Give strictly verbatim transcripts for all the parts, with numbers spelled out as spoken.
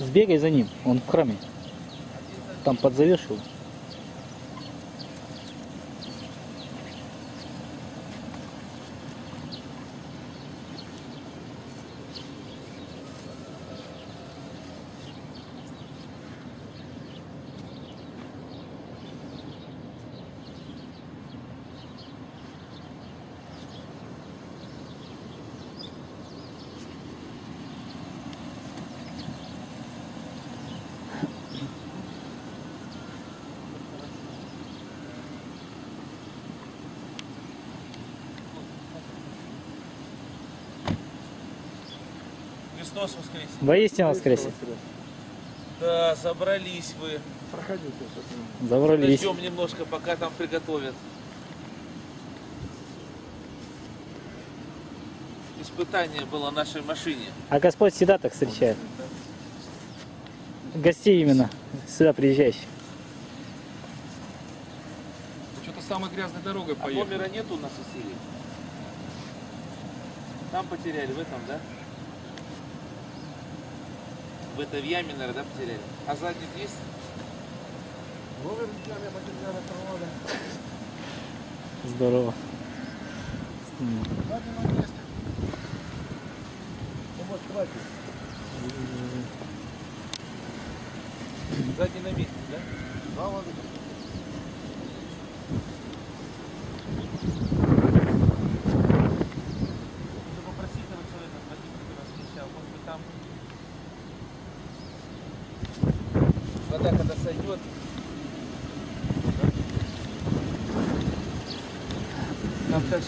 Сбегай за ним, он в храме. Там подзовешь его. Христос воскресе. Воистину воскресе. Да, собрались вы. Проходите. Забрались. Ждем немножко, пока там приготовят. Испытание было нашей машине. А Господь всегда так встречает. Гостей именно сюда приезжающих. Что-то самой грязной дорогой а поехали. Номера нет у нас в Сирии. Там потеряли, в этом, да? В этой яме, наверное, да, потеряли. А задник есть? Здорово. Задний на месте, да? Да, ладно.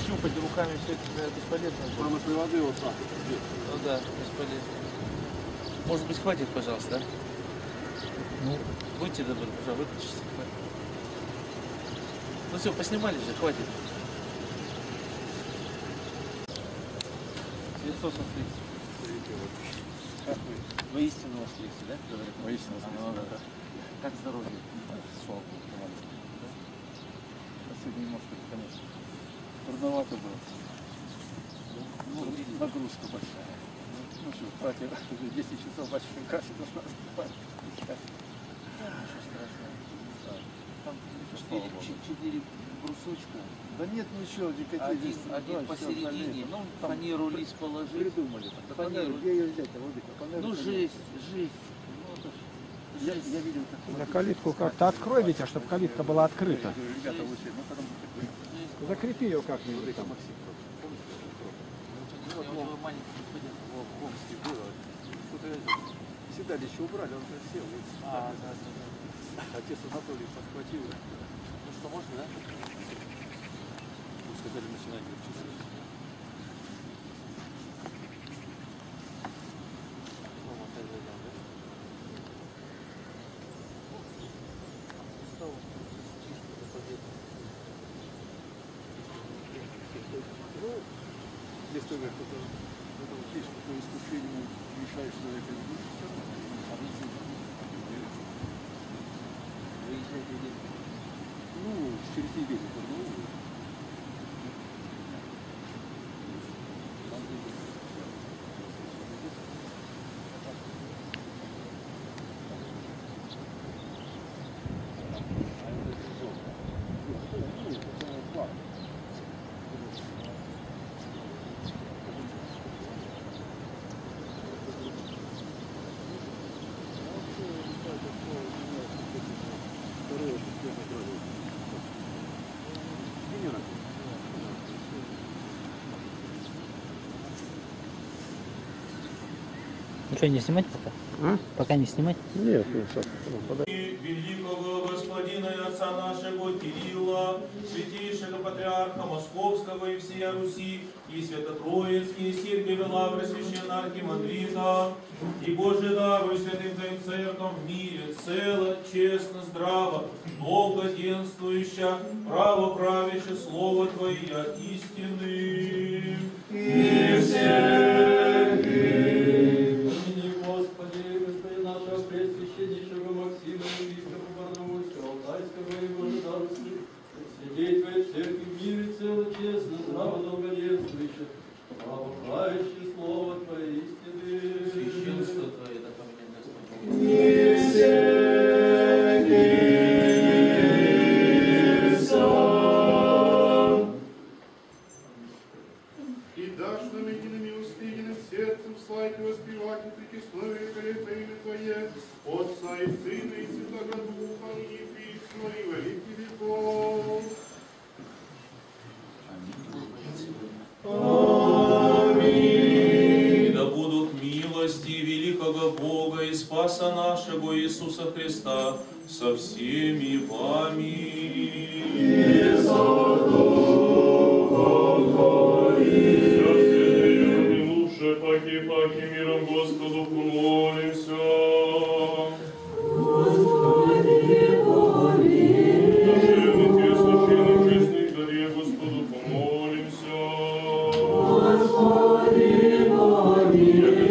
Щупать руками все это бесполезно. Промыслой воды вот так. Ну да, бесполезно. Может быть, хватит, пожалуйста, да? Ну. Будьте добры, пожалуйста, выключите. Ну все, поснимали же, хватит. Христос воскресе. Воистину воскресе, да? Воистину воскресе. Да. Как здоровье? Слава Богу. Последний немножко, конечно. Трудновато было. Ну, нагрузка большая. Ну что, братья, уже десять часов батюшкин кашет у нас наступает. Ничего страшного. Там четыре брусочка. Да нет ничего, дикотель. Один, один посередине. Ну, фанеру лист положить. Придумали. Фанеру. Где ее взять? Ну, жесть, жесть. Я, я видел, как... За калитку как-то открой, Витя, чтобы калитка была открыта. Закрепи ее как-нибудь. Всегда лечь убрали, он сел. Отец Анатолий подхватил. Ну что, можно, да? Сказали, начинать учиться. Что, не снимать пока? А? Пока не снимать? Нет, нет, сейчас. Великого господина и отца нашего Кирилла, святейшего патриарха Московского и всея Руси, и святотроицкие Сергиевы лавры священно-архимандрита, и Божий даруй святым твоим церквам в мире, цело, честно, здраво, долго денствующа, право правящее слово твое истины. И всех. Священство Твое, да поменяй, Господь. можем славить и воспевать непрекисное великолепное имя Твое, Отца и Сына и Святого Духа, и вечно и во веки веков. Аминь. Да будут милости великого Бога и Спаса нашего Иисуса Христа со всеми вами. Паки, паки, миром Господу помолимся. Господи, помилуй. Душевных и священных, честных дарей Господу помолимся. Господи, помилуй. Якогда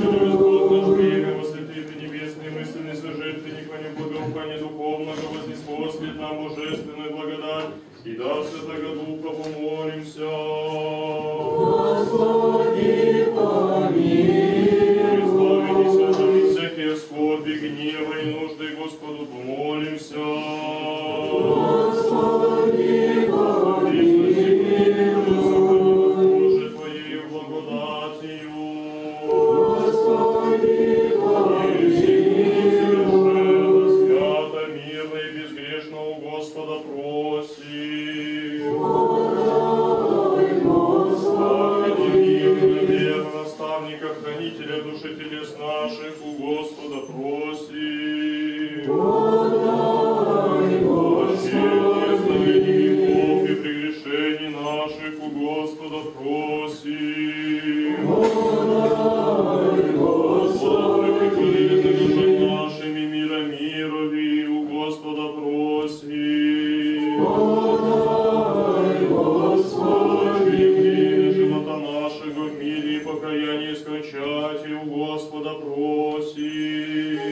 человека через год наш время, после ты, ты небесные мысли, не сожжет, ты никого не благоуха, не духовного, вознесло нам божественную благодать, и да Святого Духа помолимся. Господи, помилуй. Избавитесь от всяких скорби, гнева и нужды, Господу помолимся. Господи, помилуй. Твоею благодатью. Господи, помилуй. Свято, мирно и безгрешно у Господа просим. Хранителя души телес наших у Господа просим. Прощения изновений веков и прегрешений наших у Господа просим. Благословных и души нашими мира мирови у Господа просим. Благословных живота нашего в мире и покаяние и у Господа просим.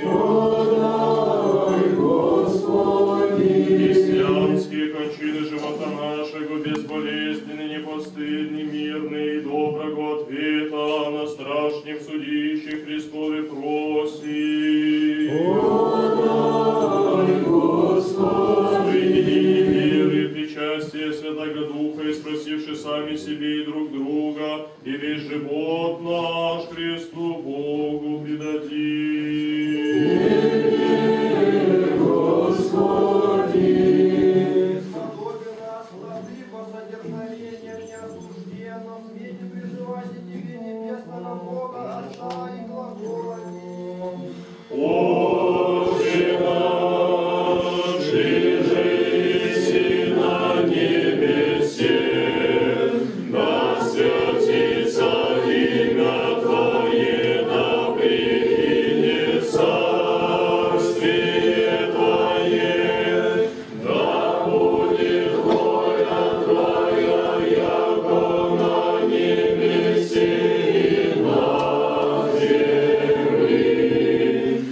Подай, Господи. Христианские кончины живота нашего безболезненны, непостыдны, мирны и доброго ответа на страшном судище Христове просим. Подай, Господи. Приди веры и причастие Святого Духа, и спросивши сами себе и друг друга, и весь живот наш Христу Богу предадим. Господи! Подобие нас, владыко, содержновением неосужденным, свете приживайся тебе небесного Бога, Отца и глаголами. Отче наш, и жизнь на небесе, да святится имя Твое, да приидет царствие Твое, да будет воля Твоя, яко на небесе и на земли.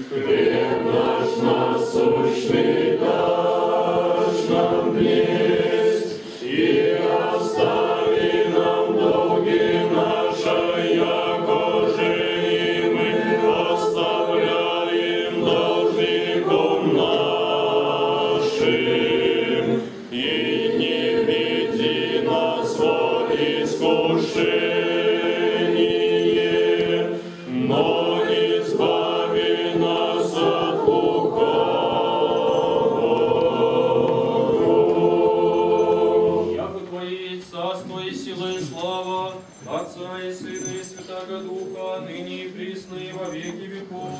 Хлеб наш насущный дашь нам днесь, и остави нам долги наши, яко же и мы оставляем должником нашим. И не веди нас во искушение, но избави нас от лукавого. Яко Твое царство и сила и слава, Отца и Сына и Святого Духа, ныне и присно и во веки веков.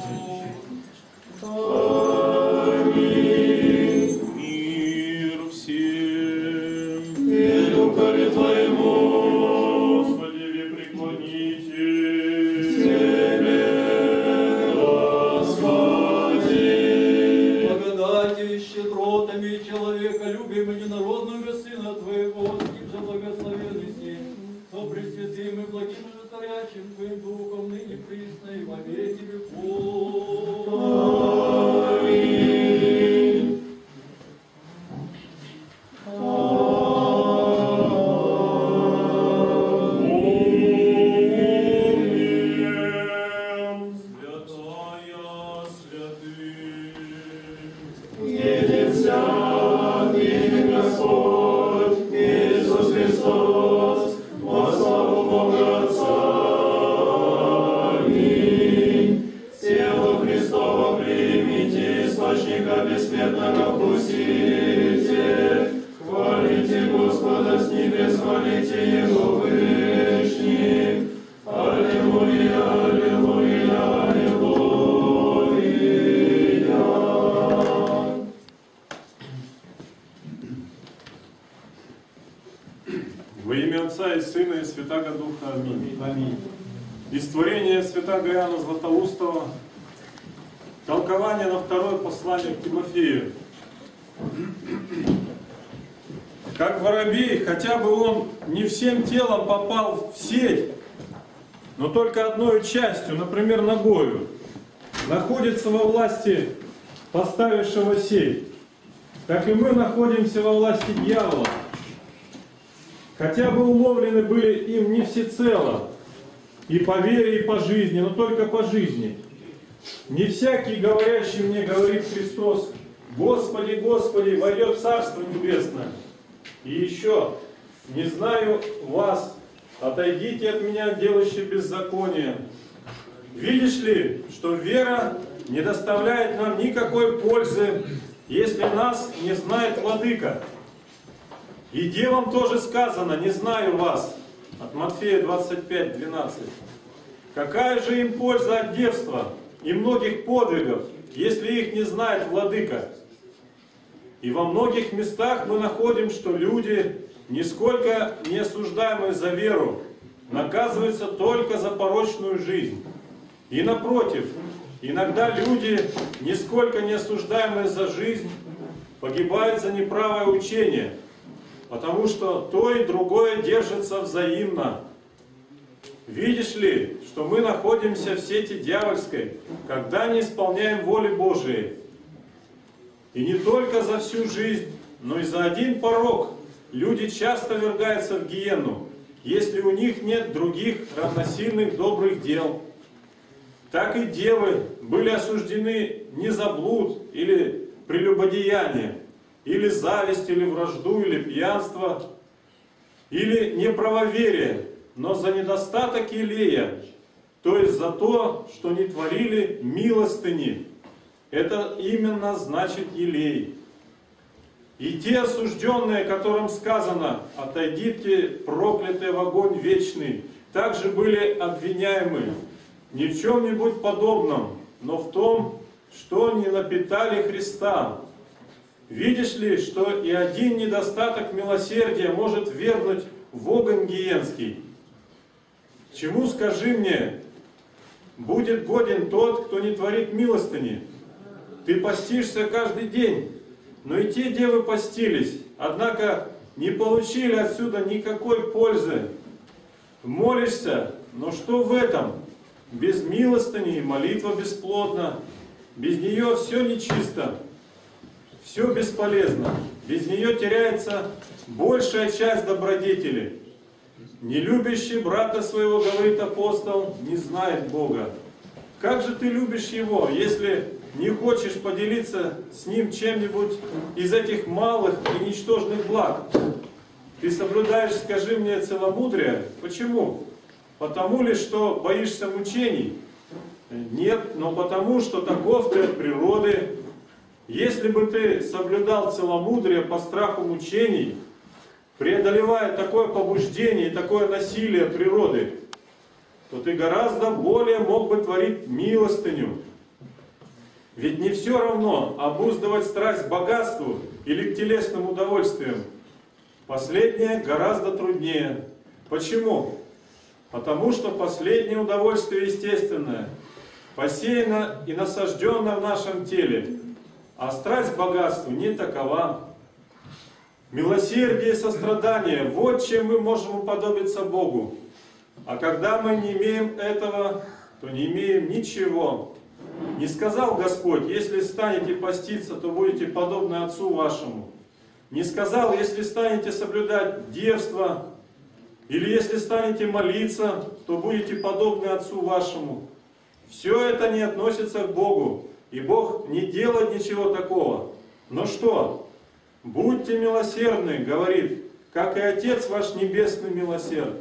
Аминь. Мир всем. И духове Твоему, Господи, ви преклонитесь Тебе, Господи. Благодатью и щедротами человека любим и ненародного Сына Твоего, с Ним же благословенный сей. Добрый святым и благим животворящим Твоим Духом, ныне присно и во веки веков. Аминь. Аминь. Тело Христово примите, источника бессмертного вкусите. Хвалите Господа с небес, хвалите Его вышних. Аллилуйя, аллилуйя, аллилуйя. Во имя Отца и Сына и Святаго Духа. Аминь. Аминь. Из творения святаго Иоанна Златоустова. Толкование на второе послание к Тимофею. Как воробей, хотя бы он не всем телом попал в сеть, но только одной частью, например, ногою, находится во власти поставившего сеть, так и мы находимся во власти дьявола. Хотя бы уловлены были им не всецело, и по вере, и по жизни, но только по жизни. Не всякий, говорящий мне, говорит Христос, Господи, Господи, войдет в Царство Небесное. И еще, не знаю вас, отойдите от меня, делающие беззаконие. Видишь ли, что вера не доставляет нам никакой пользы, если нас не знает Владыка. И девам тоже сказано, не знаю вас. От Матфея двадцать пять, двенадцать. Какая же им польза от девства и многих подвигов, если их не знает Владыка? И во многих местах мы находим, что люди, нисколько не осуждаемые за веру, наказываются только за порочную жизнь. И напротив, иногда люди, нисколько не осуждаемые за жизнь, погибают за неправое учение, потому что то и другое держится взаимно. Видишь ли, что мы находимся в сети дьявольской, когда не исполняем воли Божией. И не только за всю жизнь, но и за один порок люди часто ввергаются в гиенну, если у них нет других равносильных добрых дел. Так и девы были осуждены не за блуд или прелюбодеяние, или зависть, или вражду, или пьянство, или неправоверие, но за недостаток елея, то есть за то, что не творили милостыни. Это именно значит елей. И те осужденные, которым сказано, отойдите, проклятые, в огонь вечный, также были обвиняемы не в чем-нибудь подобном, но в том, что не напитали Христа. Видишь ли, что и один недостаток милосердия может вернуть в огонь гиенский? Чему, скажи мне, будет годен тот, кто не творит милостыни? Ты постишься каждый день, но и те девы постились, однако не получили отсюда никакой пользы. Молишься, но что в этом? Без милостыни молитва бесплодна, без нее все нечисто. Все бесполезно, без нее теряется большая часть добродетели. Не любящий брата своего, говорит апостол, не знает Бога. Как же ты любишь его, если не хочешь поделиться с ним чем-нибудь из этих малых и ничтожных благ? Ты соблюдаешь, скажи мне, целомудрие? Почему? Потому ли, что боишься мучений? Нет, но потому, что таков ты от природы. Если бы ты соблюдал целомудрие по страху мучений, преодолевая такое побуждение и такое насилие природы, то ты гораздо более мог бы творить милостыню. Ведь не все равно обуздывать страсть к богатству или к телесным удовольствиям. Последнее гораздо труднее. Почему? Потому что последнее удовольствие естественное, посеяно и насаждено в нашем теле. А страсть к богатству не такова. Милосердие и сострадание – вот чем мы можем уподобиться Богу. А когда мы не имеем этого, то не имеем ничего. Не сказал Господь, если станете поститься, то будете подобны отцу вашему. Не сказал, если станете соблюдать девство, или если станете молиться, то будете подобны отцу вашему. Все это не относится к Богу. И Бог не делает ничего такого. Но что? Будьте милосердны, говорит, как и Отец ваш Небесный милосерд.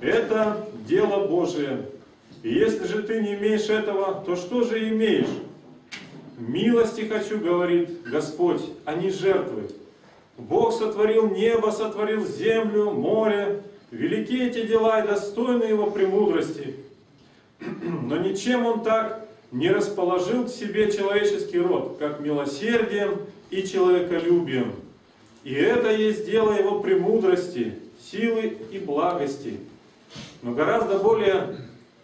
Это дело Божие. И если же ты не имеешь этого, то что же имеешь? Милости хочу, говорит Господь, а не жертвы. Бог сотворил небо, сотворил землю, море. Велики эти дела и достойны его премудрости. Но ничем он так не расположил к себе человеческий род, как милосердием и человеколюбием. И это есть дело его премудрости, силы и благости. Но гораздо более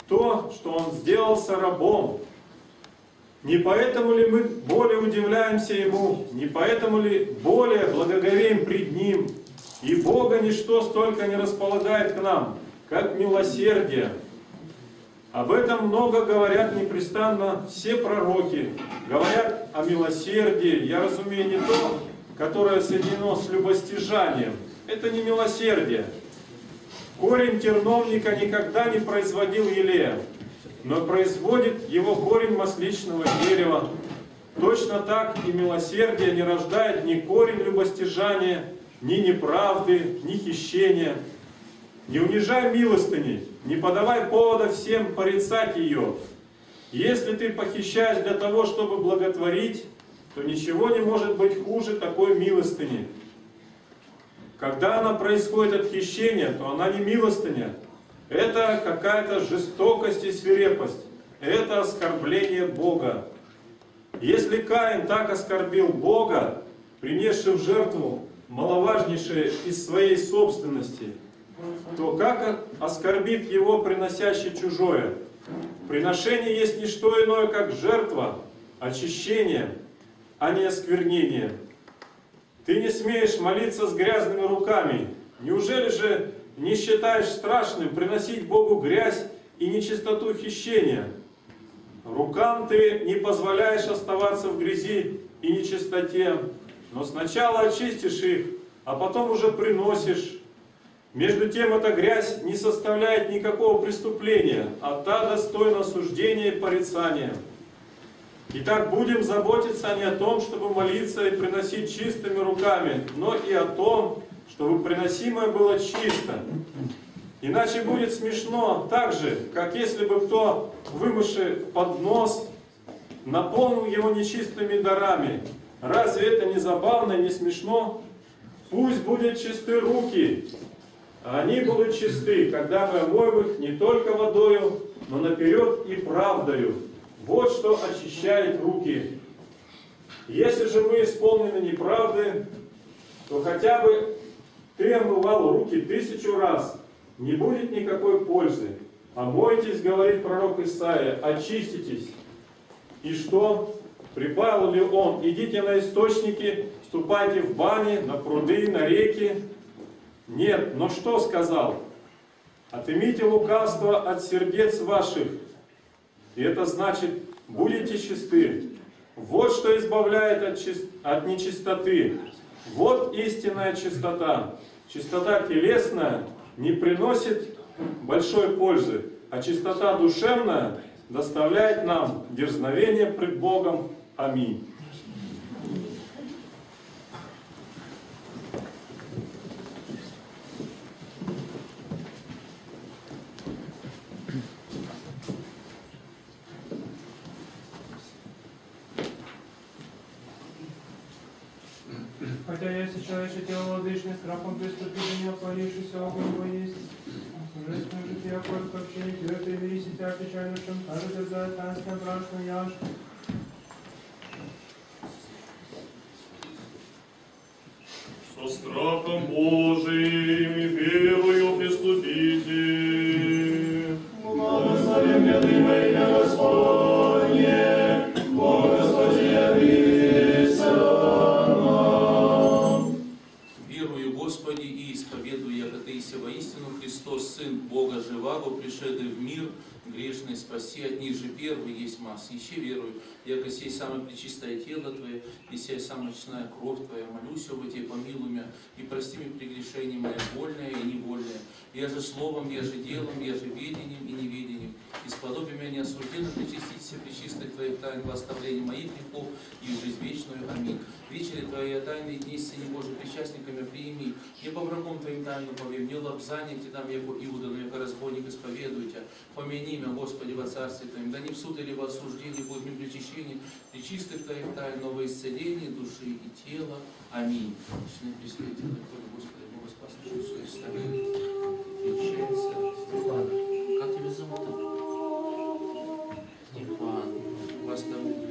то, что он сделался рабом. Не поэтому ли мы более удивляемся ему, не поэтому ли более благоговеем пред ним? И Бога ничто столько не располагает к нам, как милосердие. Об этом много говорят непрестанно все пророки. Говорят о милосердии, я разумею не то, которое соединено с любостяжанием. Это не милосердие. Корень терновника никогда не производил елея, но производит его корень масличного дерева. Точно так и милосердие не рождает ни корень любостяжания, ни неправды, ни хищения. Не унижай милостыни, не подавай повода всем порицать ее. Если ты похищаешь для того, чтобы благотворить, то ничего не может быть хуже такой милостыни. Когда она происходит от хищения, то она не милостыня. Это какая-то жестокость и свирепость. Это оскорбление Бога. Если Каин так оскорбил Бога, принесший в жертву маловажнейшее из своей собственности, то как оскорбит его приносящий чужое? Приношение есть не что иное, как жертва, очищение, а не осквернение. Ты не смеешь молиться с грязными руками. Неужели же не считаешь страшным приносить Богу грязь и нечистоту хищения? Рукам ты не позволяешь оставаться в грязи и нечистоте, но сначала очистишь их, а потом уже приносишь. Между тем эта грязь не составляет никакого преступления, а та достойна осуждения и порицания. Итак, будем заботиться не о том, чтобы молиться и приносить чистыми руками, но и о том, чтобы приносимое было чисто. Иначе будет смешно так же, как если бы кто, вымывший поднос, наполнил его нечистыми дарами. Разве это не забавно и не смешно? Пусть будут чисты руки, а они будут чисты, когда мы омоем их не только водою, но наперед и правдою. Вот что очищает руки. Если же мы исполнены неправды, то хотя бы ты омывал руки тысячу раз, не будет никакой пользы. Омойтесь, говорит пророк Исаия, очиститесь. И что? Прибавил ли он? Идите на источники, ступайте в бани, на пруды, на реки. Нет, но что сказал? Отымите лукавство от сердец ваших. И это значит, будете чисты. Вот что избавляет от, чис... от нечистоты. Вот истинная чистота. Чистота телесная не приносит большой пользы, а чистота душевная доставляет нам дерзновение пред Богом. Аминь. Хотя если человече тело владычное, страхом приступит и не опалившийся огонь его есть. Божественное житие, кровь копчение, твердое веси, тя печальнушим, кажется за таинство брашную яшку. Со страхом Божиим и верою приступите. Благослови мне ты во имя Господне, Господи, явися. Господи, и исповедую яко Ты сего истину, Христос, Сын Бога Живаго, пришедший в мир грешный, спаси пять ниже первый есть масса. Ищи верую, яко сей самое пречистое тело Твое, и сей самая честная кровь Твоя, молюсь об Тебе, помилуй меня, и прости мне прегрешение мое вольное и невольное. Я же словом, я же делом, я же ведением и неведением. Исподоби меня неосужденно причастить все пречистых Твоих тайн во оставление моих грехов и в жизнь вечную. Аминь. Вечери Твоя тайны и дни сыне Божий причастниками приими. Не по врагом Твоим тайну повем, не лапзанием Ти там яко Иуда, но яко разбойник исповедуй Тебя. Помяни меня, Господи, во Царстве Твоем. Да не в суд или в осуждении будет не причащение пречистых Твоих тайн, но во исцелении души и тела. Аминь. Честный преследитель, который Господи Бога спас душу свою ставит. Причащается Стефан. Как тебя зовут? Стефан. У вас там...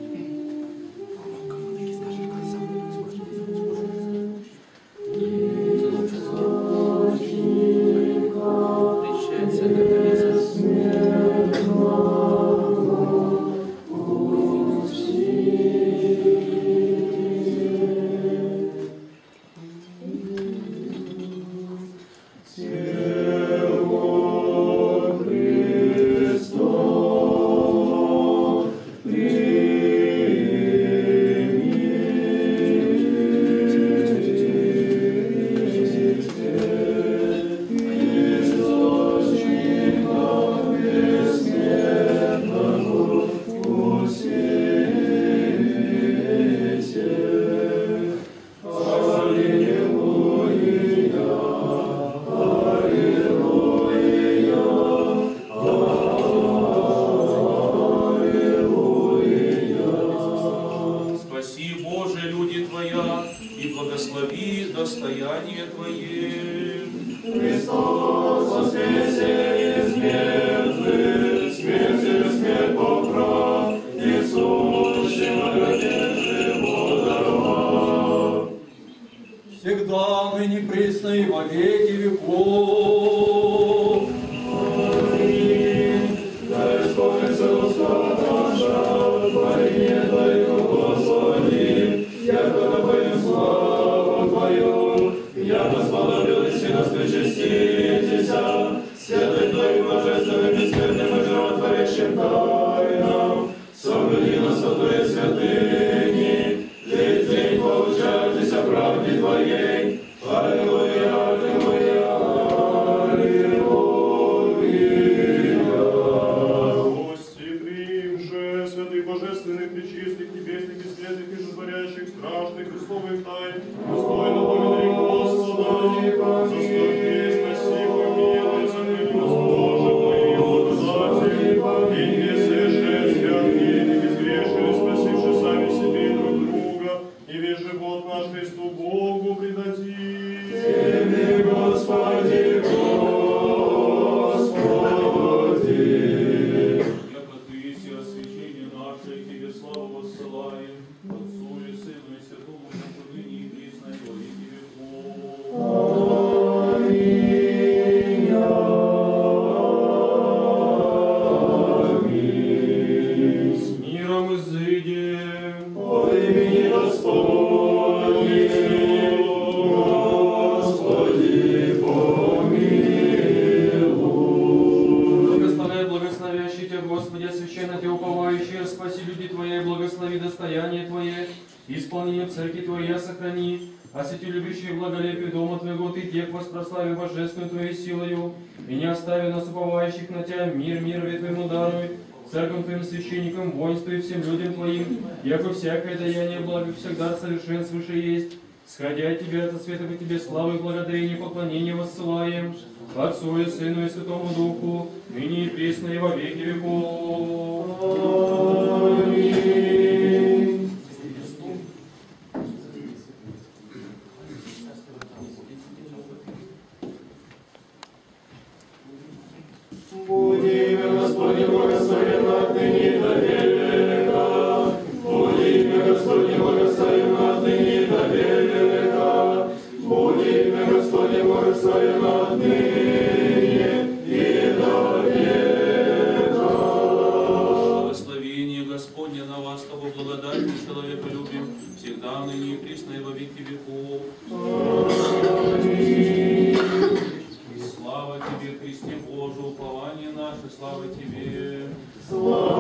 Слава Тебе, Христе Боже, упование наше, слава Тебе! Слава!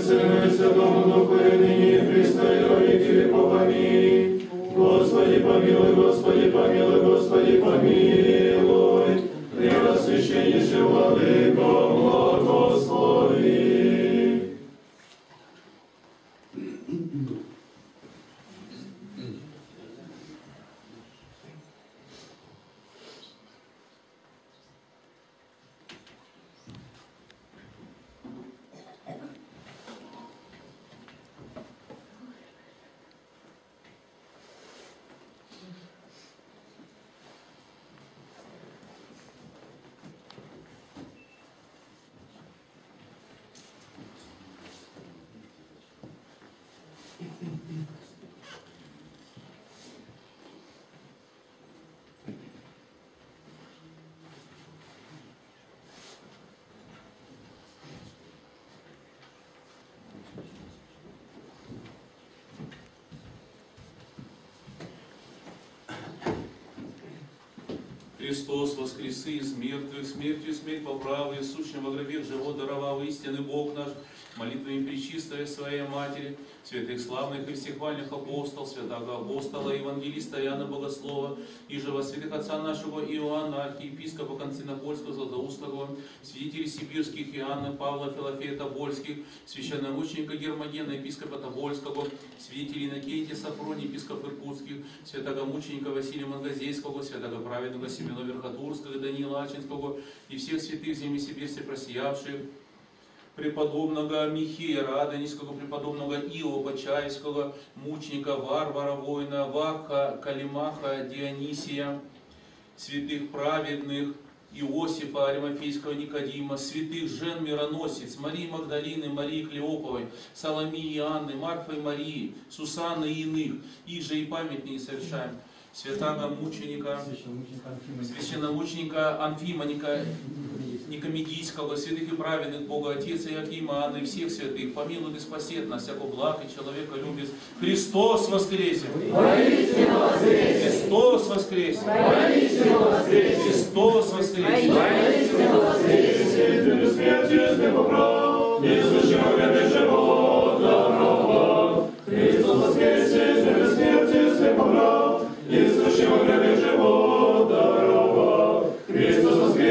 Сыну и Святому Духу, и ныне и Христа, и во веки веков. Аминь. Господи, помилуй, Господи, помилуй, Господи, помилуй. Преосвященнейший Владыко, благослови. Христос воскресы из мертвых, смертью смерть поправил, и сущего гробил, живот даровал, истинный Бог наш, молитвами пречистой своей Матери, святых славных и всехвальных апостол, святого апостола, евангелиста Иоанна Богослова, и живо святых отца нашего Иоанна, архиепископа Константинопольского, Златоустого, свидетелей сибирских Иоанна, Павла, Филофея Тобольских, священномученика Гермогена, епископа Тобольского, свидетелей Иннокентия, Сапрони, епископ Иркутских, святого мученика Василия Мангазейского, святого праведного Семенова Верхотурского, Даниила Ачинского и всех святых землесибирских просиявших, преподобного Михея Радонежского, преподобного Ио Почаевского, мученика Варвара воина, Ваха, Калимаха, Дионисия, святых праведных Иосифа Аримофейского, Никодима, святых жен мироносец, Марии Магдалины, Марии Клеоповой, Соломии Анны, Марфы Марии, Сусаны и иных, их же и память не совершаем. Святого мученика, священномученика Анфиманика, Никомидийского, святых и праведных Бога Отец и Акима, Анны, всех святых, помилуй и спасет нас, всякого благ и человека любит. Христос воскресе! Воистину воскресе! Христос воскресе! Воистину воскресе! Христос воскресе! Воистину воскресе! Святую смерть, если поправ, несущего века живота права. Христос воскресе! Святую смерть, если поправ, несущего века живота права. Христос воскресе!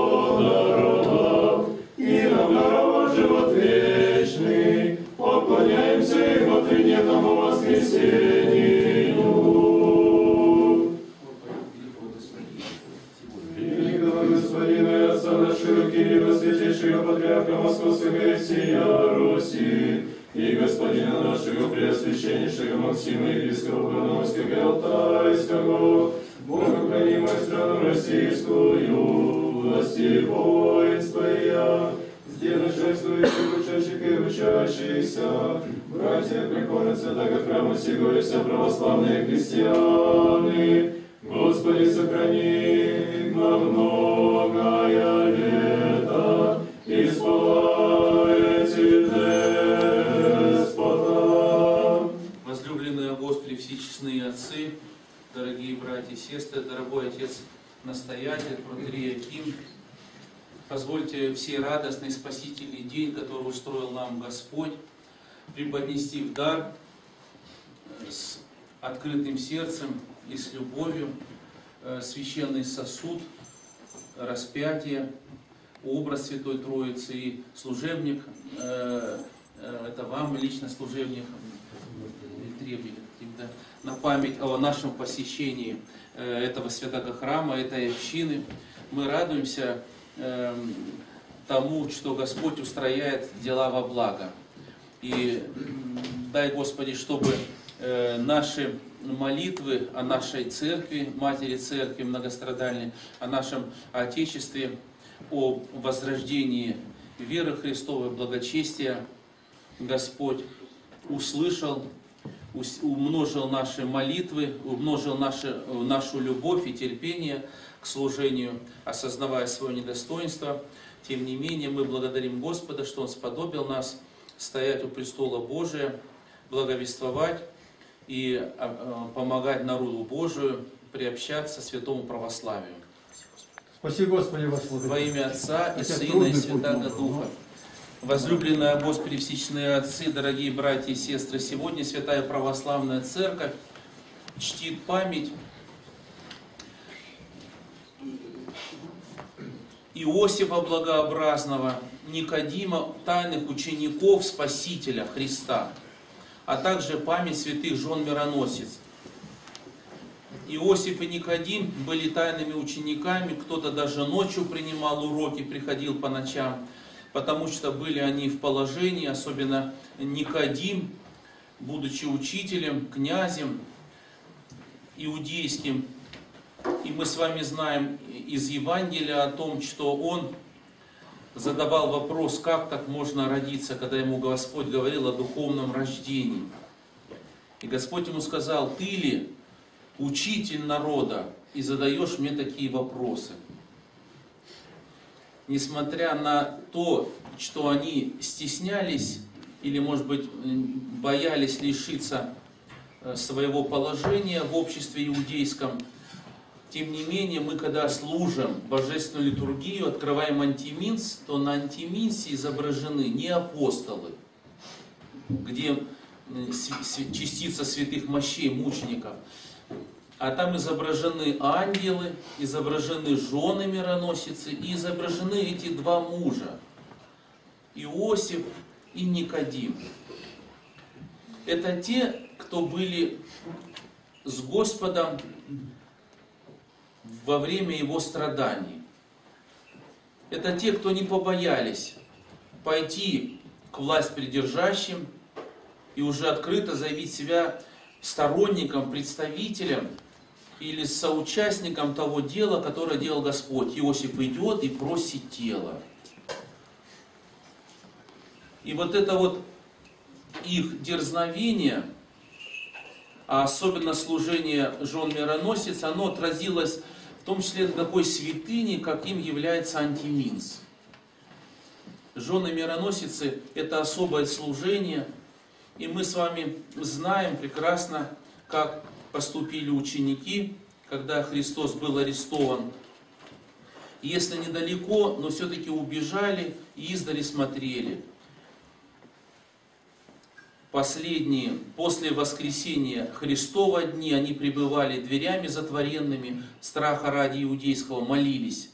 Все радостные спасительный день, который устроил нам Господь, преподнести в дар с открытым сердцем и с любовью священный сосуд, распятие, образ Святой Троицы и служебник, это вам лично служебник, требник, на память о нашем посещении этого святого храма, этой общины. Мы радуемся тому, что Господь устрояет дела во благо. И дай, Господи, чтобы наши молитвы о нашей церкви, Матери Церкви многострадальной, о нашем Отечестве, о возрождении веры Христовой, благочестия, Господь услышал, умножил наши молитвы, умножил наши, нашу любовь и терпение к служению, осознавая свое недостоинство. Тем не менее, мы благодарим Господа, что Он сподобил нас стоять у престола Божия, благовествовать и помогать народу Божию приобщаться к святому православию. Спаси, Господи, вас славим. Во имя Отца и Сына и Святаго Духа. Возлюбленные Господи, всечные отцы, дорогие братья и сестры, сегодня Святая Православная Церковь чтит память Иосифа Благообразного, Никодима, тайных учеников Спасителя Христа, а также память святых жен мироносец. Иосиф и Никодим были тайными учениками, кто-то даже ночью принимал уроки, приходил по ночам, потому что были они в положении, особенно Никодим, будучи учителем, князем иудейским. И мы с вами знаем из Евангелия о том, что он задавал вопрос, как так можно родиться, когда ему Господь говорил о духовном рождении. И Господь ему сказал: «Ты ли учитель народа и задаешь мне такие вопросы?» Несмотря на то, что они стеснялись или, может быть, боялись лишиться своего положения в обществе иудейском, тем не менее, мы когда служим божественную литургию, открываем антиминс, то на антиминсе изображены не апостолы, где частица святых мощей мучеников, а там изображены ангелы, изображены жены мироносицы и изображены эти два мужа, Иосиф и Никодим. Это те, кто были с Господом во время Его страданий. Это те, кто не побоялись пойти к власть придержащим и уже открыто заявить себя сторонником, представителем или соучастником того дела, которое делал Господь. Иосиф идет и просит тело. И вот это вот их дерзновение, а особенно служение жен мироносец, оно отразилось в том числе на такой святыне, каким является антиминс. Жены мироносицы – это особое служение, и мы с вами знаем прекрасно, как поступили ученики, когда Христос был арестован. Если недалеко, но все-таки убежали и издали смотрели. Последние, после воскресения Христова дни, они пребывали дверями затворенными, страха ради иудейского молились.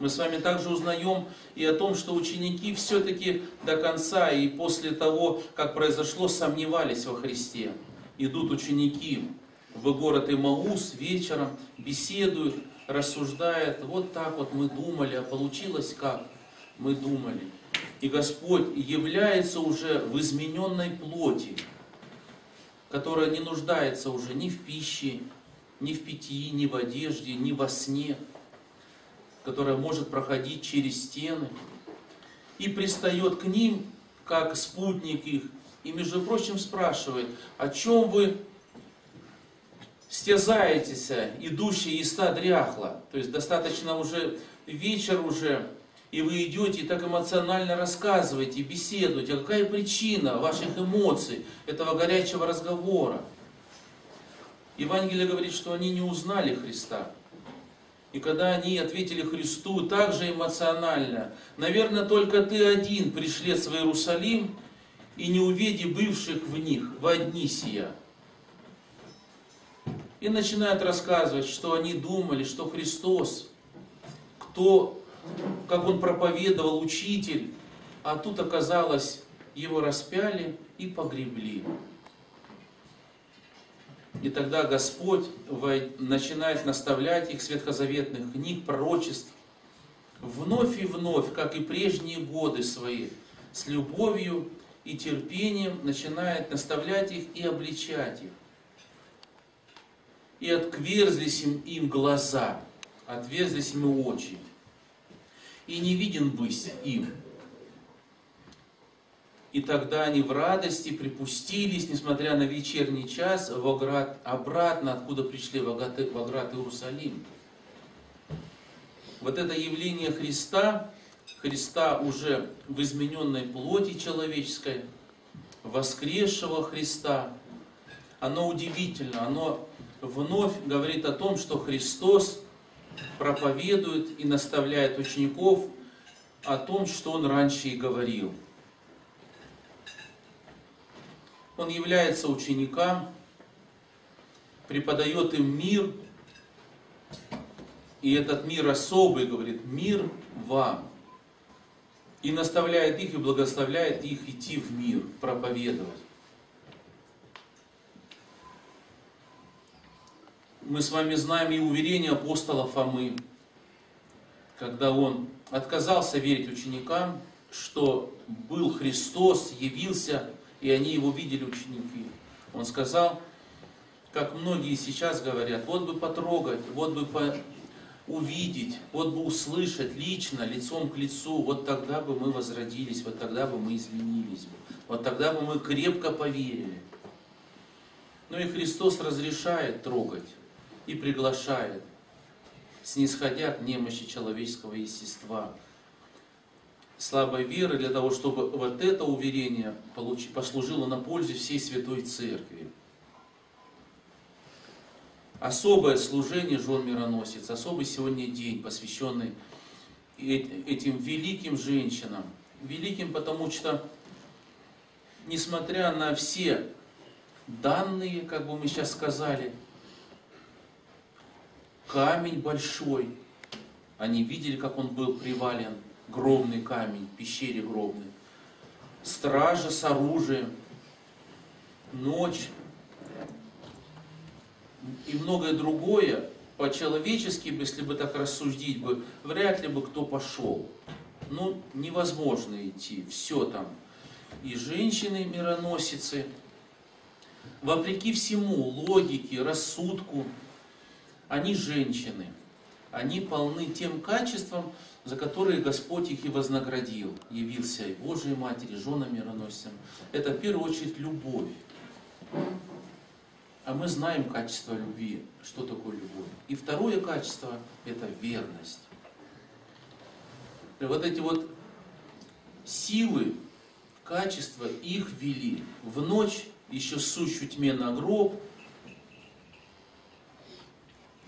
Мы с вами также узнаем и о том, что ученики все-таки до конца и после того, как произошло, сомневались во Христе. Идут ученики в город Имаус вечером, беседуют, рассуждают. Вот так вот мы думали, а получилось как мы думали. И Господь является уже в измененной плоти, которая не нуждается уже ни в пище, ни в питье, ни в одежде, ни во сне, которая может проходить через стены, и пристает к ним, как спутник их, и, между прочим, спрашивает: о чем вы стязаетесь, идущие из стад дряхла? То есть достаточно уже вечер уже, и вы идете и так эмоционально рассказываете, беседуете. А какая причина ваших эмоций, этого горячего разговора? Евангелие говорит, что они не узнали Христа. И когда они ответили Христу так же эмоционально: наверное, только ты один, пришлец в Иерусалим, и не увиди бывших в них, во дни сия. И начинают рассказывать, что они думали, что Христос, кто... как он проповедовал, учитель, а тут оказалось, его распяли и погребли. И тогда Господь начинает наставлять их с ветхозаветных книг, пророчеств, вновь и вновь, как и прежние годы свои, с любовью и терпением начинает наставлять их и обличать их. И отверзлись им, им глаза, отверзлись им и очи, и не виден бысь им. И тогда они в радости припустились, несмотря на вечерний час, в оград, обратно, откуда пришли, в оград Иерусалим. Вот это явление Христа, Христа уже в измененной плоти человеческой, воскресшего Христа, оно удивительно, оно вновь говорит о том, что Христос проповедует и наставляет учеников о том, что он раньше и говорил. Он является ученикам, преподает им мир, и этот мир особый, говорит, мир вам. И наставляет их, и благословляет их идти в мир, проповедовать. Мы с вами знаем и уверение апостола Фомы, когда он отказался верить ученикам, что был Христос, явился, и они его видели, ученики. Он сказал, как многие сейчас говорят, вот бы потрогать, вот бы по... увидеть, вот бы услышать лично, лицом к лицу, вот тогда бы мы возродились, вот тогда бы мы изменились, вот тогда бы мы крепко поверили. Но и Христос разрешает трогать и приглашает, снисходя к немощи человеческого естества, слабой веры, для того, чтобы вот это уверение послужило на пользу всей Святой Церкви. Особое служение жен-мироносец, особый сегодня день, посвященный этим великим женщинам. Великим, потому что, несмотря на все данные, как бы мы сейчас сказали, камень большой. Они видели, как он был привален, гробный камень, в пещере гробной. Стража с оружием, ночь и многое другое. По-человечески, если бы так рассудить, бы, вряд ли бы кто пошел. Ну, невозможно идти, все там. И женщины-мироносицы, вопреки всему, логике, рассудку, они женщины, они полны тем качеством, за которые Господь их и вознаградил, явился и Божией Матери, женам мироносцам. Это в первую очередь любовь. А мы знаем качество любви, что такое любовь. И второе качество – это верность. И вот эти вот силы, качества их вели в ночь, еще сущу тьме на гроб,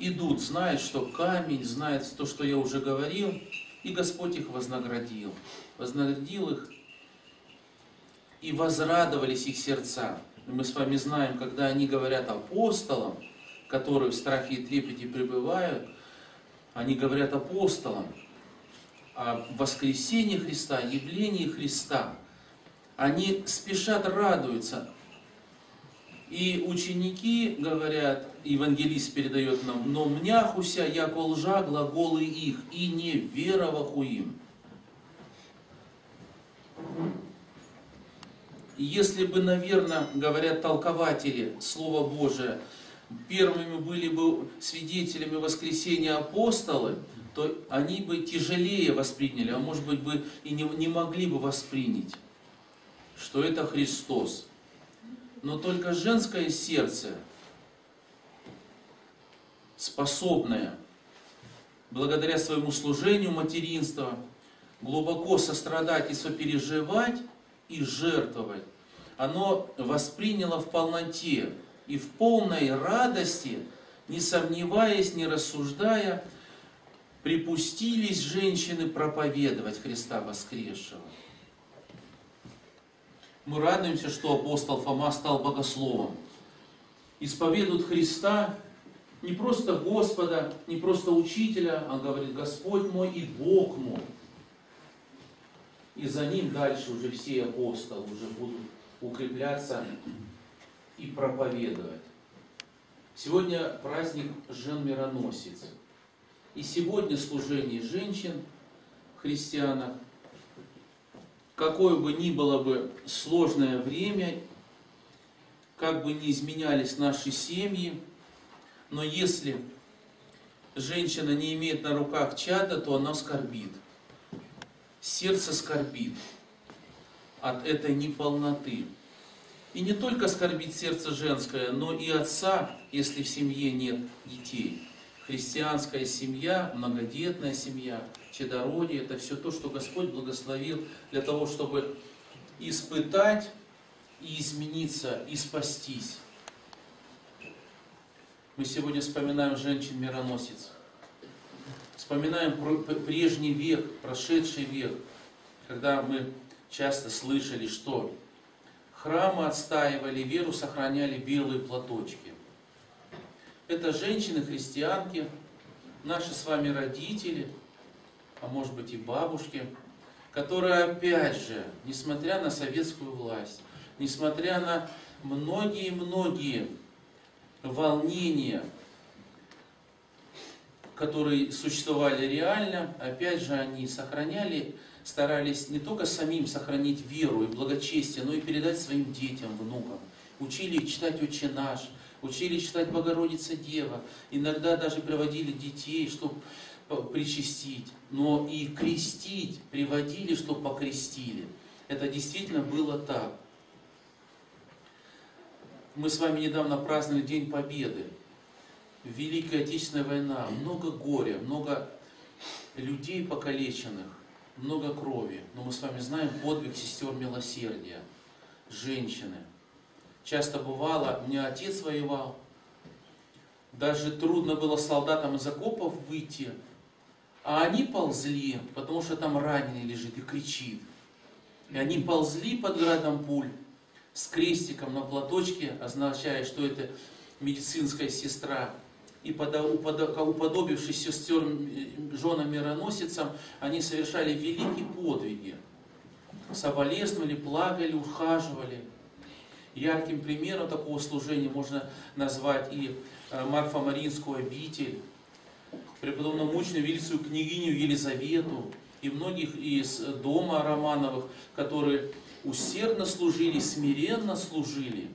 идут, знают, что камень, знают то, что я уже говорил, и Господь их вознаградил. Вознаградил их, и возрадовались их сердца. И мы с вами знаем, когда они говорят апостолам, которые в страхе и трепете пребывают, они говорят апостолам о воскресении Христа, о явлении Христа. Они спешат, радуются. И ученики говорят, евангелист передает нам, но мняхуся, яко лжа, глаголы их, и не вероваху им. Если бы, наверное, говорят толкователи Слова Божия, первыми были бы свидетелями воскресения апостолы, то они бы тяжелее восприняли, а может быть бы и не, не могли бы воспринять, что это Христос. Но только женское сердце, способное, благодаря своему служению материнства, глубоко сострадать и сопереживать, и жертвовать, оно восприняло в полноте и в полной радости, не сомневаясь, не рассуждая, припустились женщины проповедовать Христа воскресшего. Мы радуемся, что апостол Фома стал богословом. Исповедует Христа не просто Господа, не просто Учителя, он говорит, Господь мой и Бог мой. И за ним дальше уже все апостолы уже будут укрепляться и проповедовать. Сегодня праздник жен-мироносец. И сегодня служение женщин, христианок, какое бы ни было бы сложное время, как бы ни изменялись наши семьи, но если женщина не имеет на руках чада, то она скорбит. Сердце скорбит от этой неполноты. И не только скорбит сердце женское, но и отца, если в семье нет детей. Христианская семья, многодетная семья, чадородие – это все то, что Господь благословил для того, чтобы испытать и измениться, и спастись. Мы сегодня вспоминаем женщин-мироносец. Вспоминаем прежний век, прошедший век, когда мы часто слышали, что храмы отстаивали, веру сохраняли белые платочки. Это женщины-христианки, наши с вами родители, а может быть и бабушки, которые опять же, несмотря на советскую власть, несмотря на многие-многие волнения, которые существовали реально, опять же они сохраняли, старались не только самим сохранить веру и благочестие, но и передать своим детям, внукам. Учили их читать «Отче наш», учили читать «Богородица Дева», иногда даже приводили детей, чтобы причастить, но и крестить приводили, чтобы покрестили. Это действительно было так. Мы с вами недавно праздновали День Победы. Великая Отечественная война, много горя, много людей покалеченных, много крови. Но мы с вами знаем подвиг сестер милосердия, женщины. Часто бывало, у меня отец воевал, даже трудно было солдатам из окопов выйти, а они ползли, потому что там раненый лежит и кричит. И они ползли под градом пуль с крестиком на платочке, означая, что это медицинская сестра. И уподобившись сестер женам-мироносицам, они совершали великие подвиги. Соболезновали, плакали, ухаживали. Ярким примером такого служения можно назвать и Марфо-Маринскую обитель, преподобномучную великую княгиню Елизавету и многих из дома Романовых, которые усердно служили, смиренно служили,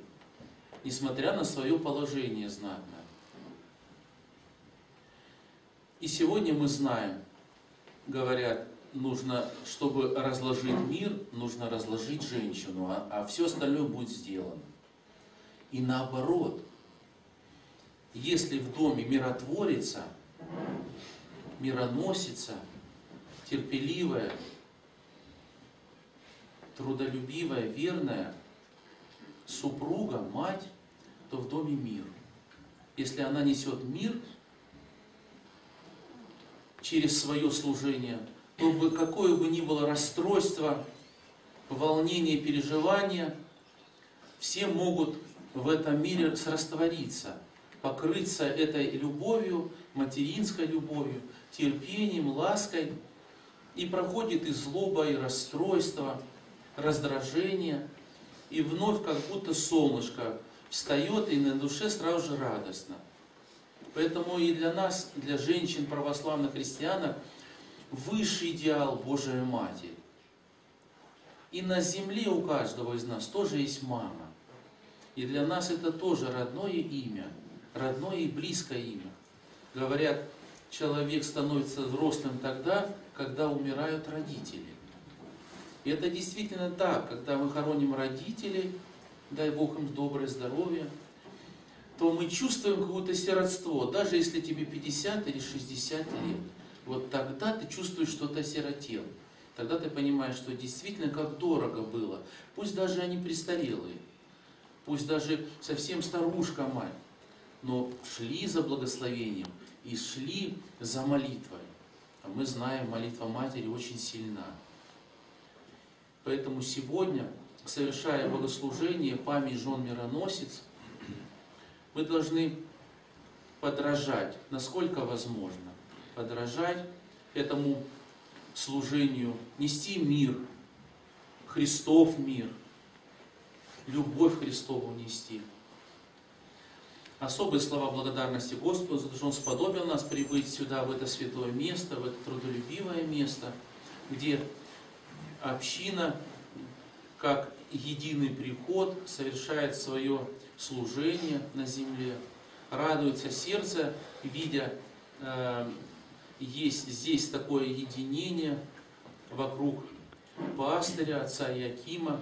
несмотря на свое положение знатное. И сегодня мы знаем, говорят, нужно, чтобы разложить мир, нужно разложить женщину, а, а все остальное будет сделано. И наоборот, если в доме миротворица, мироносица, терпеливая, трудолюбивая, верная супруга, мать, то в доме мир. Если она несет мир через свое служение, то бы какое бы ни было расстройство, волнение, переживание, все могут в этом мире сраствориться, покрыться этой любовью, материнской любовью, терпением, лаской. И проходит и злоба, и расстройство, раздражение, и вновь как будто солнышко встает, и на душе сразу же радостно. Поэтому и для нас, для женщин, православных христианок, высший идеал Божия Матери. И на земле у каждого из нас тоже есть мама. И для нас это тоже родное имя, родное и близкое имя. Говорят, человек становится взрослым тогда, когда умирают родители. И это действительно так, когда мы хороним родителей, дай Бог им доброе здоровье, то мы чувствуем какое-то сиротство, даже если тебе пятьдесят или шестьдесят лет. Вот тогда ты чувствуешь, что ты осиротел. Тогда ты понимаешь, что действительно как дорого было. Пусть даже они престарелые, пусть даже совсем старушка мать, но шли за благословением и шли за молитвой. А мы знаем, молитва матери очень сильна. Поэтому сегодня, совершая богослужение память жен мироносец, мы должны подражать, насколько возможно. Подражать этому служению, нести мир, Христов мир, любовь Христову нести. Особые слова благодарности Господу за то, что Он сподобил нас прибыть сюда, в это святое место, в это трудолюбивое место, где община, как единый приход, совершает свое служение на земле, радуется сердце, видя э, есть здесь такое единение вокруг пастыря, отца Иакима.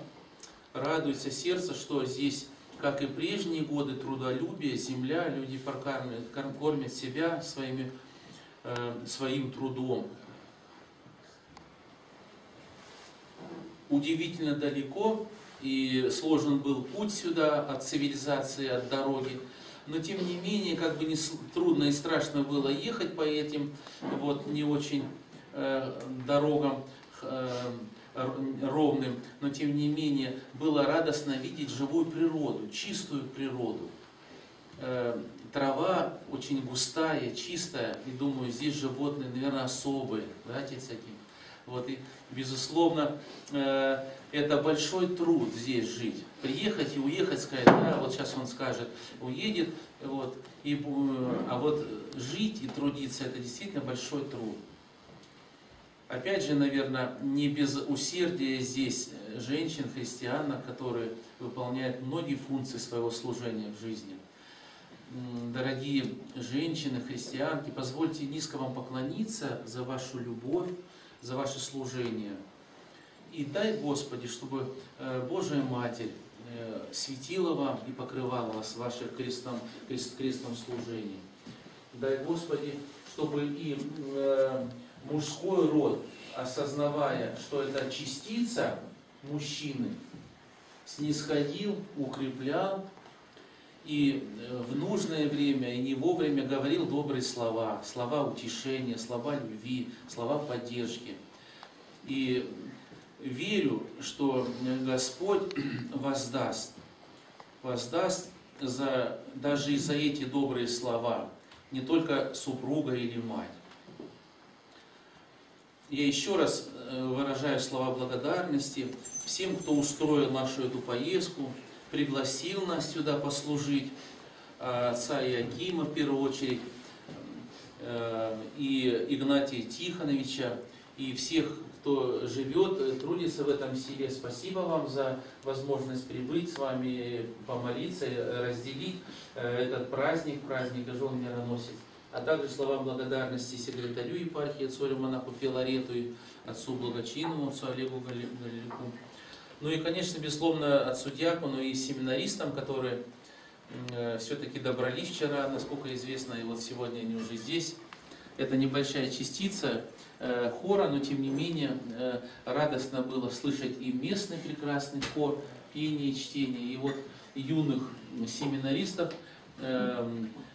Радуется сердце, что здесь, как и прежние годы трудолюбия, земля, люди прокормят, кормят себя своими, э, своим трудом. Удивительно далеко и сложен был путь сюда от цивилизации, от дороги. но тем не менее, как бы не трудно и страшно было ехать по этим вот не очень э, дорогам э, ровным, но тем не менее было радостно видеть живую природу, чистую природу. Э, трава очень густая, чистая, и думаю, здесь животные, наверное, особые, да, отец Аким? Вот, и, безусловно, э, это большой труд здесь жить. Приехать и уехать, сказать, да, вот сейчас он скажет, уедет, вот, и, э, а вот жить и трудиться, это действительно большой труд. Опять же, наверное, не без усердия здесь женщин, христианок, которые выполняют многие функции своего служения в жизни. Дорогие женщины, христианки, позвольте низко вам поклониться за вашу любовь, за ваше служение. И дай, Господи, чтобы Божия Матерь светила вам и покрывала вас в вашем крестном, крест, крестном служении. Дай, Господи, чтобы и э, мужской род, осознавая, что это частица мужчины, снисходил, укреплял и в нужное время, и не вовремя говорил добрые слова, слова утешения, слова любви, слова поддержки. И верю, что Господь воздаст, воздаст за, даже и за эти добрые слова, не только супруга или мать. Я еще раз выражаю слова благодарности всем, кто устроил нашу эту поездку, пригласил нас сюда послужить, отца Иоакима в первую очередь, и Игнатия Тихоновича, и всех, кто живет, трудится в этом селе. Спасибо вам за возможность прибыть с вами, помолиться, разделить этот праздник, праздник Жен Мироносец. А также слова благодарности секретарю епархии, отцу монаху Филарету и отцу благочинному, отцу Олегу Галику. Ну и, конечно, безусловно, отцу диакону и семинаристам, которые э, все-таки добрались вчера, насколько известно, и вот сегодня они уже здесь. Это небольшая частица э, хора, но тем не менее э, радостно было слышать и местный прекрасный хор, пение, чтение, и вот юных семинаристов э,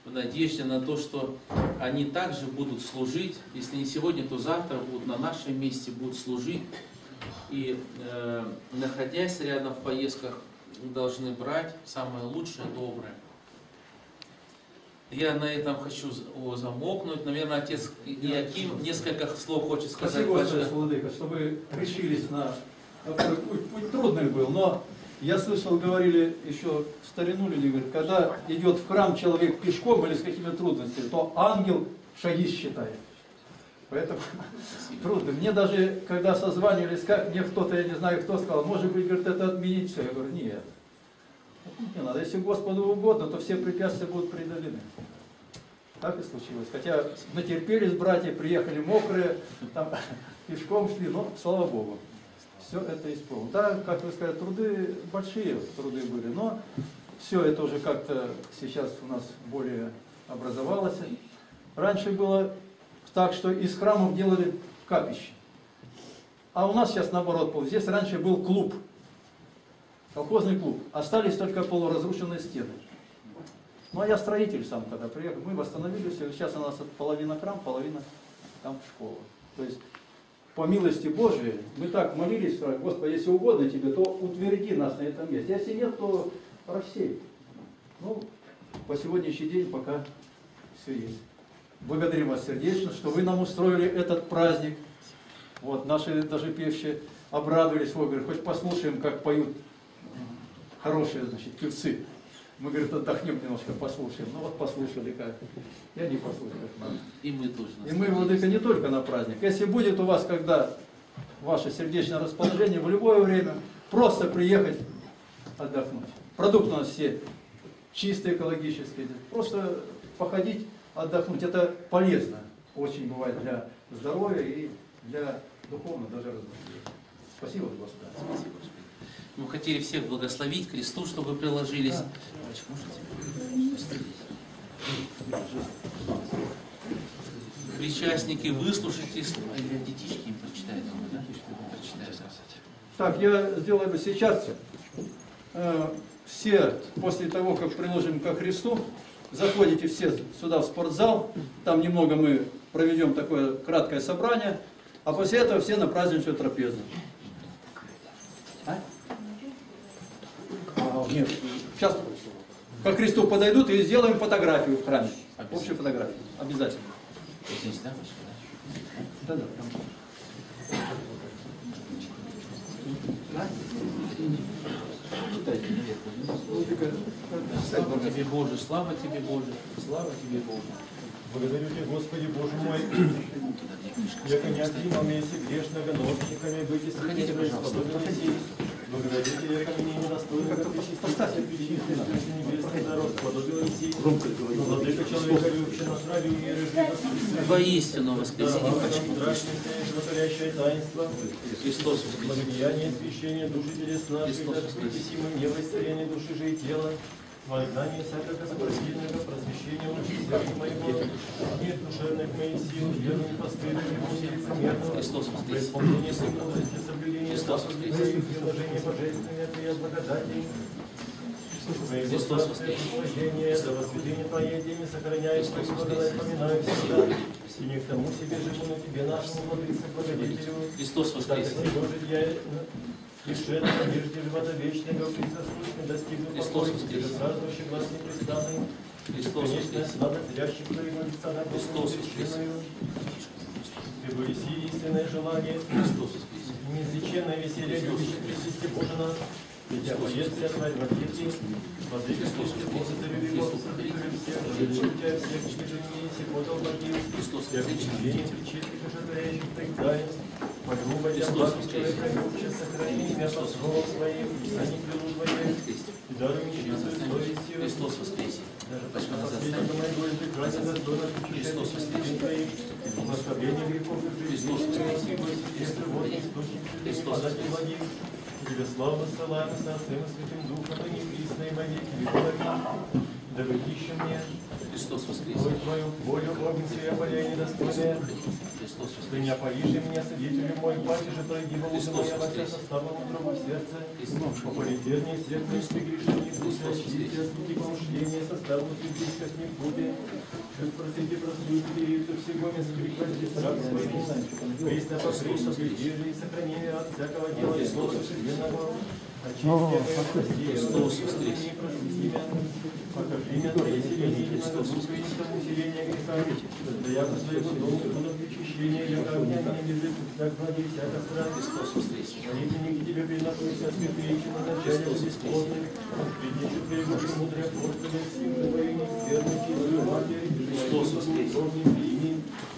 в надежде на то, что они также будут служить, если не сегодня, то завтра будут на нашем месте, будут служить. И, э, находясь рядом в поездках, должны брать самое лучшее, доброе. Я на этом хочу замолкнуть. Наверное, отец Иоаким несколько слов хочет сказать. Спасибо, отец Владыка, что вы решились на... Путь, путь трудный был, но я слышал, говорили еще в старину люди, говорят, когда идет в храм человек пешком или с какими-то трудностями, то ангел шаги считает. Поэтому трудно. Мне даже, когда созванивались, как мне кто-то, я не знаю кто, сказал, может быть, говорит, это отменить все. Я говорю, нет. Не надо. Если Господу угодно, то все препятствия будут преодолены. Так и случилось. Хотя натерпелись братья, приехали мокрые, там пешком шли, но, слава Богу, все это исполнилось. Да, как вы сказали, труды, большие труды были, но все это уже как-то сейчас у нас более образовалось. Раньше было... Так что из храмов делали капище. А у нас сейчас наоборот. Здесь раньше был клуб. Колхозный клуб. Остались только полуразрушенные стены. Ну а я строитель сам, когда приехал. Мы восстановили все. Сейчас у нас половина храм, половина там школа. То есть по милости Божией мы так молились, Господи, если угодно тебе, то утверди нас на этом месте. Если нет, то рассей. Ну, по сегодняшний день пока все есть. Благодарим вас сердечно, что вы нам устроили этот праздник. Вот, наши даже певчие обрадовались. Вот, говорят, хоть послушаем, как поют хорошие, значит, певцы. Мы, говорит, отдохнем немножко, послушаем. Ну вот послушали как. Я не послушал, как надо. И мы тоже. И мы, Владыка, не только на праздник. Если будет у вас, когда ваше сердечное расположение, в любое время, просто приехать отдохнуть. Продукты у нас все чистые, экологические. Просто походить. Отдохнуть, это полезно, очень бывает для здоровья и для духовного даже развития. Спасибо, Господи. Спасибо, Господи. Мы хотели всех благословить, кресту, чтобы приложились. Да. Причастники, выслушайте слова. Я детишки им прочитаю, думаю, да? Прочитаю. Так, я сделаю сейчас э, все, после того, как приложим ко Христу, заходите все сюда в спортзал, там немного мы проведем такое краткое собрание, а после этого все на праздничную трапезу. А? А, нет. Сейчас ко Христу подойдут и сделаем фотографию в храме. Общую фотографию. Обязательно. Здесь, да? Да, да. Читайте. Слава тебе, Боже, слава тебе, Боже, слава тебе, Боже. Благодарю тебя, Господи, Боже мой. Яко необходимо вместе грешного ножниками быть и свидетельными сподобными сей. Благодарю тебя, яко мне не достойно, как поставьте причины жизни небесный народ, сподобными сей. Владыка человека любящий нас ради умея рождения. Воистину воскресенье почему? Страшное творящее таинство. Христос воскресенье. Благодеяние, священие души телесна, непостижимое небо, исцеление души же и тела. Во изгнание всякого спасительного просвещения лучи сердца моего, нет душевных моих сил, веру не постыдно, его сердца мертвого, при исполнении святости, соблюдении заповедей, приложении божественной от ее благодати, моего страстного служения, за возведение твоей день сохраняю твои благодать, поминаю всегда, и не к тому себе живу, но тебе нашему владыце благодетелю, Христос воскресе, и шедший надежде живота вечного присоскутно достигнут покойности, безраздущих вас непрестанных, бесконечно сладотрящих твоего лица на Христос священную. Ты бы еси истинное желание, неизреченное веселье любящих присести Божина, ведь обоестся твои владельцы, смотри Христос, Господа любимого, сотворителю всех, желаю тебя всех чтежений, сепотов богил, я причинение причистых ожидающих твоих таинств, погрубая глазом человека любче, сохрани меня со слов своих, а не плюну твоей, и даруй мне чистую совесть силу. Христос воскресе. Даже точно последнего моего и прекрасен достойно Христос воскресе твоих, и благословение веков и Христос воскресе, и животный источник, и спадатель благих. Тебе славу ссылаем со Сыном Святым Духом, и непристной вовеки вековами. Да выищи мне, Христос воскресе, твою волю, огненцию и обаяние достойное. Христос воскресе. Ты не опориши меня, свидетелю мой, паче твой гибелуса моя, вася составом утром в сердце. Попоридернее всех мечты грешений, вкусно очистить, оскуки помышления, составу святых с ним в губе. Чуть просвети простую перевицу всего, не скрипать лица своими. Христа посредством придержи и сохрани от всякого дела и слова священного. Христос воскресе. Покажи меня твоей селении, Христос воскресе. Селение греха, да я по своему долгу буду в очищении, яко в меня не лежит, так владей всяко страх. Христос воскресе. Молитвенник тебе приносуйся, святые, чем означали бесплодные. Предничу твоего премудря, Господи, силы твои, неверны, чистую матери, Христос воскресе.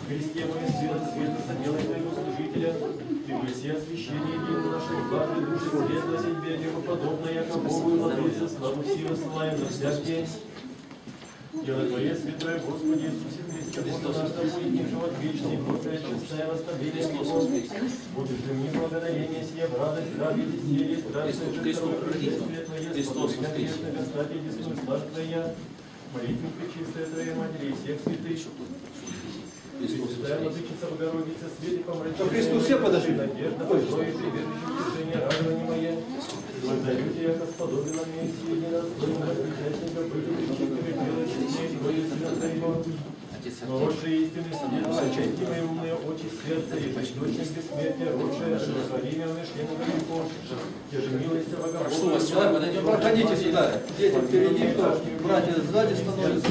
Христе мое света, света, замелой твоего служителя, и во все освящение дела нашей главы, души, светло, себе, неподобное, яко Богу и Владыце, славу силу славим на всякий день. Дело Твое, Святое, Господи Иисусе Христе, Бога наш Тобой, и живот вечный, Божия, честная, восставление Богу. Будешь же мне благодарение сие, в радость, радость, сели, страшное, житовое, пророчествие Твое, Христос, конечно, верстать, и десну, славь Твоя, молитву пречистая Твоя Матери и всех святых. Ко Христу все подошли. Благодарю тебя, Господу, на месте, не достойно причастников, причастников, причастников, причастников, причастников, но лучшие истины сидят, мои умные очи, сердце, и точности смерти, лучшее, во время мышления далеко, те же милости Бога. Прошу вас, проходите сюда, дети впереди, кто братья сзади становятся.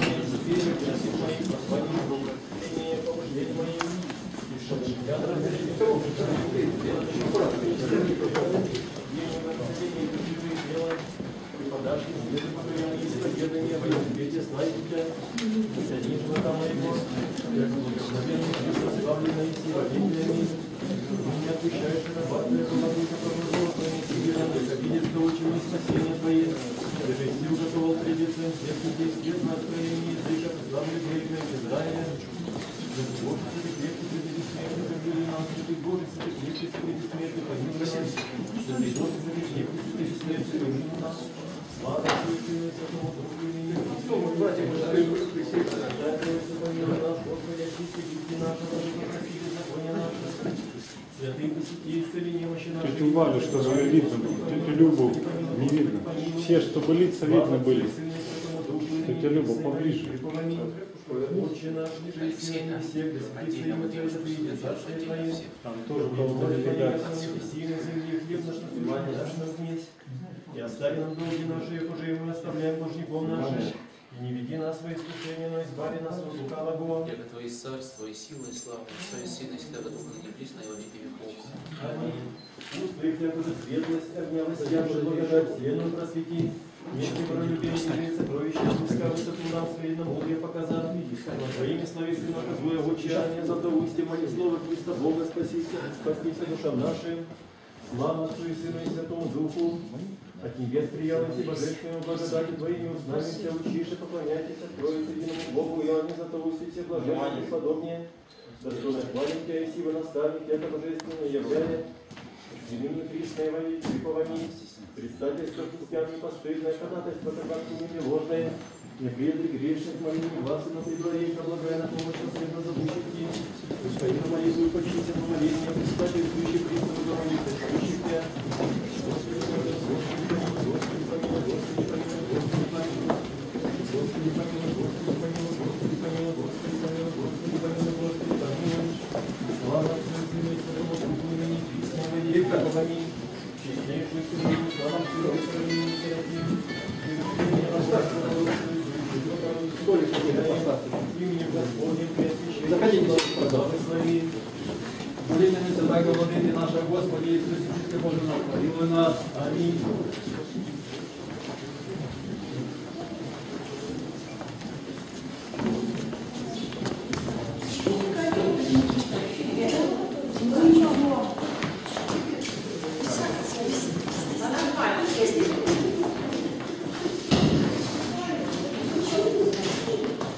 Чтобы лица видно были. Тетя Люба, поближе. Там тоже кого-то не подать. И остави нам долги наши, их уже и мы оставляем должником нашим. И не веди нас во искушение, но избави нас от лукавого. Яко Твое царство и сила и слава, Твое Сына и Святого Духа, непресно и во веки веков. Аминь. Пусть прихлеб уже светлость, огня высоя, уже благодать вселенную просвети. Вместе пролюбили и сокровища, пускаются туда свои на Бога показаны. Во имя Славе Сына, Козлое Отчаяния, Златоусте, мои слова Христа Бога спасися, спасися душам нашим. Слава Отцу и Сыну и Святому Духу. От небес приялась и божественную благодать Твоими узнавимся, учишь и поклоняйтесь, откроется единому Богу, Иоанне Златоусте, все блаженные и подобнее. Достойно хвалим Тебя и сила наставить, яко божественное явление. Единый Христовой во веки вековами. Предстательство христиан непостыдное, ходатайство таковым неложное. Неприятных грешных молитвы вас и на предварение, благая на помощь от всех разобущих дней. Господина молитву и почтите на молитве, предстательствующих Христову за молитвой, слушайте. Господи, Господи, Господи, помилуй, Господи, помилуй, Господи, помилуй. Господи, помилуй, Господи, помилуй, Господи, помилуй, Господи, помилуй, Господи, помилуй, Господи, помилуй. Слава Отцу и Святому Духу, имени Христова и Иеговами. Чистейшую Сыну, слава Сыну, сравнению с Иеродимом. Сколько имени Господне пресвященной, заходите в продажи свои. Молитвами Святой Владыки нашего Господи Иисусе Христе Божий наш, помилуй нас. Аминь. Thank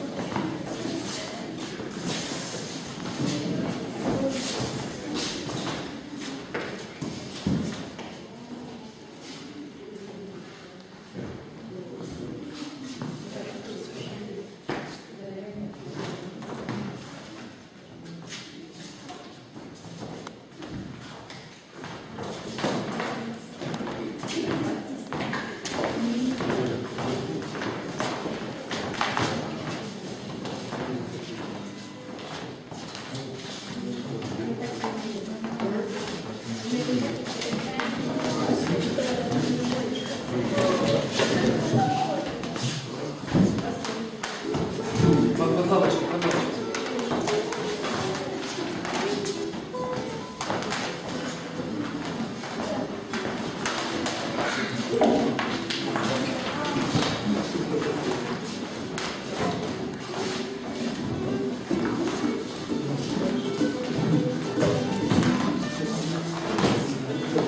you.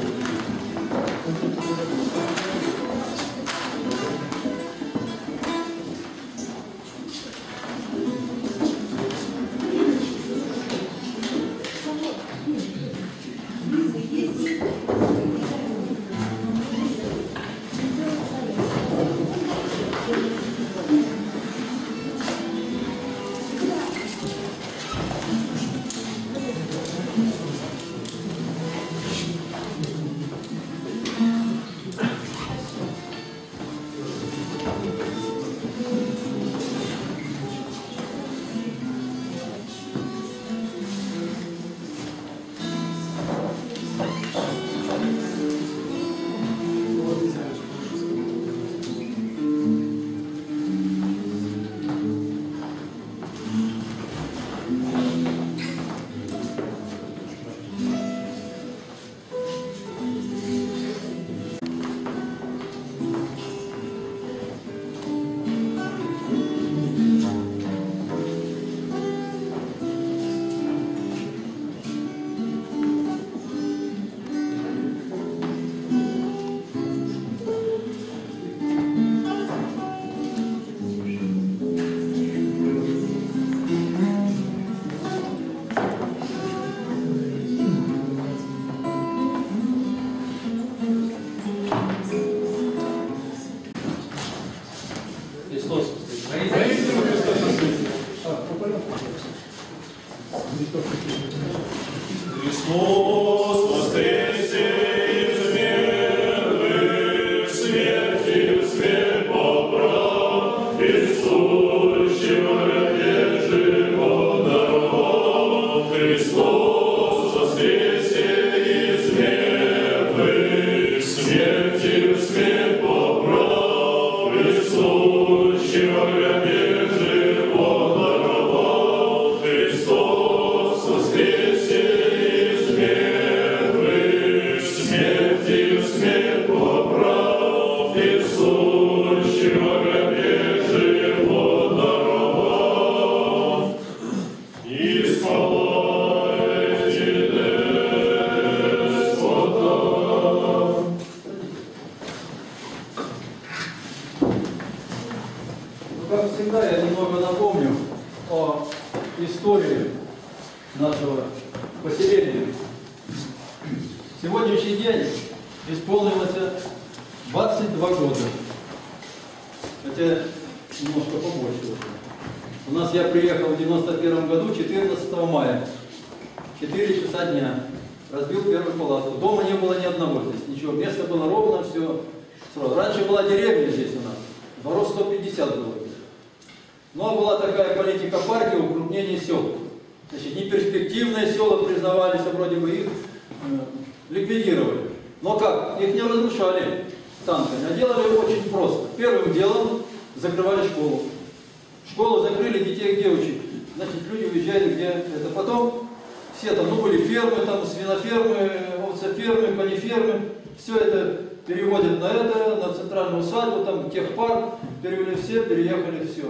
как всегда, я немного напомню о истории нашего поселения. Сегодняшний день исполнилось двадцать два года. Хотя немножко побольше. У нас я приехал в девяносто первом году, четырнадцатого мая, четыре часа дня. Разбил первую палатку. Дома не было ни одного здесь, ничего. Место было ровно, все сразу. Раньше была деревня здесь у нас. Дворов сто пятьдесят было. Ну а была такая политика партии укрупнения сел. Значит, неперспективные села признавались, а вроде бы их э, ликвидировали. Но как? Их не разрушали танками, а делали очень просто. Первым делом закрывали школу. Школу закрыли, детей где учить? Значит, люди уезжали где это. Потом все там, ну были фермы, там свинофермы, овцефермы, конифермы. Все это переводят на это, на центральную усадьбу, там техпарк. Перевели все, переехали все.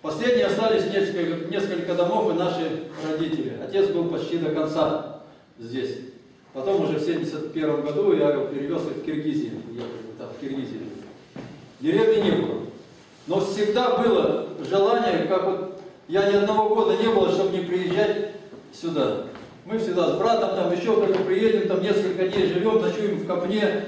Последние остались несколько, несколько домов и наши родители. Отец был почти до конца здесь. Потом уже в семьдесят первом году я перевез их в Киргизию. Да, в Киргизию. Деревни не было. Но всегда было желание, как вот я ни одного года не было, чтобы не приезжать сюда. Мы всегда с братом, там еще только приедем, там несколько дней живем, ночуем в Копне,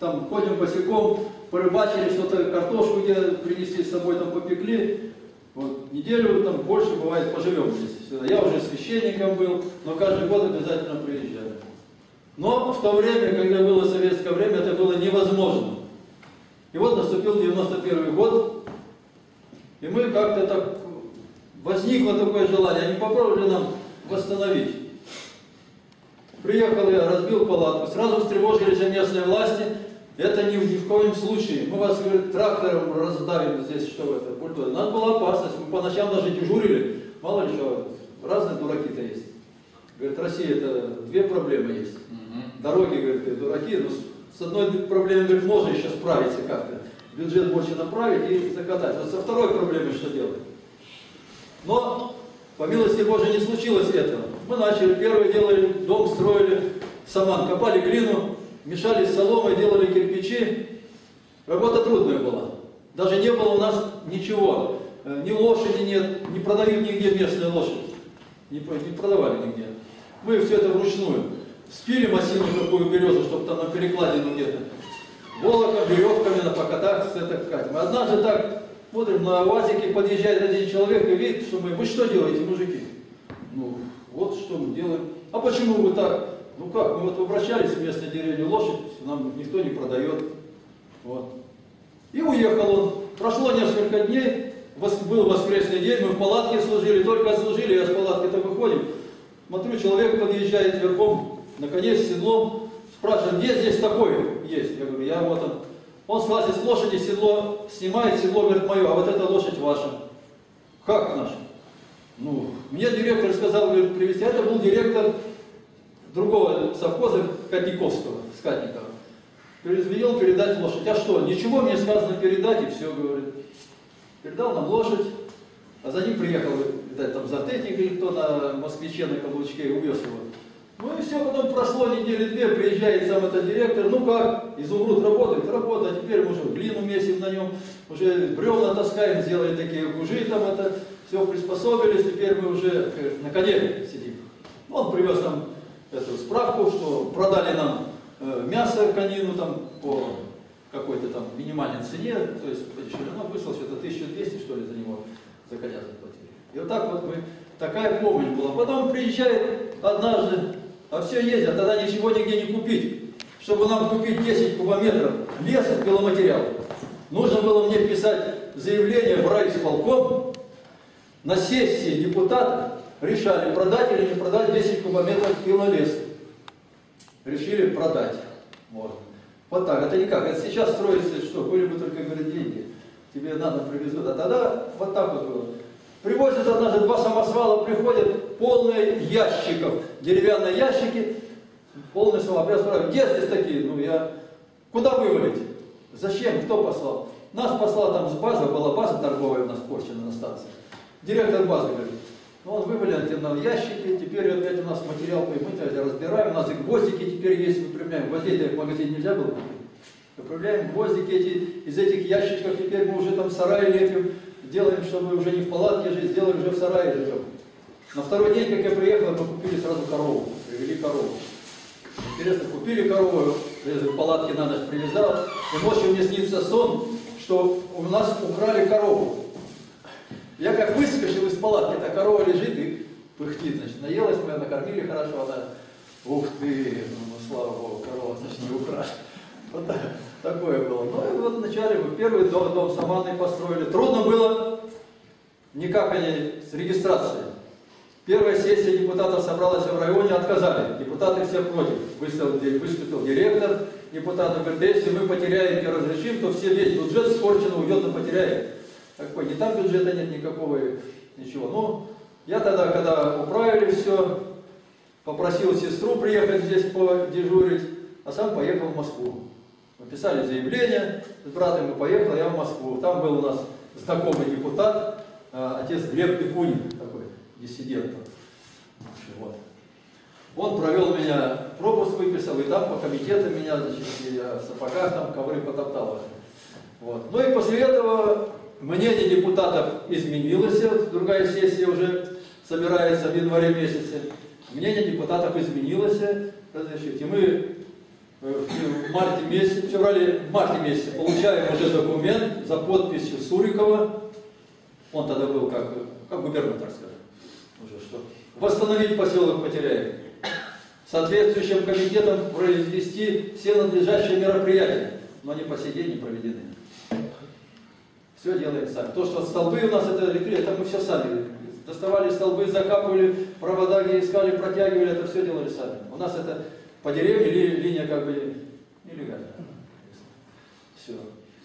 там ходим босиком, порыбачили, что-то картошку где принесли с собой, там попекли. Вот, неделю там больше бывает поживем здесь. Всегда. Я уже священником был, но каждый год обязательно приезжали. Но в то время, когда было советское время, это было невозможно. И вот наступил девяносто первый год, и мы как-то так, возникло такое желание, они попробовали нам восстановить. Приехал я, разбил палатку, сразу встревожились местные власти, это ни, ни в коем случае, мы вас, говорит, трактором раздавим здесь, что в это, бульдозер. У нас была опасность, мы по ночам даже дежурили, мало ли что, разные дураки-то есть. Говорит, Россия, это две проблемы есть. Дороги, говорит, и дураки, ну, с одной проблемой, говорит, можно еще справиться как-то. Бюджет больше направить и закатать. А со второй проблемой что делать? Но, по милости Божией, не случилось этого. Мы начали, первое делали, дом строили, саман, копали глину, мешали с соломой, делали кирпичи. Работа трудная была. Даже не было у нас ничего. Ни лошади нет, не продают нигде местные лошади. Не, не продавали нигде. Мы все это вручную. Спили массивную такую березу, чтобы там на перекладину где-то. Волоком, веревками на покатах с этой ткатью. Мы однажды так смотрим на УАЗике, подъезжает один человек и видит, что мы, вы что делаете, мужики? Ну, вот что мы делаем. А почему вы так? Ну как, мы вот обращались в местной деревне лошадь, нам никто не продает. Вот. И уехал он. Прошло несколько дней, был воскресный день, мы в палатке служили, только служили, я с палатки-то выходим. Смотрю, человек подъезжает верхом, наконец, седлом, спрашивает, где здесь такой есть? Я говорю, я вот он. Он слазит с лошади, седло снимает, седло, говорит, мое, а вот эта лошадь ваша. Как наша? Ну, мне директор сказал, говорит, привезти. Это был директор другого совхоза, Кадниковского, Скатникова. Перезвонил передать лошадь. А что, ничего мне сказано передать, и все, говорит. Передал нам лошадь, а за ним приехал, видать, там завтетник или кто на москвиче на каблучке, увез его. Ну и все, потом прошло недели-две, приезжает сам этот директор, ну как, изумруд работает, работает, а теперь мы уже глину месим на нем, уже бревна таскаем, сделали такие гужи там это, все приспособились, теперь мы уже на коне сидим. Он привез нам эту справку, что продали нам э, мясо, конину там по какой-то там минимальной цене, то есть оно вышло что-то тысяча двести что ли за него, за коня заплатили. И вот так вот мы, такая помощь была. Потом приезжает однажды, а все есть, а тогда ничего нигде не купить. Чтобы нам купить десять кубометров леса, пиломатериала, нужно было мне писать заявление в райисполком. На сессии депутатов решали, продать или не продать десять кубометров пилолеса. Решили продать. Вот. Вот так. Это никак. Это сейчас строится, что были бы только, говорят, деньги. Тебе надо привезут. А тогда вот так вот было. Привозят однажды, два самосвала приходят, полные ящиков, деревянные ящики, полный самосвал. Я спрашиваю, где здесь такие? Ну я, куда вывалить? Зачем? Кто послал? Нас послал там с базы, была база торговая у нас порчена на станции. Директор базы говорит, ну он вывалил нам ящики, теперь опять у нас материал, мы разбираем, у нас и гвоздики теперь есть, выпрямляем. Гвоздей в магазине нельзя было купить. Выпрямляем гвоздики эти, из этих ящичков, теперь мы уже там сарай лепим. делаем, что мы уже не в палатке жить, сделаем, уже в сарае живем. На второй день, как я приехал, мы купили сразу корову, привели корову. Интересно, купили корову, в палатке на ночь привязал, и ночью мне снится сон, что у нас украли корову. Я как выскочил из палатки, та корова лежит и пыхтит, значит, наелась, мы ее накормили хорошо, она, ух ты, ну, слава богу, корова, значит, не украли. Вот так, такое было. Ну и вот вначале мы первый дом, дом Саманной построили. Трудно было, никак они с регистрацией. Первая сессия депутатов собралась в районе, отказали. Депутаты все против. Выступил директор депутатов, говорит, если мы потеряем и разрешим, то все весь бюджет скорчено уйдет на потеряем. Такой, не там бюджета нет никакого, ничего. Ну, я тогда, когда управили все, попросил сестру приехать здесь подежурить, а сам поехал в Москву. Мы писали заявление, с братом мы поехали, я в Москву. Там был у нас знакомый депутат, отец Глеб Пикунин, такой диссидент. Вот. Он провел меня, пропуск выписал, и там по комитетам меня, значит, я в сапогах там ковры потоптал. Вот. Ну и после этого мнение депутатов изменилось, другая сессия уже собирается в январе месяце. Мнение депутатов изменилось, разрешите. Мы в марте месяце, в феврале, в марте месяце получаем уже документ за подписью Сурикова. Он тогда был как, как губернатор, скажем, уже что. Восстановить поселок Потеряев. Соответствующим комитетом произвести все надлежащие мероприятия, но они по сей день не проведены. Все делаем сами. То, что столбы у нас, это электричество, это мы все сами. Доставали столбы, закапывали, провода где искали, протягивали, это все делали сами. У нас это по деревне ли, линия как бы нелегальная. Все.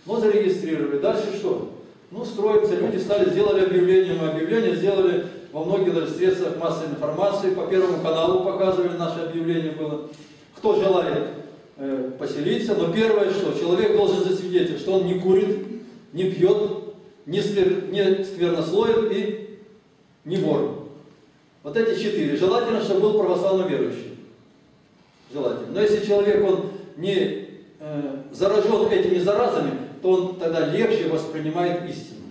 Но зарегистрировали. Дальше что? Ну, строятся, люди стали, сделали объявление, мы объявление сделали во многих даже средствах массовой информации, по Первому каналу показывали, наше объявление было. Кто желает э, поселиться, но первое, что человек должен засвидетельствовать, что он не курит, не пьет, не, сквер, не сквернословит и не вор. Вот эти четыре. Желательно, чтобы был православно верующий. Желательно. Но если человек он не э, заражен этими заразами, то он тогда легче воспринимает истину.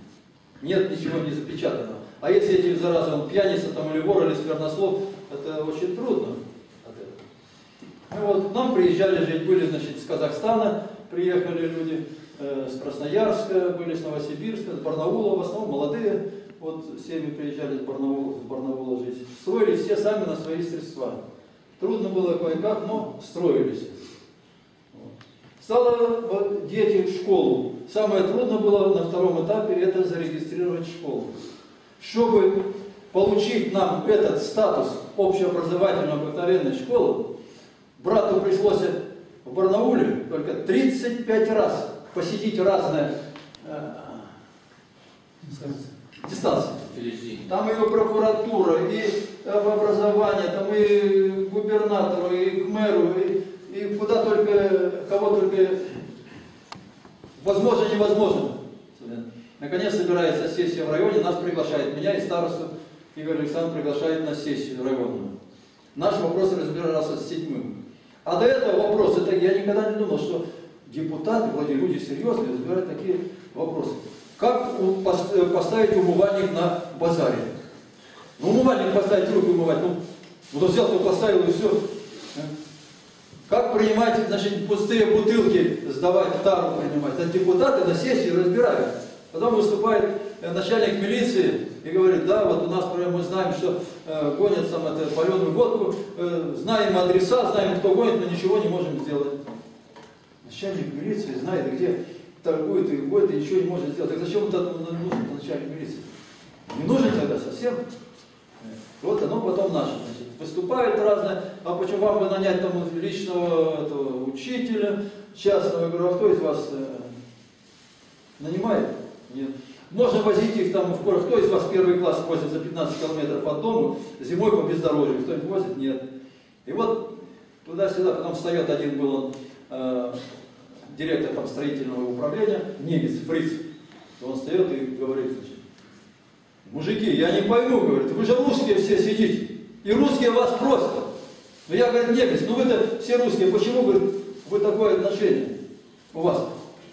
Нет ничего не запечатанного. А если эти заразы, он пьяница, там, или вор, или сквернослов, это очень трудно от этого. Ну, вот, к нам приезжали жить, были, значит, из Казахстана приехали люди, э, с Красноярска, были с Новосибирска, с Барнаула, в основном молодые, вот семьи приезжали из Барнаула, из Барнаула жить. Строили все сами на свои средства. Трудно было кое-как, но строились. Вот. Стало дети в школу. Самое трудное было на втором этапе это зарегистрировать школу. Чтобы получить нам этот статус общеобразовательной обыкновенной школы, брату пришлось в Барнауле только тридцать пять раз посетить разные э, дистанции. Там и прокуратура, и образование, там и губернатору, и к мэру, и, и куда только, кого только возможно, невозможно. Наконец собирается сессия в районе, нас приглашает, меня и старосту Игорь Александрович приглашает на сессию районную. Наш вопрос разбирался с седьмым. А до этого вопросы, я никогда не думал, что депутаты, вроде люди серьезные, разбирают такие вопросы. Как поставить умывальник на базаре? Ну, умывальник поставить, руки умывать, ну, вот взял, кто поставил, и все. Как принимать, значит, пустые бутылки, сдавать, тару принимать? Это депутаты на сессии разбирают. Потом выступает начальник милиции и говорит, да, вот у нас, мы знаем, что э, гонят там эту паленую водку, э, знаем адреса, знаем, кто гонит, но ничего не можем сделать. Начальник милиции знает, где торгует и гонит, и ничего не может сделать. Так зачем он нужен, начальник милиции? Не нужен тогда совсем. Вот оно потом наше. Значит, выступает разное. А почему вам бы нанять там личного этого, учителя, частного? Я говорю, а кто из вас э, нанимает? Нет. Можно возить их там в город. Кто из вас первый класс возит за пятнадцать километров от дома, зимой по бездорожью? Кто-нибудь возит? Нет. И вот туда-сюда, потом встает один был он, э, директор там, строительного управления, немец, фриц. Он встает и говорит, значит, мужики, я не пойму, говорит, вы же русские все сидите, и русские вас просят. Но я, говорит, немец, ну вы-то все русские, почему, говорит, вы такое отношение у вас?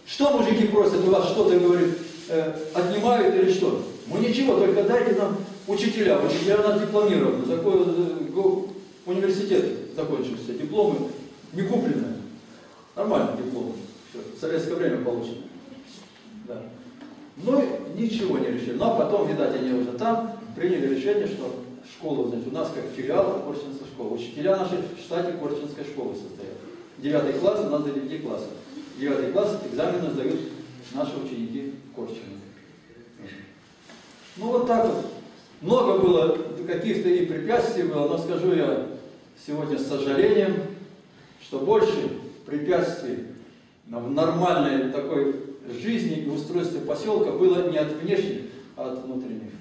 Что мужики просят у вас, что-то, говорит, э, отнимают или что? Ну ничего, только дайте нам учителя. Учителя у нас дипломированы. Закон, э, университет закончился, дипломы не куплены. Нормальный диплом. Все, в советское время получено. Да. Ну ничего не решили. Но потом, видать, они уже там приняли решение, что школу, значит, у нас как филиал Корчинской школы. Учителя наши в штате Корчинской школы состоят. Девятый класс у нас до девяти классов. Девятый класс экзамены сдают наши ученики Корчины. Ну вот так вот. Много было каких-то и препятствий было, но скажу я сегодня с сожалением, что больше препятствий в нормальной такой жизни и устройстве поселка было не от внешних, а от внутренних.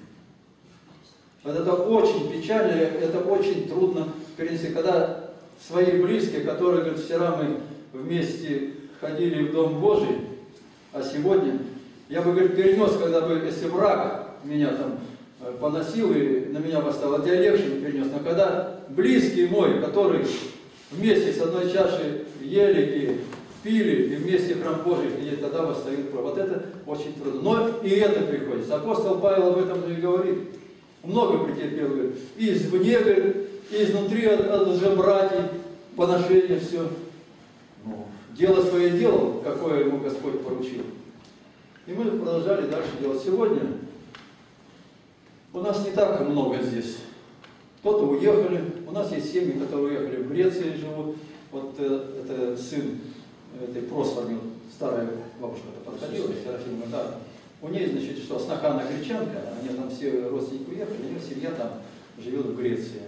Вот это очень печально, это очень трудно перенести, когда свои близкие, которые, говорят, вчера мы вместе ходили в Дом Божий, а сегодня, я бы, говорит, перенес, когда бы, если враг меня там поносил и на меня поставил, вот я легче бы перенес, но когда близкий мой, который вместе с одной чашей ели и пили, и вместе храм Божий, и тогда восстают, вот это очень трудно, но и это приходится. Апостол Павел об этом же и говорит. Много претерпел, говорит, и извне, говорит, и изнутри от, от лжебратьев, поношение, все. Но дело свое делал, какое ему Господь поручил. И мы продолжали дальше делать. Сегодня у нас не так много здесь. Кто-то уехали, у нас есть семьи, которые уехали в Грецию и живут. Вот это сын этой Просфорги, старая бабушка подходила, Серафима, да. У нее, значит, что, снохана гречанка, они там все родственники уехали, у нее семья там живет в Греции.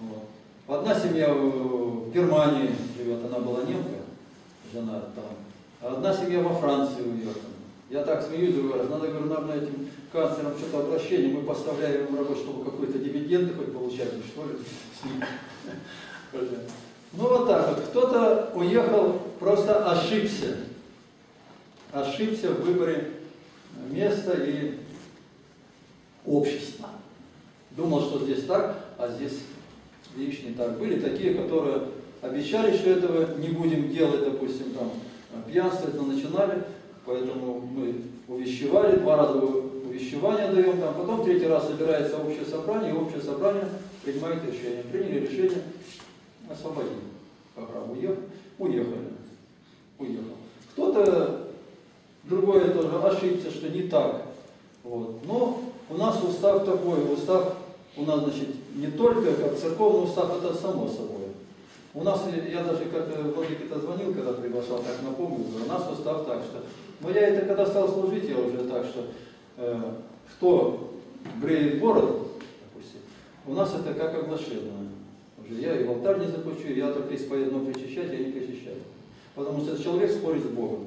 Вот. Одна семья в Германии живет, она была немка, жена там. А одна семья во Франции уехала. Я так смеюсь, говорю, надо, говорю, нам на этим канцлерам что-то обращение, мы поставляем им работу, чтобы какой-то дивиденды хоть получать, что ли, с ним. Ну вот так вот, кто-то уехал, просто ошибся. Ошибся в выборе место и общество. Думал, что здесь так, а здесь лишь не так. Были такие, которые обещали, что этого не будем делать, допустим, там пьянствовать, но начинали, поэтому мы увещевали, два раза увещевание даем, там, потом третий раз собирается общее собрание, и общее собрание принимает решение. Приняли решение освободить. Как раз уехали. Уехали. Уехал. Кто-то другое тоже ошибся, что не так. Вот. Но у нас устав такой, устав у нас, значит, не только как церковный устав, это само собой. У нас, я даже как-то Никита звонил, когда приглашал, так напомнил, у нас устав так, что... Но я это когда стал служить, я уже так, что э, кто бреет город, допустим, у нас это как оглашенное. Уже я и в алтарь не запущу, я только исповедно причащать, я не причащаю. Потому что этот человек спорит с Богом.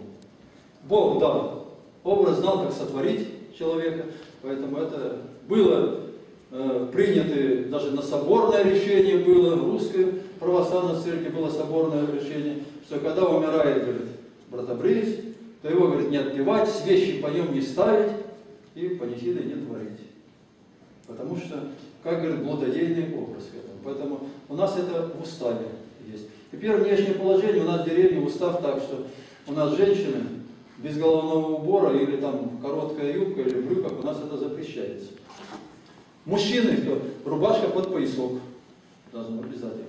Бог дал образ, знал, как сотворить человека, поэтому это было э, принято, даже на соборное решение было, в русской православной церкви было соборное решение, что когда умирает, говорит, братобреец, то его, говорит, не отпевать, свечи по нем не ставить и панихиды не творить. Потому что, как говорит, блудодейный образ к этому. Поэтому у нас это в уставе есть. Теперь внешнее положение, у нас в деревне устав так, что у нас женщины без головного убора, или там короткая юбка, или в брюках, у нас это запрещается. Мужчины, кто? Рубашка под поясок. Должна обязательно.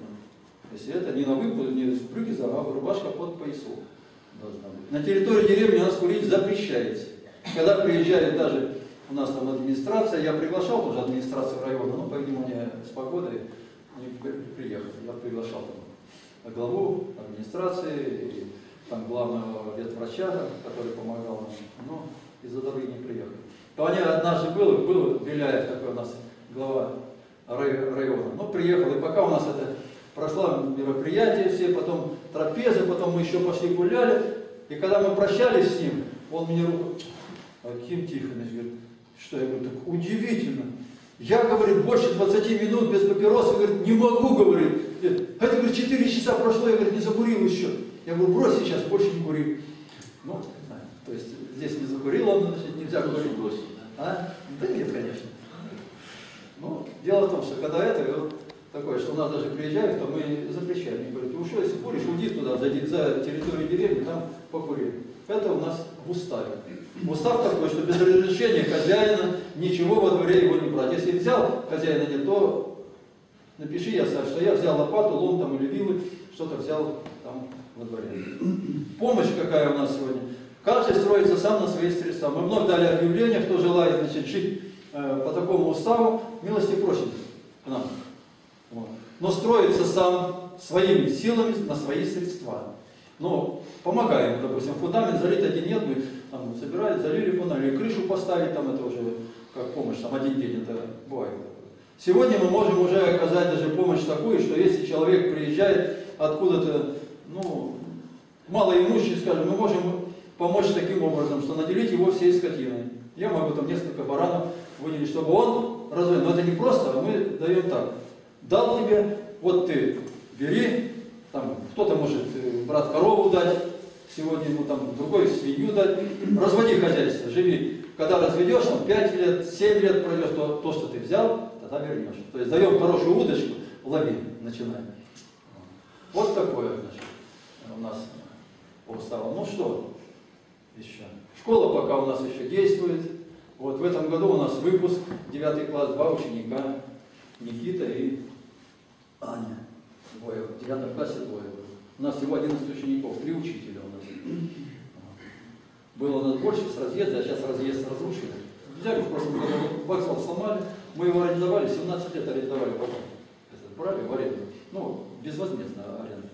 Если это не на выпуск, не в брюки, а рубашка под поясок. Должна быть. На территории деревни у нас курить запрещается. Когда приезжает даже у нас там администрация, я приглашал тоже администрацию района, но, по-видимому, с погодой не приехал. Я приглашал там главу администрации, там главного ветврача, который помогал нам, но из-за дороги не приехал. То они однажды был, был Беляев, такой у нас глава района, но приехал, и пока у нас это прошло мероприятие все, потом трапезы, потом мы еще пошли гуляли, и когда мы прощались с ним, он мне руку, Аким Тихонович, говорит, что я говорю, так удивительно, я, говорит, больше двадцати минут без папироса, говорит, не могу, говорит, это, говорит, четыре часа прошло, я, говорит, не закурил еще. Я говорю, брось сейчас, больше не кури. Ну, то есть здесь не закурил он, значит, нельзя курить. Бросить. А? Да нет, конечно. Ну, дело в том, что когда это вот такое, что у нас даже приезжают, то мы запрещаем. Они говорят, ты ушел, если куришь, уйди туда, зайди за территорию деревни, там покури. Это у нас в уставе. Устав такой, что без разрешения хозяина ничего во дворе его не брать. Если взял хозяина не то, напиши я, Саш, что я взял лопату, лом там или вилы, что-то взял там во дворе. Помощь какая у нас сегодня. Каждый строится сам на свои средства. Мы вновь дали объявление, кто желает, значит, жить э, по такому уставу, милости просим к нам. Вот. Но строится сам своими силами на свои средства. Но помогаем, допустим, фундамент залить один нет, мы там собирали, залили фундамент, крышу поставить, там это уже как помощь, там один день это бывает. Сегодня мы можем уже оказать даже помощь такую, что если человек приезжает откуда-то, ну, малоимущий, скажем, мы можем помочь таким образом, что наделить его всей скотиной. Я могу там несколько баранов выделить, чтобы он развел. Но это не просто, а мы даем так. Дал тебе, вот ты бери, там кто-то может брат корову дать, сегодня ему там другой свинью дать. Разводи хозяйство, живи. Когда разведешь, там пять лет, семь лет пройдешь, то, то, что ты взял, тогда вернешь. То есть даем хорошую удочку, лови, начинай. Вот такое, значит, у нас по уставу. Ну что? Еще. Школа пока у нас еще действует. Вот в этом году у нас выпуск, девятый класс, два ученика, Никита и Аня. Двое. В девятом классе двое. У нас всего одиннадцать учеников, три учителя у нас. Было у нас больше с разъезда, а сейчас разъезд разрушили. Взяли в прошлом году, вокзал сломали, мы его арендовали, семнадцать лет арендовали потом. Брали в аренду. Ну, безвозмездно аренда.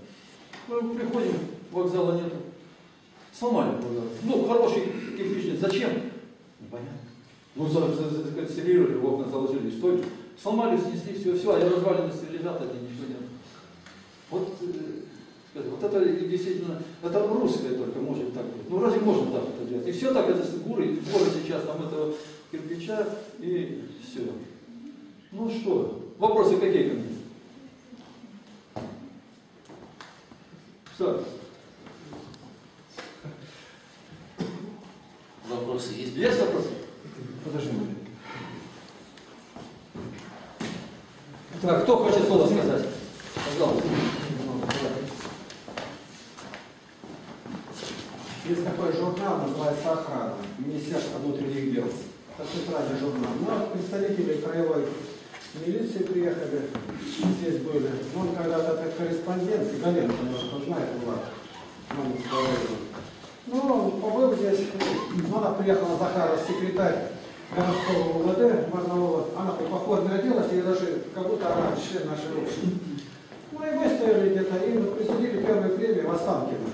Мы приходим, вокзала нету. Сломали. Ну, хороший кирпичный. Зачем? Непонятно. Ну, законсервировали, в окна заложили стойку. Сломали, снесли, все, все, а я развалинности лежат, они ничего нет. Вот, э, вот это действительно, это русское только может так быть. Ну, разве можно так это делать? И все так, это горы, горы сейчас, там этого кирпича, и все. Ну что, вопросы какие ко мне? Что? Вопросы есть? Есть вопросы? Подожди. Так, кто хочет слово сказать? Пожалуйста. Есть такой журнал, называется «Охрана», Министерство внутренних дел. Это центральный журнал. Но представители краевой милиции приехали, здесь были. Он когда-то так корреспондент, Галенко, может, знает, Влад. Ну, побыл здесь, ну, она приехала, Захарова, секретарь городского УВД Морнового, она по походной оделась, и даже как будто она член нашей общины. Ну и мы стояли где-то, и мы присудили первую премию в Останкино,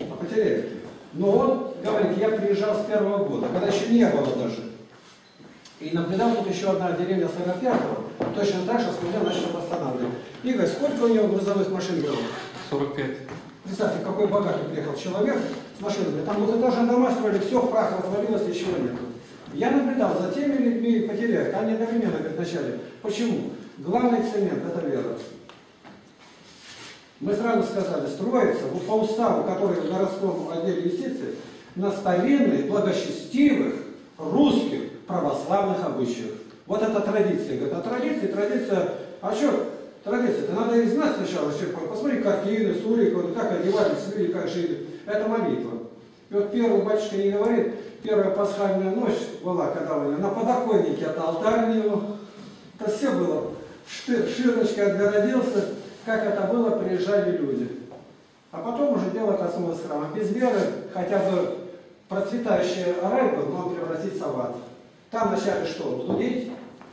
по Потеряевке. Но он говорит, я приезжал с первого года, когда еще не было даже. И наблюдал тут еще одна деревня сорок пятого, точно так же, смотрел, начал восстанавливать. Игорь, сколько у него грузовых машин было? сорок пять. Представьте, какой богатый приехал человек с машинами. Там вот этажи дома строили, все в прах развалилось, ничего нет. Я наблюдал за теми людьми и потеряют. Они одновременно вначале. Почему? Главный цемент – это вера. Мы сразу сказали, строится вот по уставу, который в городском отделе юстиции, на старинных, благочестивых, русских, православных обычаях. Вот это традиция. Говорят, а традиция, традиция, а что? Традиция-то надо их знать сначала, посмотри картины, суриков, как одевались люди, как жили. Это молитва. И вот первый батюшка не говорит, первая пасхальная ночь была, когда у меня на подоконнике от алтаря его. Это все было. Широчкой отгородился, как это было, приезжали люди. А потом уже дело коснулось храма. Без веры, хотя бы процветающий рай был, но превратиться в ад. Там вначале что, блудить?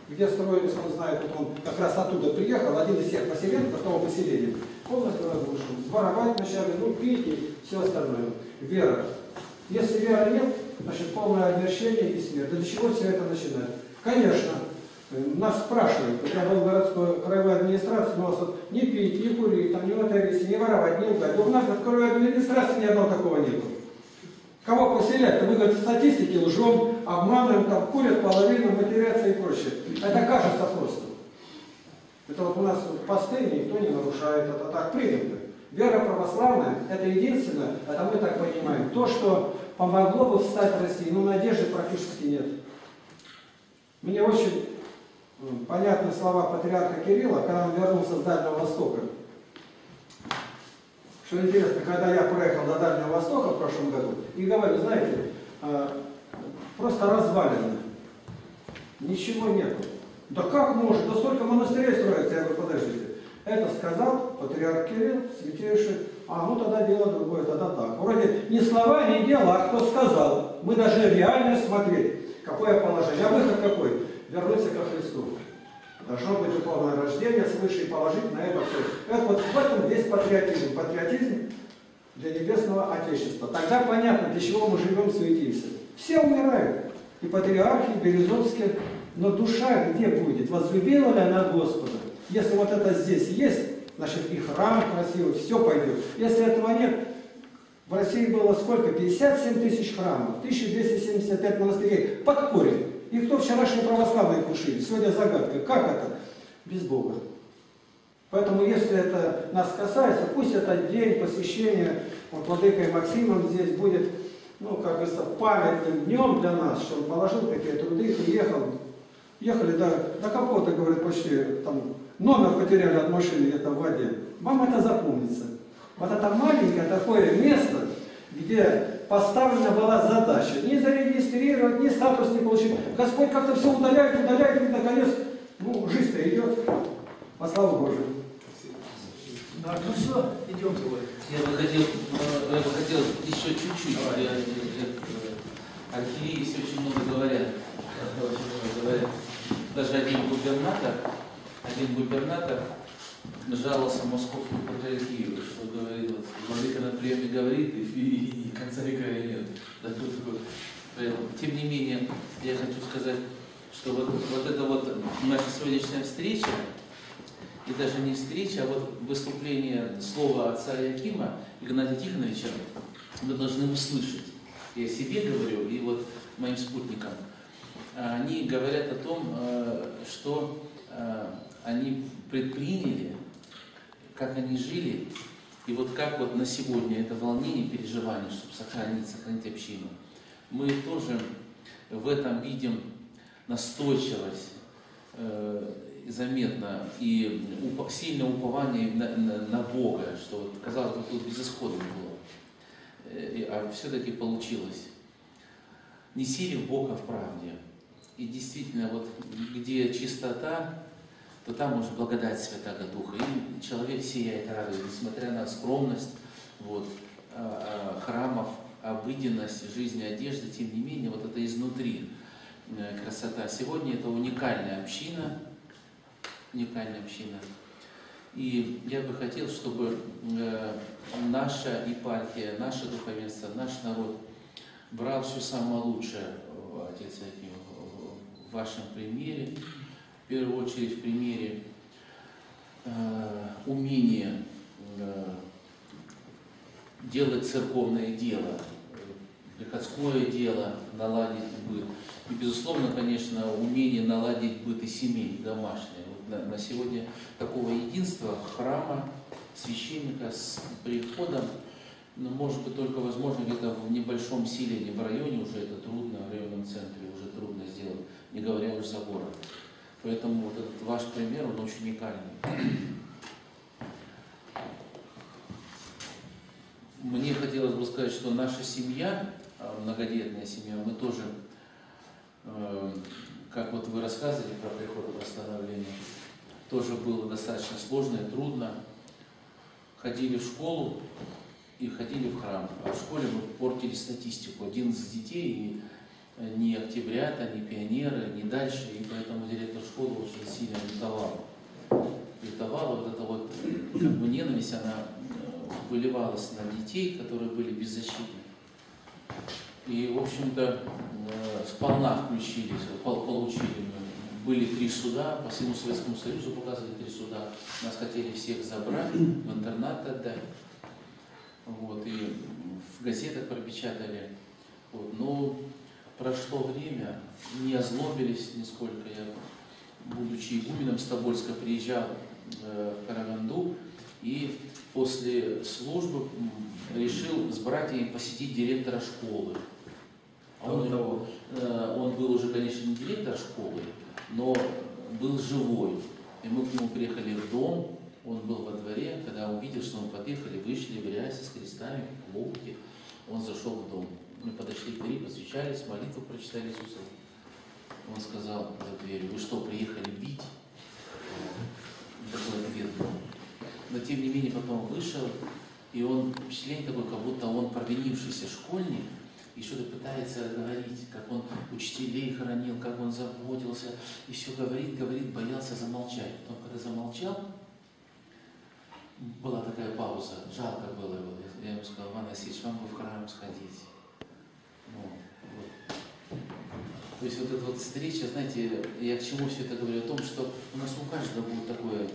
Где строились, он знает, вот он как раз оттуда приехал, один из всех поселенцев, того поселения, полностью разрушил, воровать начали, ну, пить и все остальное. Вера. Если веры нет, значит, полное отвержение и смерть. Для чего все это начинает? Конечно, нас спрашивают, когда был городской краевой администрации, у нас вот не пить, не курить, там, не мотовиться, не воровать, не угать. У нас в краевой администрации ни одного такого не было. Кого поселять-то? Мы, говорит, в статистике лжем, обманываем, там, курят половину, матерятся и прочее. Это кажется просто. Это вот у нас посты никто не нарушает, это так принято. Вера православная, это единственное, это мы так понимаем, то, что помогло бы встать в России, но надежды практически нет. Мне очень понятны слова патриарха Кирилла, когда он вернулся с Дальнего Востока. Что интересно, когда я проехал до Дальнего Востока в прошлом году, и говорю, знаете, просто развалено, ничего нет. Да как может? Да столько монастырей строится. Я говорю, подождите. Это сказал патриарх Кирилл, святейший. А ну тогда дело другое, тогда так. Вроде не слова, не дело, а кто сказал. Мы должны реально смотреть, какое положение. А выход какой? Вернуться ко Христу. Должно быть духовное рождение свыше и положить на это все. Это вот в этом весь патриотизм. Патриотизм для небесного Отечества. Тогда понятно, для чего мы живем, суетимся. Все умирают. И патриархи, и Березовские. Но душа где будет? Возлюбила ли она Господа? Если вот это здесь есть, значит и храм красивый, все пойдет. Если этого нет, в России было сколько? пятьдесят семь тысяч храмов, тысяча двести семьдесят пять монастырей под корень. И кто вчерашние православные кушили? Сегодня загадка. Как это? Без Бога. Поэтому, если это нас касается, пусть этот день посещения вот, владыкой Максимом здесь будет, ну, как говорится, памятным днем для нас, что он положил такие труды и приехал. Ехали до, до капота, говорят, почти там номер потеряли от машины где-то в воде. Вам это запомнится. Вот это маленькое такое место, где поставлена была задача. Не зарегистрировать, ни статус не получить. Господь как-то все удаляет, удаляет, и наконец, ну, жизнь-то идет. По славу Божию. Да, ну все, идем с тобой. Я бы хотел, я бы хотел еще чуть-чуть. Архиереи все очень много говорят. Очень много говорят. Даже один губернатор, один губернатор жаловался московскому патриархию, что говорил, вот, владыка на приеме говорит, и, и, и конца века нет. Да, тут, тем не менее, я хочу сказать, что вот, вот эта вот наша сегодняшняя встреча, и даже не встреча, а вот выступление слова отца Акима, Игнатия Тихоновича, мы должны услышать. Я себе говорю, и вот моим спутникам. Они говорят о том, что они предприняли, как они жили, и вот как вот на сегодня это волнение, переживание, чтобы сохранить, сохранить общину. Мы тоже в этом видим настойчивость, заметно, и сильное упование на, на, на Бога, что, вот, казалось бы, тут безысходно было, а все-таки получилось. Не силе Бога в правде. И действительно, вот где чистота, то там уже благодать Святого Духа. И человек сияет радостью, несмотря на скромность вот, храмов, обыденность, жизни, одежды, тем не менее, вот это изнутри красота. Сегодня это уникальная община, уникальная община. И я бы хотел, чтобы наша епархия, наше духовенство, наш народ брал все самое лучшее, отец Аким, в вашем примере, в первую очередь в примере э, умения э, делать церковное дело, приходское дело, наладить быт. И, безусловно, конечно, умение наладить быт и семей, домашние. Вот на, на сегодня такого единства храма, священника с приходом, но, может быть, только возможно где-то в небольшом селении, в районе уже это трудно, в районном центре уже трудно сделать, не говоря уже за город. Поэтому вот этот ваш пример, он очень уникальный. Мне хотелось бы сказать, что наша семья, многодетная семья, мы тоже, как вот вы рассказывали про приход и восстановление, тоже было достаточно сложно и трудно. Ходили в школу и ходили в храм. А в школе мы портили статистику. одиннадцать детей, и не октябрята, не пионеры, не дальше. И поэтому директор школы очень сильно лютовал. Лютовала вот эта вот как бы ненависть, она выливалась на детей, которые были беззащитны. И, в общем-то, сполна включились, получили. Были три суда, по всему Советскому Союзу показывали три суда. Нас хотели всех забрать, в интернат отдать. Вот, и в газетах пропечатали. Вот, но прошло время, не озлобились нисколько. Я, будучи игуменом Тобольска, приезжал э, в Караганду и после службы решил с братьями посетить директора школы. А он, его, э, он был уже, конечно, не директор школы, но был живой. И мы к нему приехали в дом, Он был во дворе, когда увидел, что мы подъехали, вышли, верясь с крестами, локти. Он зашел в дом. Мы подошли к двери, посвящались, молитву прочитали Иисуса. Он сказал за дверью: «Вы что, приехали бить?» Такой ответ был. Но тем не менее потом вышел, и он впечатление такое, как будто он провинившийся школьник, и что-то пытается говорить, как он учителей хоронил, как он заботился, и все говорит, говорит, боялся замолчать. Потом, когда замолчал, была такая пауза, жалко было его. Я ему сказал: «Иван Васильевич, вам бы в храм сходить». Ну, вот. То есть вот эта вот встреча, знаете, я к чему все это говорю? О том, что у нас у каждого будет такое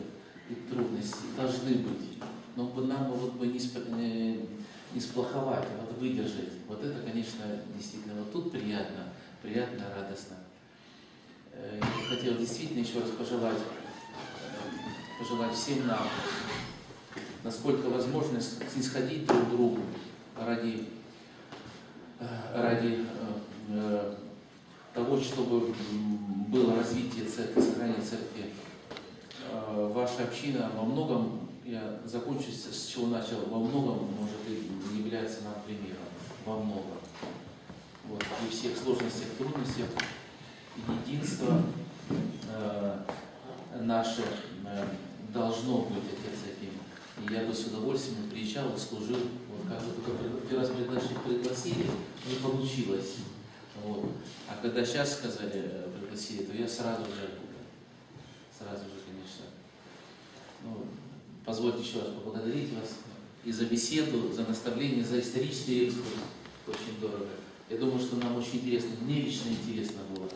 трудности, должны быть. Но нам вот бы не, сп... не сплоховать, а вот выдержать. Вот это, конечно, действительно, вот тут приятно, приятно, радостно. Я хотел действительно еще раз пожелать, пожелать всем нам, насколько возможно, снисходить друг к другу ради, ради э, того, чтобы было развитие церкви, сохранение церкви. Э, ваша община во многом, я закончу с чего начал, во многом может и являться нам примером. Во многом. Вот, при всех сложностях, трудностях, единство э, наше э, должно быть, отец Аким. И я бы с удовольствием приезжал и служил, вот, как бы только первый раз пригласили, не получилось. Вот. А когда сейчас сказали, пригласили, то я сразу же, сразу же, конечно. Ну, позвольте еще раз поблагодарить вас и за беседу, за наставление, за исторический экскурс. Очень дорого. Я думаю, что нам очень интересно, мне лично интересно было.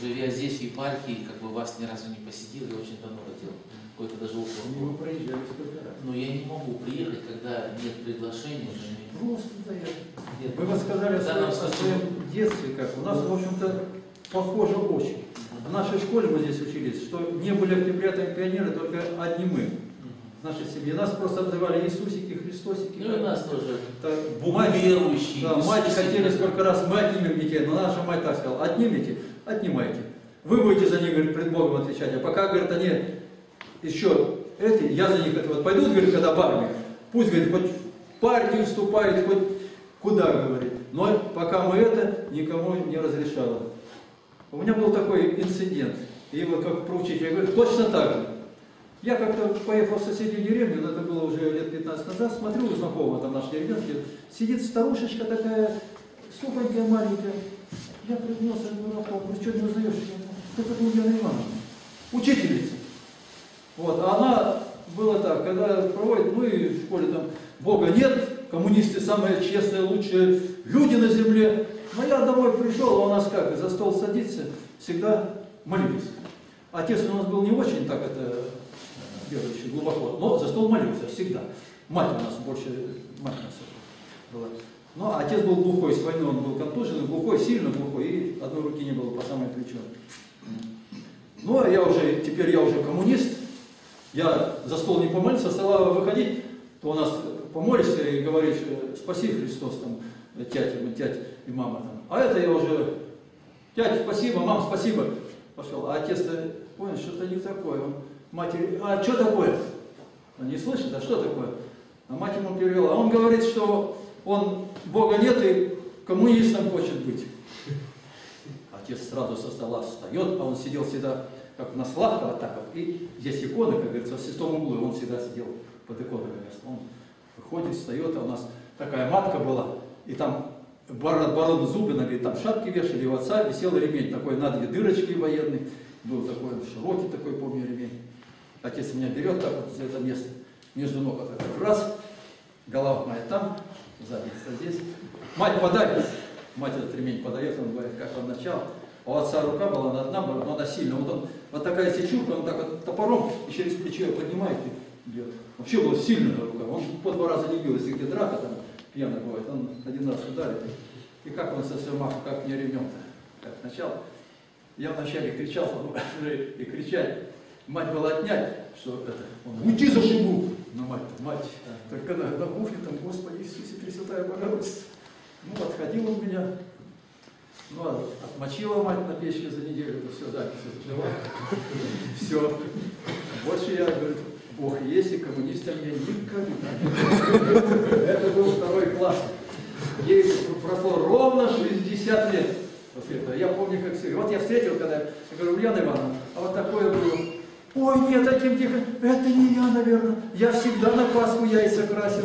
Живя здесь, в епархии, как бы вас ни разу не посетил, я очень давно хотел. Какой-то даже округ. Вы проезжали сколько раз. Но я не могу приехать, когда нет приглашения. Просто да. Мы вас сказали о своем детстве, как у нас, в общем-то, похоже очень. В нашей школе мы здесь учились, что не были октябрятами пионеры, только одни мы. Нашей семье. Нас просто обзывали Иисусики, Христосики. Ну и нас тоже. Бумаги верующие. Да, мать хотели сколько раз, мы отнимем детей, но наша мать так сказала: отнимите, отнимайте. Вы будете за них, говорит, пред Богом отвечать. А пока, говорит, они еще эти, я за них это вот пойду, говорит, когда в армию, пусть, говорит, хоть в партию вступает, хоть куда, говорит. Но пока мы это, никому не разрешало. У меня был такой инцидент. И вот как проучить, я говорю, точно так же. Я как-то поехал в соседнюю деревню, но это было уже лет пятнадцать назад, смотрю у знакомого, там наш деревенский, сидит старушечка такая, сухонькая, маленькая. Я принялся, говорю, ну что не узнаешь? Только это Елена Ивановна, учительница. Вот, а она была так, когда проводит, ну и в школе там, Бога нет, коммунисты самые честные, лучшие люди на земле. Но я домой пришел, а у нас как, за стол садиться, всегда молились. Отец у нас был не очень так это... верующий, глубоко, но за стол молился всегда. Мать у нас больше, мать у нас была. Но отец был глухой, с войны он был контужен, глухой, сильно глухой, и одной руки не было по самое плечо. Но я уже, теперь я уже коммунист, я за стол не помолился, стала выходить, то у нас помолишься и говоришь: спаси Христос, там, тять, тять и мама там. А это я уже, тять, спасибо, мам, спасибо, пошел. А отец-то понял, что-то не такое. Матери, а что такое? Он не слышит, а что такое? А мать ему перевела. А он говорит, что он Бога нет и коммунистом хочет быть. Отец сразу со стола встает, а он сидел всегда как на славках, вот так вот. И здесь иконы, как говорится, в шестом углу, он всегда сидел под иконами. Он выходит, встает, а у нас такая матка была, и там барон зубы набили, там шапки вешали, у отца висел ремень такой на две дырочки военный. Был такой широкий, такой, помню, ремень. Отец меня берет так вот за это место, между ног вот так раз, голова моя там, задница здесь. Мать подай, мать этот ремень подает, он говорит, как он начал. А у отца рука была над нами, но она сильная. Вот, он, вот такая сечурка, он так вот топором и через плечо поднимает и бьет. Вообще была сильная рука, он по два раза не бил, если где драка там пьяная бывает, он один раз ударит. И как он со своей махом, как мне ремнем-то, как начал. Я вначале кричал, и кричать. Мать была отнять, что это, он, уйди за шубу! Но мать, мать, только на, на кухне там, Господи Иисусе, Пресвятая Богородица. Ну, отходила у меня, ну, отмочила мать на печке за неделю, то все, запись, все, больше я, говорит, Ох, если коммунистом я никогда. Это был второй класс. Ей прошло ровно шестьдесят лет. Я помню, как все. Вот я встретил, когда я говорю, Ульяна Ивановна, а вот такое было. Ой, нет, Аким Тихонович, это не я, наверное. Я всегда на Пасху яйца красил.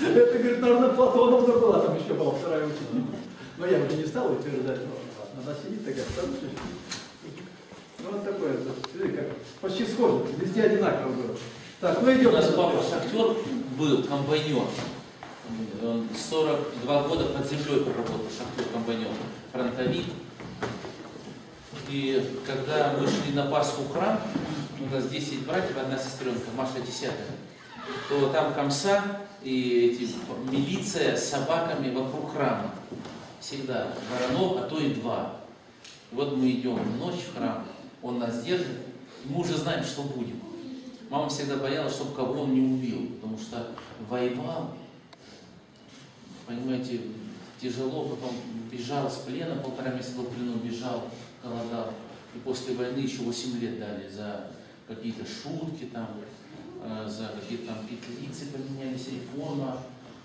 Это, говорит, наверное, Платонов была, там еще была вторая ученица. Но я уже не стал утверждать, но она сидит такая, ну вот такое, почти схоже, везде одинаково было. Так, ну идем. У нас папа шахтер был, компаньон. сорок два года под землей проработал шахтер-компаньон, фронтовик. И когда мы шли на Пасху в храм, у нас десять братьев, одна сестренка, Маша десятая, то там комса и эти, милиция с собаками вокруг храма. Всегда воронок, а то и два. Вот мы идем в ночь в храм, он нас держит, мы уже знаем, что будем. Мама всегда боялась, чтобы кого он не убил, потому что воевал, понимаете, тяжело, потом бежал с плена, полтора месяца в плену бежал, голодал. И после войны еще восемь лет дали за какие-то шутки, там, за какие-то там петлицы поменялись, реформа,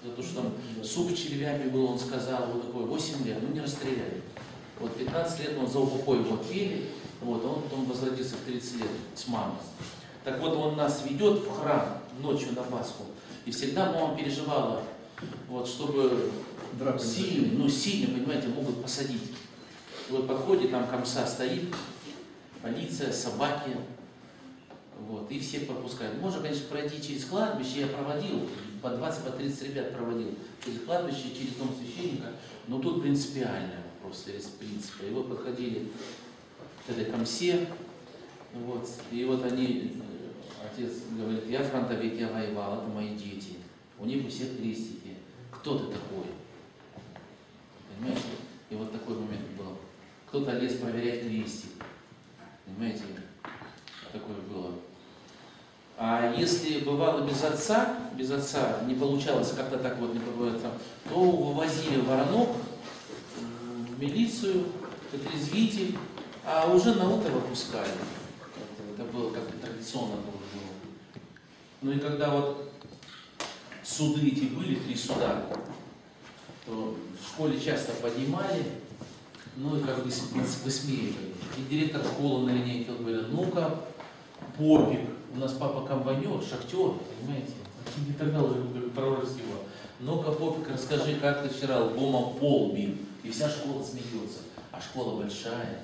за то, что там суп червями был, он сказал, вот такое, восемь лет, ну не расстреляли. Вот пятнадцать лет он за упокой его пели, вот, он потом возродился в тридцать лет с мамой. Так вот он нас ведет в храм ночью на Пасху, и всегда мама переживала, вот, чтобы сильно, ну сильно, понимаете, могут посадить. И вот подходит, там комса стоит, полиция, собаки, вот, и все пропускают. Можно, конечно, пройти через кладбище, я проводил, по двадцать, по тридцать ребят проводил через кладбище, через дом священника, но тут принципиально. Просто из принципа. И вот подходили к этой комсе, вот, и вот они, отец говорит, я фронтовик, я воевал, это мои дети, у них у всех крестики, кто ты такой? Понимаете? И вот такой момент был. Кто-то лез проверять крестик, понимаете? Такое было. А если бывало без отца, без отца не получалось как-то так вот, не побывало, то вывозили воронок, милицию, отрезвитель, а уже на утро выпускали. Это было как-то традиционно было. Ну и когда вот суды эти были, три суда, то в школе часто поднимали, ну и как бы высмеивали. И директор школы на линейке говорит, ну-ка, попик, у нас папа комбайнер, шахтер, понимаете, и тогда уже пророс его. Ну-ка, попик, расскажи, как ты вчера лбом пол бил. И вся школа смеется, а школа большая.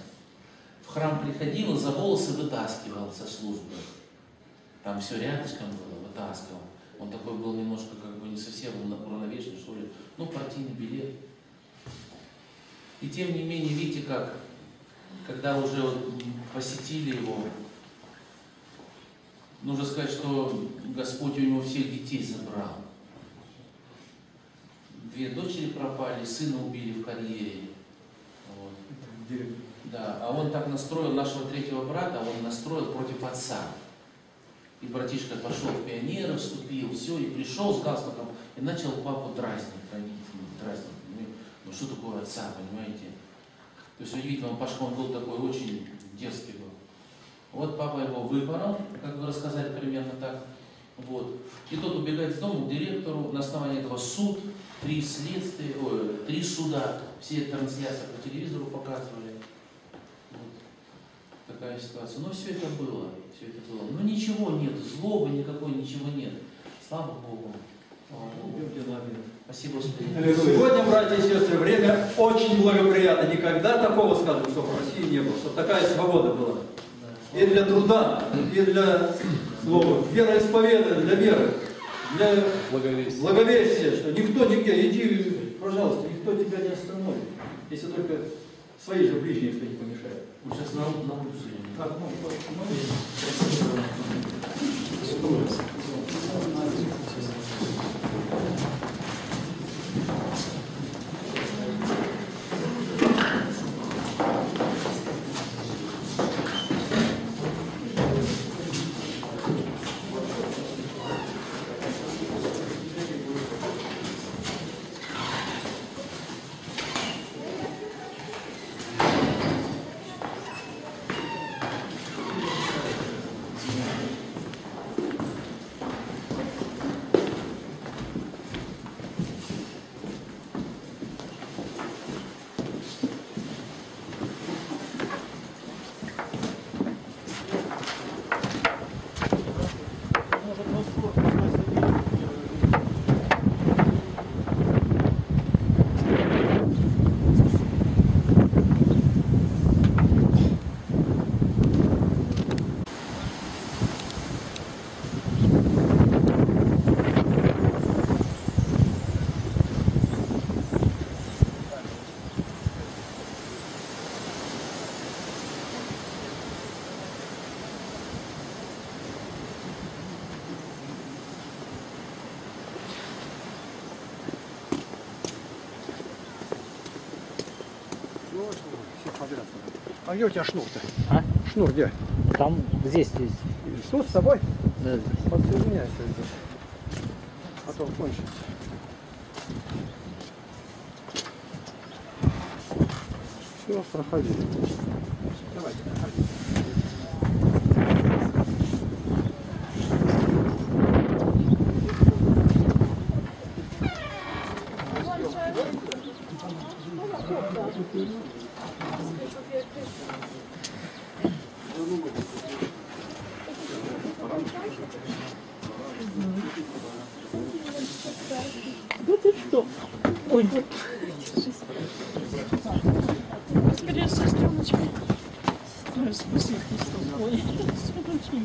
В храм приходила, за волосы вытаскивал со службы. Там все рядышком было, вытаскивал. Он такой был немножко, как бы не совсем уравновешенный, что ли. Ну, партийный билет. И тем не менее, видите как, когда уже вот посетили его, нужно сказать, что Господь у него всех детей забрал. Две дочери пропали, сына убили в карьере. Вот. Да, а он так настроил нашего третьего брата, он настроил против отца. И братишка пошел в пионеры, вступил, все, и пришел с галстуком, и начал папу дразнить, родителей, дразнить. Ну что такое отца, понимаете? То есть удивительно, Пашка, он был такой очень дерзкий был. Вот папа его выпорол, как бы рассказать примерно так. Вот. И тот убегает с дома к директору, на основании этого суд, три следствия, ой, три суда, все трансляции по телевизору показывали. Вот. Такая ситуация. Но все это было, все это было. Но ничего нет, злобы никакой, ничего нет. Слава Богу. Спасибо, Господи. Сегодня, братья и сестры, время очень благоприятно. Никогда такого, скажем, что в России не было, чтобы такая свобода была. И для труда, и для слова, вероисповедания, для веры, для благовестия. благовестия, что никто нигде, иди, пожалуйста, никто тебя не остановит, если только свои же ближние, если не помешают. Мы сейчас на улице. Так, ну, пожалуйста. А где у тебя шнур-то? А? Шнур где? Там, здесь есть. Шнур с собой? Да. Подсоединяйся здесь. А то он кончится. Все, проходи. Давайте, проходи. Да ты что? Ой, держись. Скорее, сестреночка. Сестреночка, спаси Христос. Ой, сестреночка.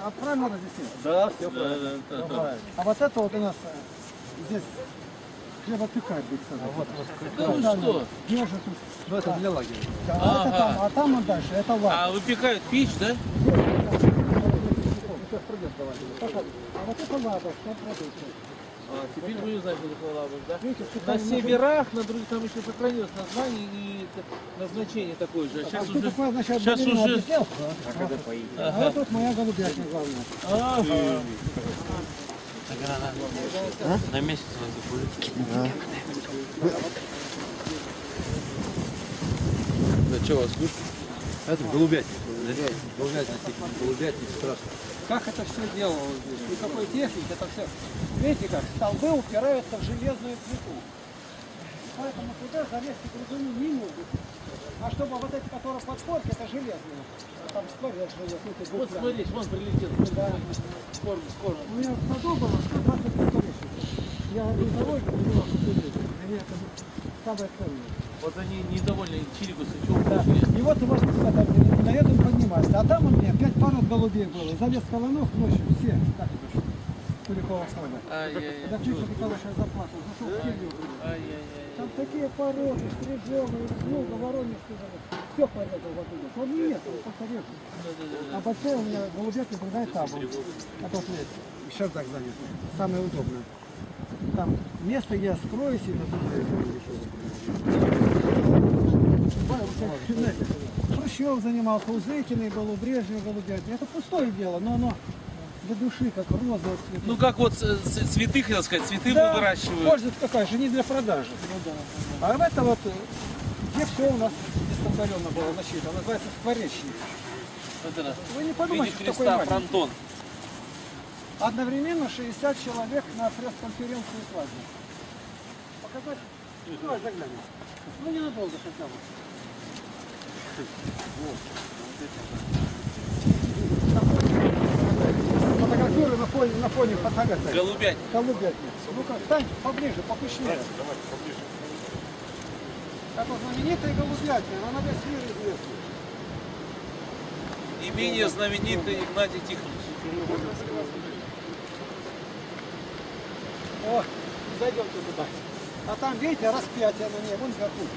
А правильно надо здесь? Да, все правильно. Да, да, да, да. А вот это вот у нас здесь хлебопекарь будет. А вот, вот, да, ну что? Держит. Ну это для лагеря. Да, а, а, это там, а там он дальше, это лагерь. А выпекают печь, да? А вот это лабов, что продается. А, теперь мы узнаем, что такое лабов, да? На северах, на других, там еще сохранилось название и назначение такое же. А сейчас уже... Такое, значит, сейчас уже... А, а когда поедем? Ага. А тут моя голубятня главная. Ага. А? На месяц у вас будет. Да что вас слушать? Это голубятник. Голубятник, голубятник страшно. Как это все делалось здесь? Никакой техники, это все. Видите как, столбы упираются в железную плиту. Поэтому туда залезть грузовые не могут. А чтобы вот эти, которые подпорки, это железные. А там скорее железные. Вот смотри, вон прилетел. Да. Скоро, скоро. У меня в саду было сто двадцать метров. Я недовольный, не могу сидеть. Они это самое ценное. Вот они недовольны, чирикусы, чего да. И вот его на этом поднимается. А там у меня пять паров голубей было. Залез колонок ночью, все. Так, Куликова схода. Ай-яй-яй. Да чуть-чуть сейчас заплакал. Зашел в Кирилл. Там такие породы, стрижовые, много воронежки. Все порезал в воду. Он нет, он просто режет. А большой у меня голубятник продает там. А то смотрите, сейчас так занято. Самое удобное. Там место я скрою себе. Хрущев занимался, Узыкиной был, у Брежнева голубятня. Это пустое дело, но оно для души, как роза. Ну как вот цветы, хотел сказать, цветы да, выращивают. Пользуется такая же, не для продажи. Ну, да. А это вот, где все у нас беспокоенно было насчитано, называется скворечник. Да. Вы не подумайте, что такое маленький. Одновременно шестьдесят человек на пресс-конференцию слазили. Показать? Ну, а заглянем. Ну, ненадолго хотя бы. Фотографируй на фоне, на фоне фотографии. Голубятник. Голубятник. Ну-ка, встань поближе, попышнее. Давайте, поближе. Это знаменитая голубятня, она весь мир известна. И менее знаменитый Игнатий Тихонович. О, зайдемте туда. А там, видите, распятие на ней, вон как тут.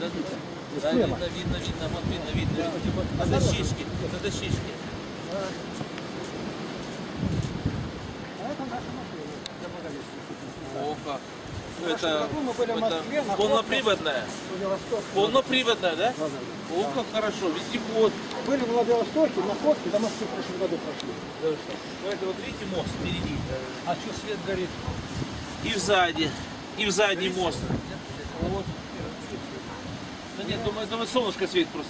Да, да, видно, видно, видно, вот видно, видно. Да. На дощечке, на дощечке. Да. А это наша машина. О, как. Ну, это, мы были в Москве, это полноприводная. Полноприводная, да? Да, да. О, как да. Хорошо, вездеход. Были в Владивостоке, на Ходке, до Москвы в прошлом году прошли. Да, ну, это вот видите мост впереди. Да. А что свет горит? И сзади. И в задний мост. Вот. Да нет, думаю, думаю, солнышко светит просто.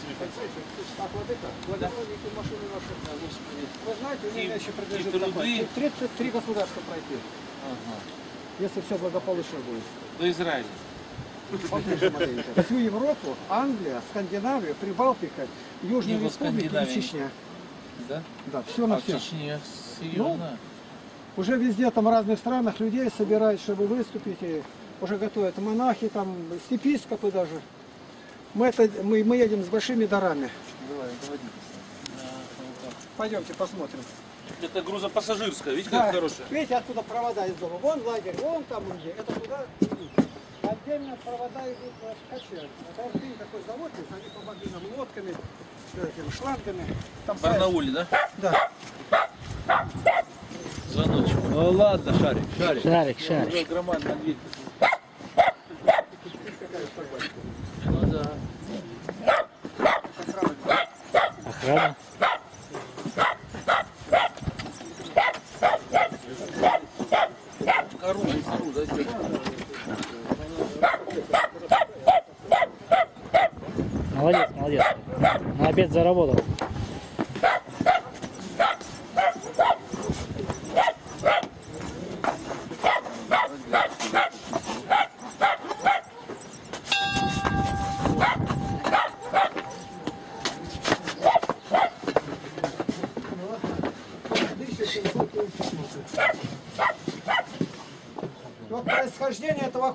Так, вот это, владельники машины наши. Вы знаете, у меня еще принадлежит тридцать три государства пройти. Ага. Если все благополучно будет. До Израиля. Всю Европу, Англия, Скандинавию, Прибалтика, Южную Республику и Чечня. Да? Да, все на все. Уже везде там в разных странах людей собирают, чтобы выступить, и уже готовят монахи, там степископы даже. Мы, это, мы, мы едем с большими дарами. Давай, да, пойдемте посмотрим. Это грузопассажирская, видите, да, как хорошая? Видите, откуда провода из дома. Вон лагерь, вон там где. Это туда. Отдельно провода идут на ткаче. Вот там такой завод, они помогли нам лодками, шлангами. Там Барнауле, да? Да. Ну ладно, шарик, шарик. Шарик, шарик. Охрана. Оружие, оружие. Молодец, молодец. На обед заработал.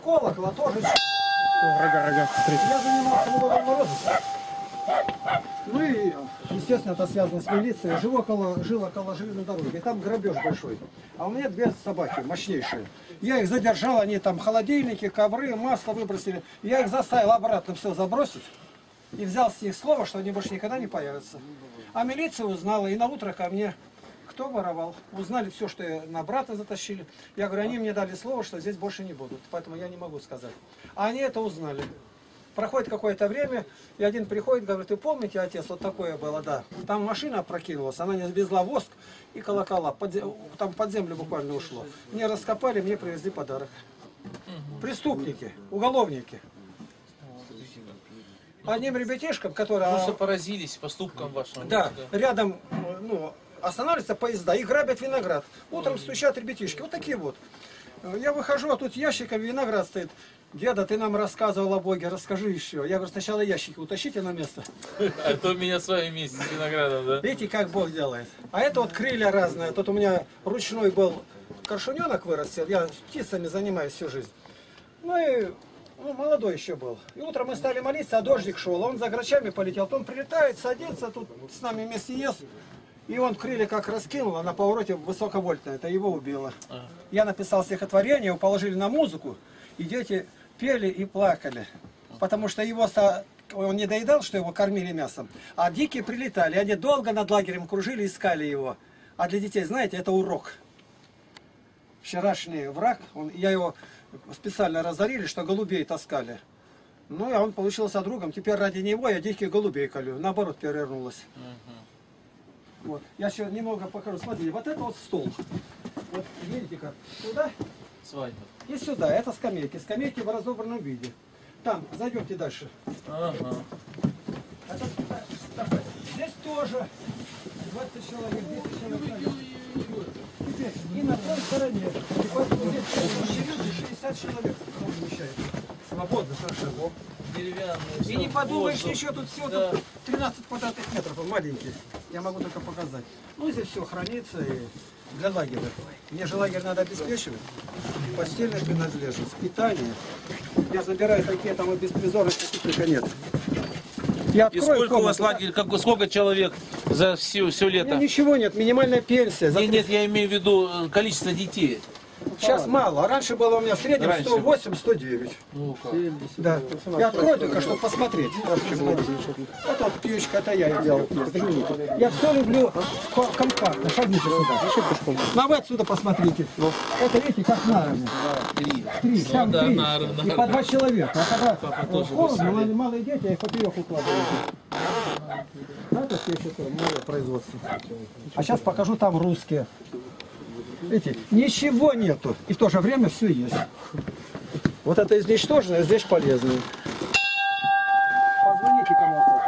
Колокола тоже. Рога, рога, я занимался молодым морозом. Ну и, естественно, это связано с милицией. Жил около, жил около железной дороги. И там грабеж большой. А у меня две собаки мощнейшие. Я их задержал, они там холодильники, ковры, масло выбросили. Я их заставил обратно все забросить. И взял с них слово, что они больше никогда не появятся. А милиция узнала, и на утро ко мне... Кто воровал? Узнали все, что я на брата затащили. Я говорю, они мне дали слово, что здесь больше не будут, поэтому я не могу сказать. А они это узнали. Проходит какое-то время, и один приходит, говорит, вы помните, отец, вот такое было, да. Там машина опрокинулась, она не везла воск и колокола, под, там под землю буквально ушло. Мне раскопали, мне привезли подарок. Преступники, уголовники. Одним ребятишкам, которые... Просто поразились поступком вашим. Да, рядом, ну... Останавливаются поезда и грабят виноград. Утром стучат ребятишки. Вот такие вот. Я выхожу, а тут ящиками виноград стоит. Деда, ты нам рассказывал о Боге, расскажи еще. Я говорю, сначала ящики утащите на место. А то меня с вами вместе с виноградом, да? Видите, как Бог делает. А это вот крылья разные. Тут у меня ручной был коршуненок вырастил. Я птицами занимаюсь всю жизнь. Ну и... Ну, молодой еще был. И утром мы стали молиться, а дождик шел. Он за грачами полетел. Он прилетает, садится, тут с нами вместе ест. И он крылья как раскинул, а на повороте высоковольтная, это его убило. Ага. Я написал стихотворение, его положили на музыку, и дети пели и плакали. Потому что его со... он не доедал, что его кормили мясом, а дикие прилетали. Они долго над лагерем кружили, искали его. А для детей, знаете, это урок. Вчерашний враг, он... я его специально разорили, что голубей таскали. Ну, а он получился другом. Теперь ради него я диких голубей колю. Наоборот, перевернулась. Ага. Вот. Я еще немного покажу. Смотрите, вот это вот стол. Вот, видите как? Сюда. Свадьба. И сюда. Это скамейки. Скамейки в разобранном виде. Там, зайдемте дальше. Ага. Это, так, здесь тоже двадцать человек, десять человек. Теперь и на той стороне. И поэтому здесь шестьдесят человек помещается. Свободно совершенно. И не подумаешь еще, тут все, да. Тут тринадцать квадратных метров, маленький. Я могу только показать. Ну, здесь все хранится и для лагеря. Мне же лагерь надо обеспечивать. Постельная принадлежность, питание. Я забираю такие там и беспризорных, каких-то нет. Я и сколько комнату, у вас лагерь, как, сколько человек за все, все лето? Мне ничего нет, минимальная пенсия. За нет, тридцать... нет, я имею в виду количество детей. Сейчас мало, а раньше было у меня в среднем сто восемь — сто девять. Ну, да. Я открою только, чтобы посмотреть. Это вот пьючка, это я делал. Я все люблю компактно. Шагните сюда. Но вы отсюда посмотрите. Это, видите, как наровне. Три. Три, там три. И по два человека. А когда холодно, малые дети, я их поперек укладываю. Это все еще новое производство. А сейчас покажу там русские. Видите, ничего нету, и в то же время все есть. Вот это здесь ничтожное, а здесь полезное. Позвоните кому-то.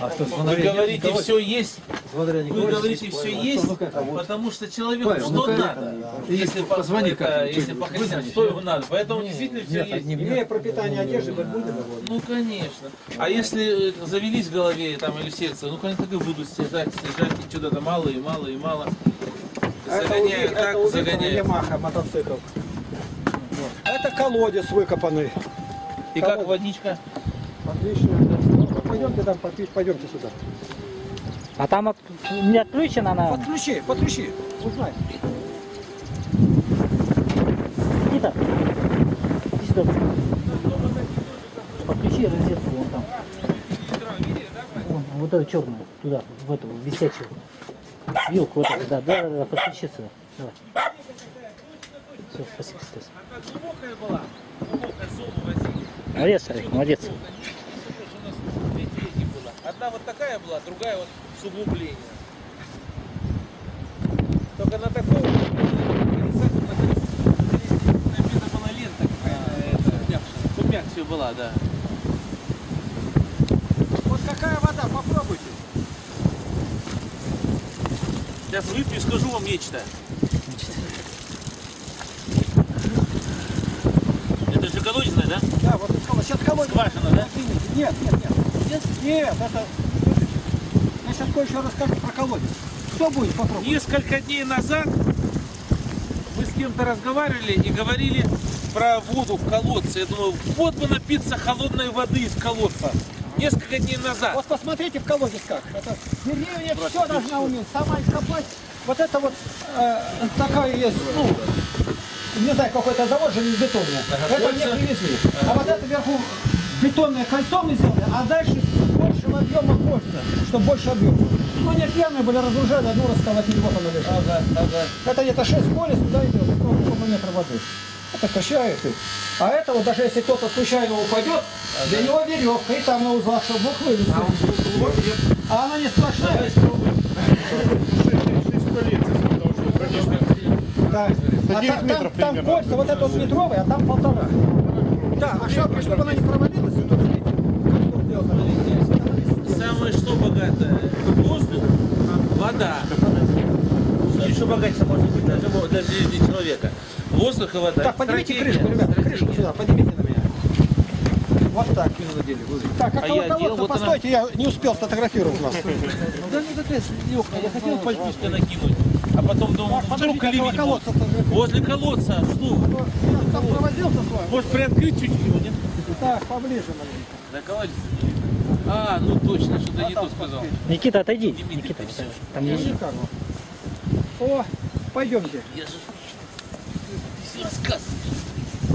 А, вы говорите, все есть, Вы говорите, все есть, потому что человеку что надо, если по-христиански, что ему надо. Поэтому действительно все есть. Имея пропитание одежды, мы будем. Ну, конечно. А если завелись в голове там или в сердце, ну, конечно, так и будут стяжать, стяжать, и чудо-то мало, и мало, и мало. Загоняют так, загоняют. Это колодец выкопанный. И как водичка? Отлично. Пойдемте там попить, пойдемте сюда. А там от... не отключена она? Подключи, подключи, узнай. Никита, иди сюда. Подключи розетку вон там. Вон, вот эту черную, туда, в эту, висячую. Вилку вот эту, да, да, да, да, подключи сюда. Давай. Все, спасибо, Стас. Молодец, Олег, молодец. Одна вот такая была, другая вот с углублением. Только на такого на это была лента какая-то. Купяк все была, да. Вот какая вода, попробуйте. Сейчас выпью и скажу вам нечто. Это же колодезная, да? Да, вот сейчас колодец. Скважина, да? Нет, нет, нет. Нет, нет, это... Я сейчас кое-что расскажу про колодец. Что будет, попробуем? Несколько дней назад мы с кем-то разговаривали и говорили про воду в колодце. Я думаю, вот бы напиться холодной воды из колодца. Несколько дней назад. Вот посмотрите в колодец как. Это деревня брат, все должна уметь. Сама ископать. Вот это вот э, такая есть, ну, не знаю, какой-то завод железобетонный. Ага, это мне привезли. Ага. А вот это вверху... Бетонное кольцо мы сделали, а дальше большего объема кольца, чтобы больше объема. Ну, не пьяные были, разгружали, одну расколотили, вот она лежит. Ага, ага. Это где-то шесть колес, туда идет, около метра воды. Это качает. А это вот даже если кто-то случайно упадет, ага. Для него веревка, и там на узлах, чтобы бог вылез. А, а она не страшная. Шесть колец, конечно. Там кольца, вот это вот метровый, а там полтора. Да, а шапка, чтобы она не провалилась, то что самое что богатое? Воздух, вода. Что еще богатее может быть даже, даже для человека? Воздух и вода. Так, поднимите крышку, ребята, крышку сюда, поднимите на меня. Вот так. Так, как колодца, постойте, я не успел сфотографировать вас. Да не такая легкая, я хотел пальтишко накинуть. А потом думал, вдруг ливень колодца. Возле колодца, жду. Я там провозился с вами. Может приоткрыть чуть-чуть его, нет? Так, поближе, наверное. Да, колодец. А, ну точно, что-то не то сказал. Никита, отойди. Никита, там есть. О, пойдемте. Я же все рассказываю.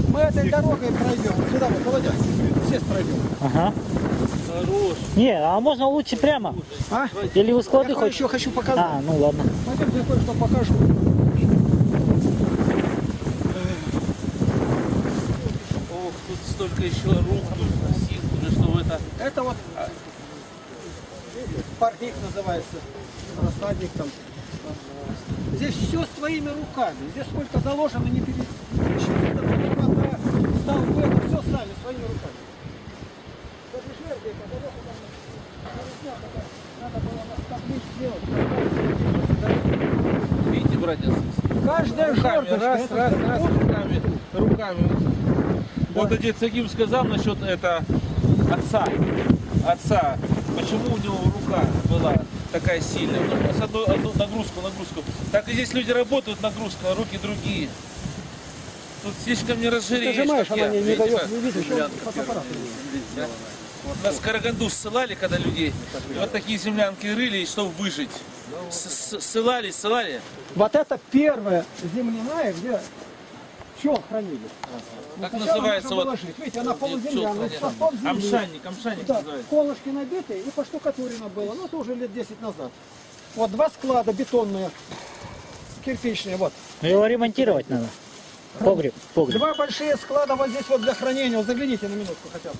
Мы этой дорогой пройдем. Сюда вот, колодец. Все пройдем. Ага. Хорош. Не, а можно лучше прямо? А? Или вы склады хоть? Я еще хочу показать. А, ну ладно. Пойдем, я кое-что покажу. Ох, тут столько еще рук, сил, уже что это. Это вот парник называется, рассадник там. Здесь все своими руками. Здесь сколько заложено, не перед. Столбы, все сами своими руками. Видите, братья? Каждая жертва раз, раз, раз, руками, руками. Да. Вот отец Аким сказал насчет это отца, отца. Почему у него рука была такая сильная? Потому что одну, одну нагрузку, нагрузку. Так и здесь люди работают, нагрузка, а руки другие. Тут слишком не разжиреешь. Ты нажимаешь, она не, не дает, не видишь. Нас в Караганду ссылали, когда людей вот такие землянки рыли, чтобы выжить. Ссылали, ссылали. Вот это первая земляная, где пчел хранили. Как называется вот... Видите, она полуземляная, с хвостом земли. Амшанник, амшанник называется. Колышки набитые и поштукатурено было, ну это уже лет десять назад. Вот два склада бетонные, кирпичные, вот. Его ремонтировать надо. Погреб, погреб. Два большие склада вот здесь вот для хранения. Вот загляните на минутку хотя бы.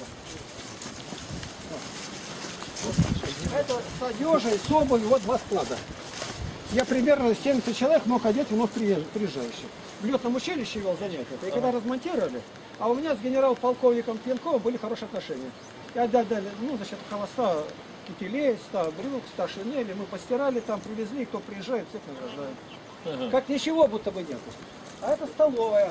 Это с одежей, с обувью, вот два склада. Я примерно семьдесят человек мог одеть вновь приезжающих. В летном училище вел занятия. И когда размонтировали, а у меня с генерал-полковником Пьянковым были хорошие отношения. И отдали, ну, за счет холоста кителей, ста брюк, ста шинели. Мы постирали там, привезли, кто приезжает, всех награждаем. Ага. Как ничего будто бы нету. А это столовая.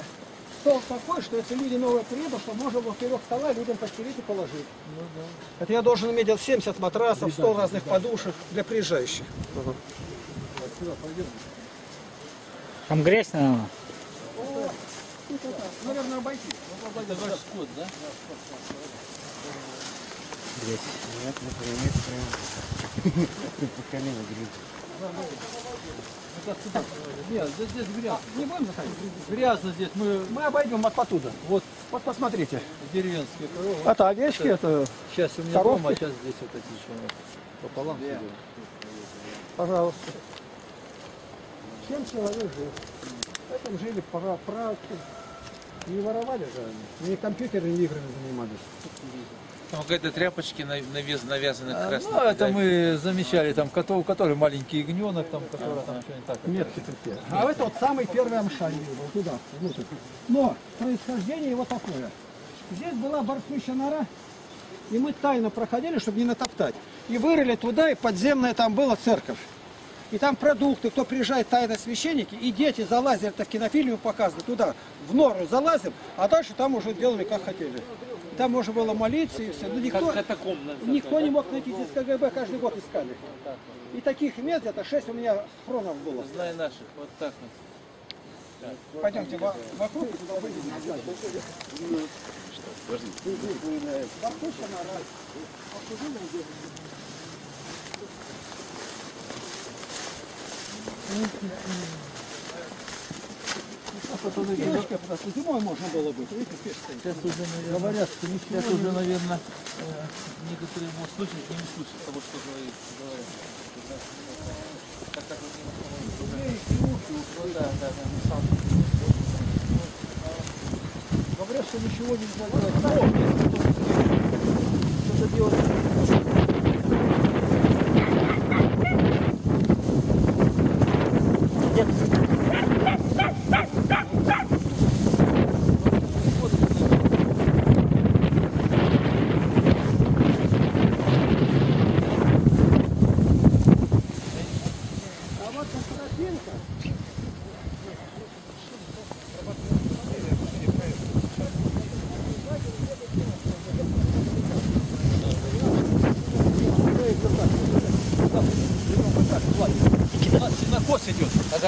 Стол такой, что если люди новые приедут, что можно было вперед стола людям постелить и положить. Ну, да. Это я должен иметь семьдесят матрасов, да, сто да, разных да, подушек для приезжающих. Ага. Там грязь, наверное. О, наверное, обойти. Это ваш скот, да? Грязь. Нет, например, по колено грязь. Нет, здесь грязно. Не будем заходить? Грязно здесь. Мы, Мы обойдем от оттуда. Вот, вот посмотрите. Деревенские коровы. А то овечки, это... Сейчас у меня коровки. Дома, а сейчас здесь вот эти еще пополам. Yeah. Пожалуйста. Чем человек жил? В этом жили правки. Не воровали же они. Не компьютерными играми занимались. Там какие-то тряпочки навяз, навязаны а, красным. Ну, это мы замечали, там, у которых маленький ягненок, там, который а, там что-нибудь так. Нет, нет. А это вот самый первый амшанник был, туда, внутрь. Но происхождение его такое. Здесь была барсучья нора, и мы тайно проходили, чтобы не натоптать. И вырыли туда, и подземная там была церковь. И там продукты, кто приезжает, тайно священники, и дети залазили, это в кинофильме показано, туда, в нору залазим, а дальше там уже делали, как хотели. Там можно было молиться, и все. Но никто, никто не мог найти, здесь КГБ каждый год искали. И таких мест, это шесть у меня схронов было. Знай наших, вот так вот. Пойдемте вокруг, туда выйдем. Пешка, потому что зимой можно было бы. Сейчас уже, наверное, говорят, что сейчас уже, наверное, некоторые могут слышать, но не слышат того, что говорят. Так-так вот не да, да, да. Говорят, что ничего нельзя делать. Что-то делать.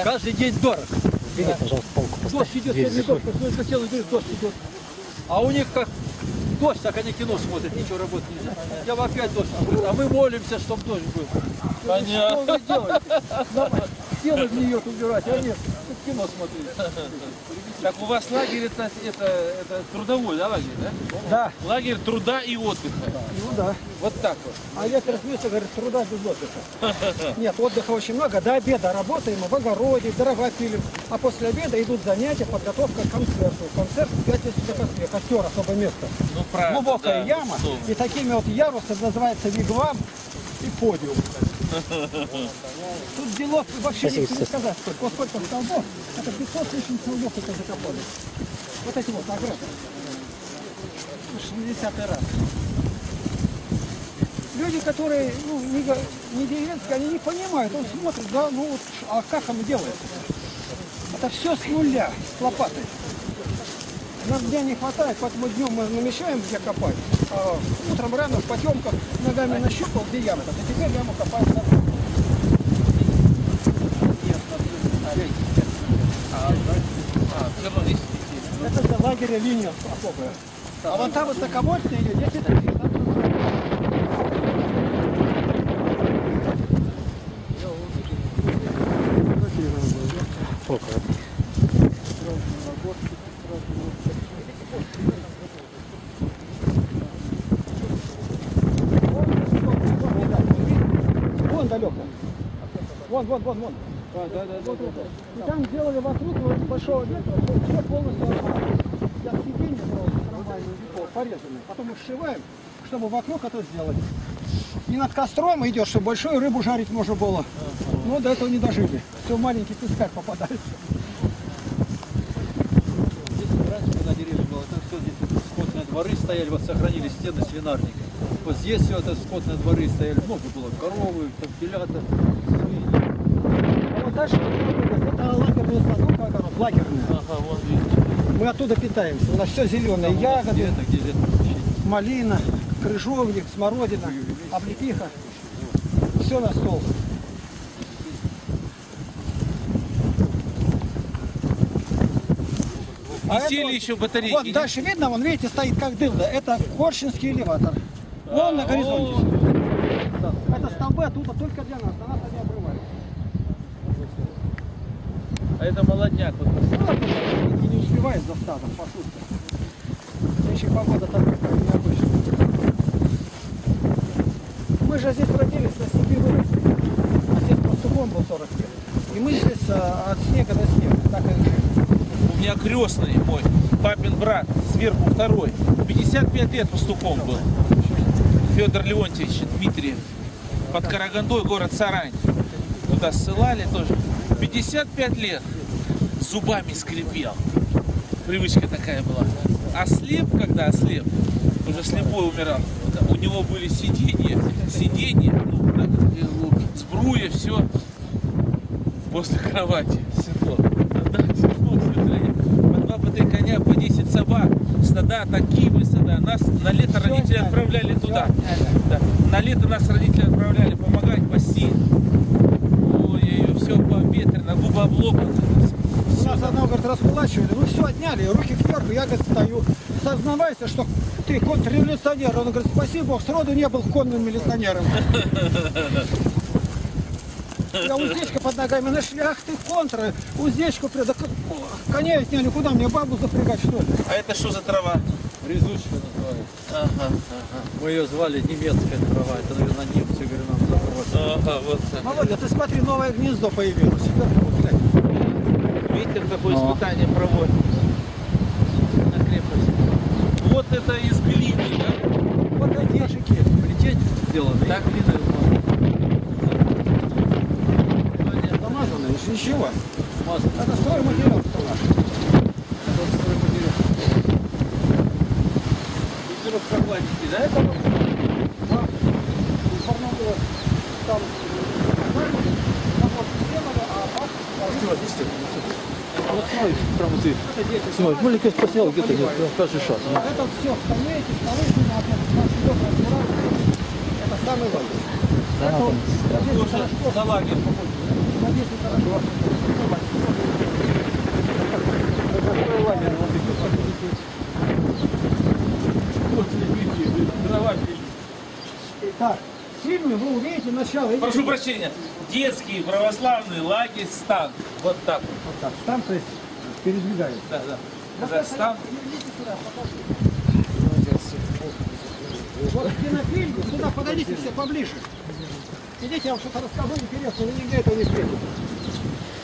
Каждый день дорог. Берите, пожалуйста, полку. Дождь идет, я не дождь. Посмотрите, хотел, говорю, дождь идет. А у них как дождь, так они кино смотрят, ничего работать нельзя. Я опять дождь. А мы молимся, чтобы дождь был. Понятно. Что вы делаете? Тело гниет убирать, а нет, кино смотрели. Так у вас лагерь это, это, это трудовой, да, лагерь, да? Да. Лагерь труда и отдыха. Да. Ну да. Вот так вот. А я разбился, говорит, труда без отдыха. Нет, отдыха очень много. До обеда работаем, в огороде, дрова пилим. А после обеда идут занятия, подготовка к концерту. Концерт в пятницу закосли, костер, особое место. Ну, правильно, глубокая да, яма. Условно. И такими вот ярусами называется вигвам и подиум. Тут делов вообще ничего не сказать. Вот сколько столбов, это пятьсот тысяч столбов это закопали. Вот эти вот награды. шестидесятый раз. Люди, которые ну, не, не деревенские, они не понимают. Он смотрит, да, ну вот, а как он делает? Это все с нуля, с лопатой. Нам дня не хватает, поэтому днем мы намечаем, где копать. А утром рано в потемках ногами нащупал, где ямка. А теперь яму копаем. Это для лагеря линия особая. А вон там высоковольтная ее десять тысяч. Вон, вон, вон, вон. А, да, да, вот, да, вот, да, вот. Да. И там сделали вокруг большого метра, все полностью оторвали. Я сиденье брал, порезанное. Потом их сшиваем, чтобы вокруг это сделать. И над костром идешь, чтобы большую рыбу жарить можно было. Но до этого не дожили. Все маленький пескарь попадается. Здесь раньше на деревьях было, там все здесь скотные дворы стояли, вот сохранили стены свинарника. Вот здесь все это скотные дворы стояли, много было коровы, там телята. А вот дальше это лакомое саду, как оно, лакерное. Ага, вот видите. Мы оттуда питаемся, у нас все зеленое, там ягоды, где-то, где-то. Малина, крыжовник, смородина, облепиха, все на стол. А сели вот, еще батарейки. Вот дальше видно, вон видите, стоит как дым, да? Это Корщинский элеватор. Вон а, на горизонте. О, да. Это столбы оттуда только для нас, на нас они обрывают. А это молодняк. Вот. Ну, не успевает за стадом, по сути. Еще погода такая, как необычная. Мы же здесь родились, на степи выросли. А здесь просто бомб был сорок лет. И мы здесь а, от снега до снега. Так и... У меня крестный мой, папин брат, сверху второй, пятьдесят пять лет пастухом был, Федор Леонтьевич Дмитриев, под Карагандой, город Сарань, туда ссылали тоже, пятьдесят пять лет зубами скрипел, привычка такая была, ослеп, когда ослеп, уже слепой умирал, у него были сиденья, сиденья, ну, сбруя, все, после кровати, седло, коня, по десять собак, стада, такие бы стада. Нас на лето все родители надо. Отправляли все туда. Да. На лето нас родители отправляли помогать, пасти. Ой, все поветрено, губа облопана. Нас одна, говорит, раскулачивали, ну все отняли, руки кверху, я, говорит, стою. Сознавайся, что ты контрреволюционер. Он говорит, спасибо, Бог, сроду не был конным милиционером. Я уздечка под ногами нашли, ах ты контра, уздечку придал, коня ведь не куда, мне бабу запрягать что ли? А это что за трава? Резучка называется. Ага, ага. Мы ее звали немецкая трава, это, наверное, немцы, говорю, нам забросили. Ага, вот так. Володя, ты смотри, новое гнездо появилось. Видите, какое испытание проводится на крепость. Вот это из глины, да? Вот одежики, плетень сделаны. Так видно. Ничего. Это стройматериал. Это стройматериал. Прокладники, да? Это вот. Да. Информатора там сделано, а пак... Вот смотри, прямо ты. Смотри, ну, ликость поснял где-то, где-то, каждый шаг. Это все остальные, эти столы, это самый лагерь. Это за лагерь. Так, фильмы вы увидите начало. Прошу прощения. Детский православный лагерь стан. Вот так. Вот так. Стан, то есть передвигается. Да, да. Вот да, стан. Сюда, вот в кинофильме. Сюда подойдите все поближе. Сидите, я вам что-то расскажу, интересно, но нигде этого не встретите.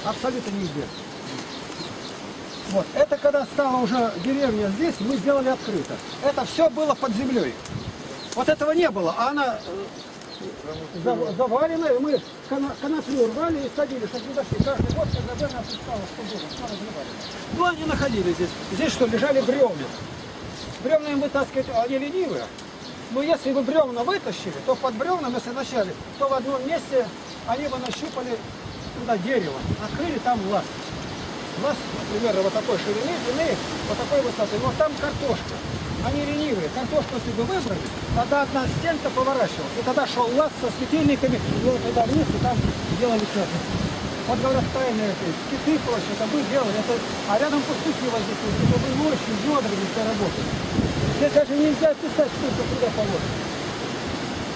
Абсолютно нигде. Вот, это когда стала уже деревня здесь, мы сделали открыто. Это все было под землей. Вот этого не было, а она завалена, и мы коноплю рвали и садили, чтобы не дошли. Каждый год, когда бы она пристала, что было, что разрывали. Ну, они находились здесь. Здесь что, лежали бревны. Бревны им вытаскивать, они ленивые. Но если бы бревна вытащили, то под бревном, если начали, то в одном месте они бы нащупали туда дерево, открыли там лаз. Лаз, например, вот такой ширины, длины, вот такой высоты. Но там картошка. Они ленивые. Картошку, если бы выбрали, тогда одна стенка поворачивалась. И тогда шел лаз со светильниками, вел туда вниз, и там делали что-то. Вот говорят, тайные киты, прочее, это мы делали. Это... А рядом пустыки возникли, это были очень ведра, если работали. Здесь даже нельзя писать, сколько туда положено.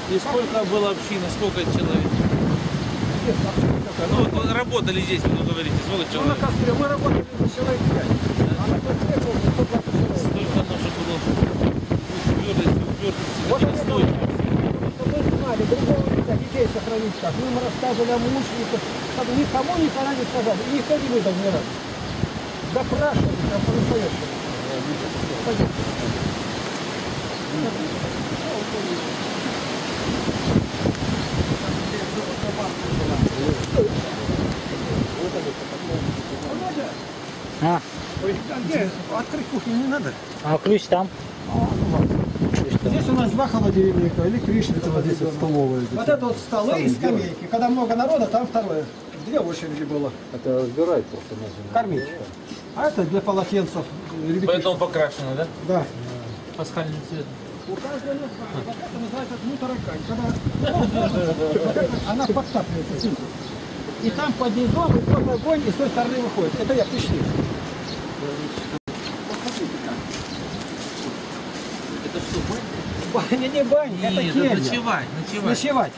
И сколько было общины, сколько человек? Нет, ну вот работали здесь, вы говорите, сколько человек? Ну, на костре мы работали за человек пять. А на костре было сто двадцать человек. Столько нужно было твердость, твердость, вот это стоит. Чтобы мы знали, другого нельзя детей сохранить так. Мы им рассказывали о мучениках, чтобы никому никогда не сказали. И никто не выдал ни разу. Допрашивали, а по-настоящему. А? Открыть кухню не надо? А ключ там? А, ну ладно. Ключ Здесь у нас два холодильника, электричество, вот здесь вот столовая. Здесь. Вот это вот столы Самый и скамейки. Делает. Когда много народа, там второе. Две очереди было. Это разбирать просто нужно. Кормить. А это для полотенцев. Поэтому покрашено, да? Да. Пасхальный цвет. У каждого нет. Вот это называется мутаракань. Когда она подтапливается. И там под низом идет огонь, и с той стороны выходит. Это я пришли. Это что, баня? Баня не баня, это келья. Ночевать, ночевать. Ночевать.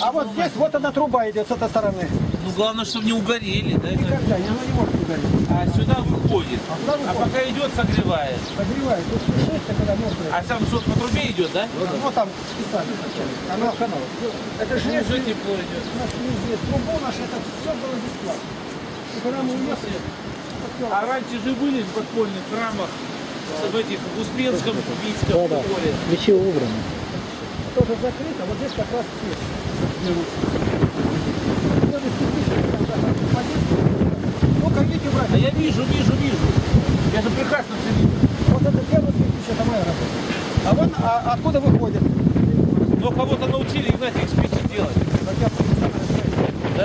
А вот здесь вот одна труба идет с этой стороны. Ну главное, чтобы не угорели, да? Никогда, она не может угореть. А сюда выходит. А, сюда выходит. А пока идет, согревает. Согревает. Тут шишится, когда можно. А сам сот по трубе идет, да? Ну, да. Вот там специально. Она в канал. Это же уже тепло идет. У нас везде трубу нашу, это все было бесплатно. И когда мы унесли. А раньше же были в подпольных храмах, да. В этих в Успенском, Кубинском, да, да. Поле. Ничего убрано. Тоже закрыто, вот здесь как раз ну, кормите, братья. А я вижу, вижу, вижу. Я же прекрасно все вижу. Вот это первый кирпич, это моя работа. А вон а, откуда выходит? Ну, кого-то научили, Игнатий, спичи делать. Да?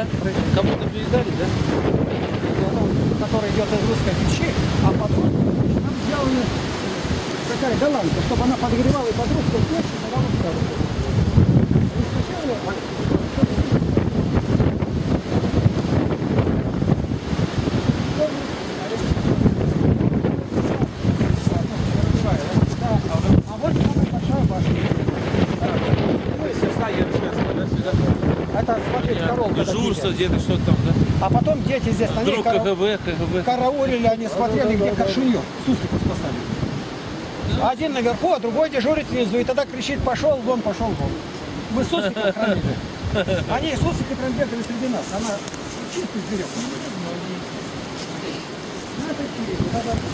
Кому-то передали, да? Который идет из русской печи, а под русской печи нам сделана такая голландка, чтобы она подогревала и под русскую печь, и тогда вот а вот самая большая башня. Это, смотрите, коробка. Дежурство где-то, что-то там, да? А потом дети здесь на ней КГБ, КГБ. караулили, они смотрели, где кошельок, Сусику спасали. Один наверху, а другой дежурит внизу, и тогда кричит, пошел вон, пошел вон. Мы Сусика хранили. Они Сусика прям бегали среди нас, она чистую берет. Ну, такие, когда... Такую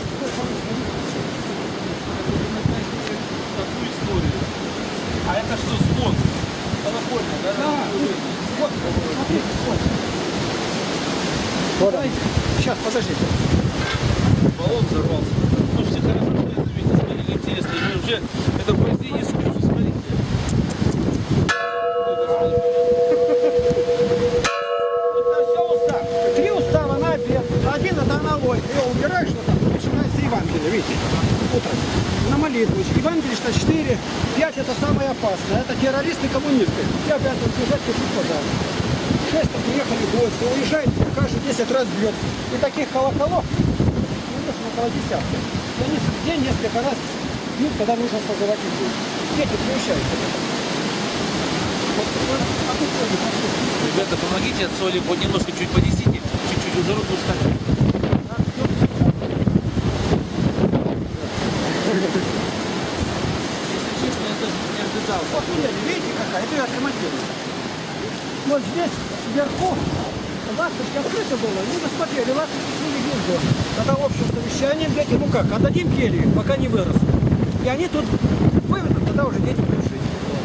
историю. А это что, спонт? Колокольня, да? Да, вот, смотрите, спонт. Вот. Сейчас, подождите. Баллон взорвался. Слушайте, хорошо, что это видите, смотрите, интересно. Мы уже это произведение искусства, смотрите. Вот там все устав. Три устава на обед. Один это аналой. Ее убираешь, что там начинается Евангелие, видите? Утром. На молитву. Евангелие что четыре. Пять это самое опасное. Это террористы, коммунисты. Все обязаны бежать, пишут, пожалуйста. шесть приехали в гости, уезжает, каждый десять раз бьет. И таких колоколов, ну, около десятки. И они в день несколько раз бьют, когда нужно созывать людей. Дети приезжаются. Ребята, помогите от соли, вот немножко чуть понесите, чуть-чуть уже руку ставьте. Если честно, я даже не ожидал. Вот, видите, какая? Это я отремонтировал. Вот здесь, вверху, ласточки открыто было, не досмотрели, ласточки сели гнездо. Тогда общим совещанием дети, ну как, отдадим кельи, пока не вырос. И они тут выведут, тогда уже дети пришли.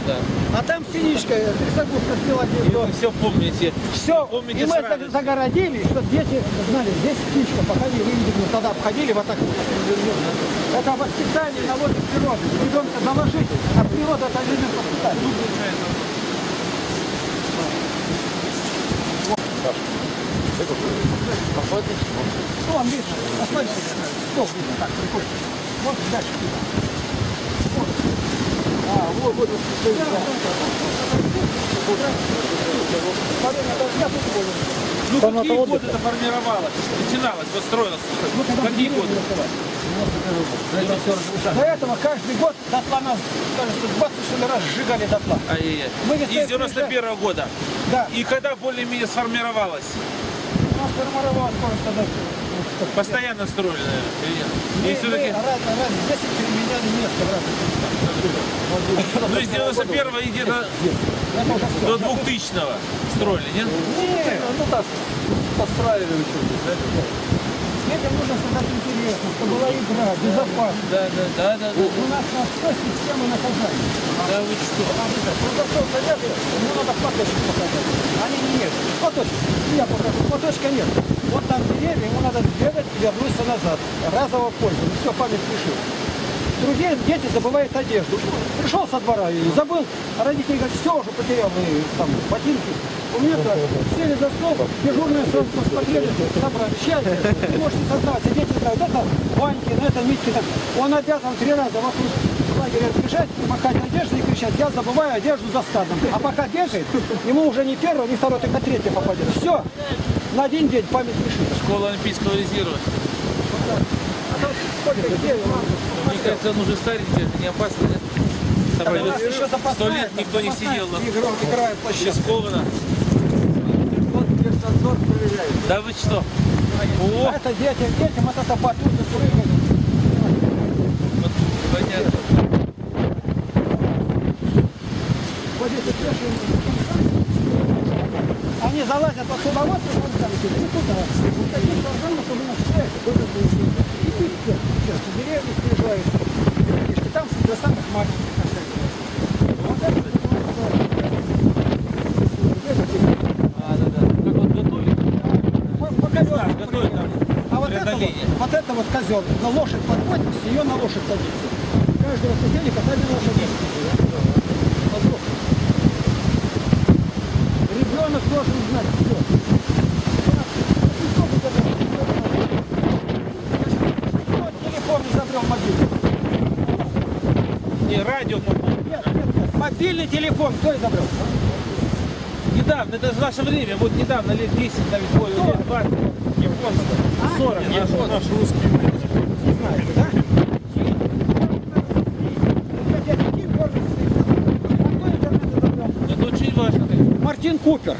Да. А там синичка, трясогузка села гнездо. И все помните. Все, помните, и мы сразу загородили, чтобы дети знали, здесь птичка, пока не выведем, тогда обходили вот так. Это воспитание на воле природы, ребенка заложить, а природа это ребенок воспитает. Что вам видно? Оставьте стол видно, так, приходите. Вот дальше. А, вот, вот, вот. Ну, какие годы это формировалось? Начиналось, построилось. Какие годы? До этого каждый год дотла нас, кажется, двадцать раз сжигали дотла. И с девяносто первого года. Да. И когда более-менее сформировалось? Постоянно строили, наверное. И все-таки... Ну, из девяносто первого и где-то до двухтысячного строили, нет? Нет, ну так, построили учебу. Детям нужно создать интересно, чтобы была игра, безопасно. Да, да, да, да. У нас на все системы наказания. Да вы что? Продавцов занятия, ему надо платочек показать. Они не нет. Платочек. Я покажу. Платочка нет. Вот там деревья, ему надо сбегать и вернуться назад. Разово пользу. Все, память решил. другие дети забывают одежду. Пришел со двора и забыл, а родители говорят, все, уже потерял, и там ботинки. У меня-то сели за стол, дежурные сразу посмотрели, собрали, счастье, можете создаться, дети знают, это баньки, на это нитки, так. Он обязан три раза вокруг лагеря бежать, махать одежду и кричать, я забываю одежду за стадом. А пока бежит, ему уже не первый, не второй, только третий попадет. Все, на один день память решит. Школа Олимпийского резерва. Мне кажется, он уже старенький, это не опасно, нет? Сто лет никто не сидел. Сейчас сковано. Да вы что? О! Это дети, детям вот это батуты. Вот, понятно. Они залазят по судоводству, вот там сидят. И туда. Вот такие программы, чтобы у нас все. И сейчас в деревню приезжают. И там до самых маленьких. Вот это вот козел, на лошадь подходит, с нее на лошадь садится. Каждого сидели, катали лошадь. Ребенок должен знать все. Вот телефон изобрел мобильный. Не, радио мобильный. Нет, нет, нет. Мобильный телефон кто изобрел? Недавно, это же наше время, вот недавно, лет десять, наверное, лет двадцать, не просто. сорок, а, наш, наш русский. Не знаете, да? Это очень важно. Мартин Купер.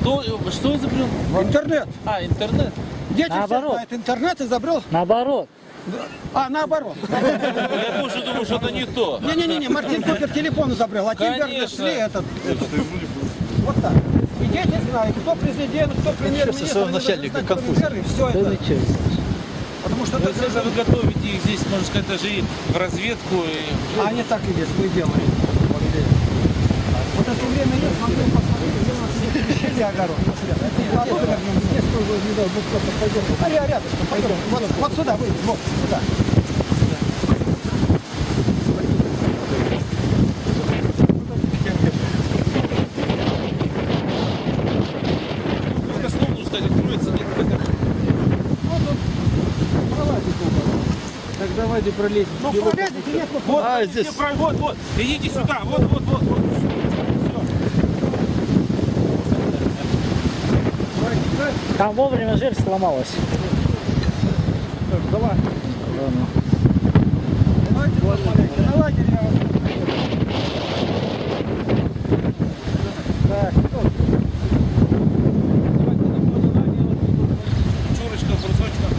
Кто, что изобрел? Интернет. А, интернет. Дети наоборот. Все знают, интернет изобрел. Наоборот. А, наоборот. Я тоже думаю, что это не то. Не-не-не, Мартин Купер телефон изобрел, а Кимбер нашли этот. Вот так. И дети знают, кто президент, кто премьер-министр, кто начальник, кто премьер, и все это. Потому что это вы готовите их здесь, можно сказать, даже и в разведку. И... А они так и есть, мы делаем. Вот это время есть, смотрим, посмотрим, где у нас есть вещи огород. А тут вернемся. Здесь тоже не дал, будет кто-то пойдет. А я рядышком пойдем. Вот сюда, вы, вот сюда. Давайте пролезем. Ну, пролезем, нет, вот, вот, а, здесь... вот, вот, идите сюда, вот, вот, вот, вот. Все. Там вовремя жерсть сломалась. Давай. Давайте, вот, на лагере я вас покажу. Так, кто?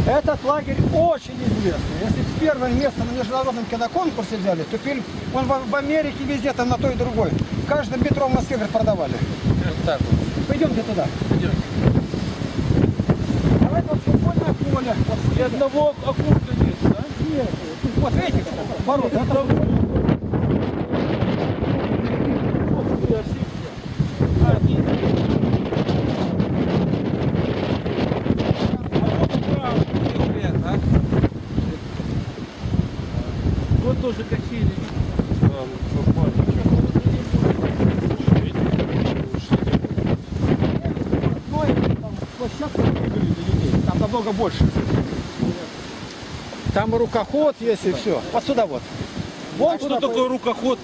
Этот лагерь очень известный. Если первое место на международном киноконкурсе взяли, то фильм, он в Америке везде, там на то и другой. В каждом метро в Москве продавали. Вот так вот. Пойдемте туда. Пойдемте. Давайте вот футбольное поле. Вот, ни одного окурка нет, да? Нет. Вот видите, ворота. Это... А, нет. Тоже качели. Там намного больше. Там рукоход есть и все. Вот сюда вот. Вот что такое рукоход?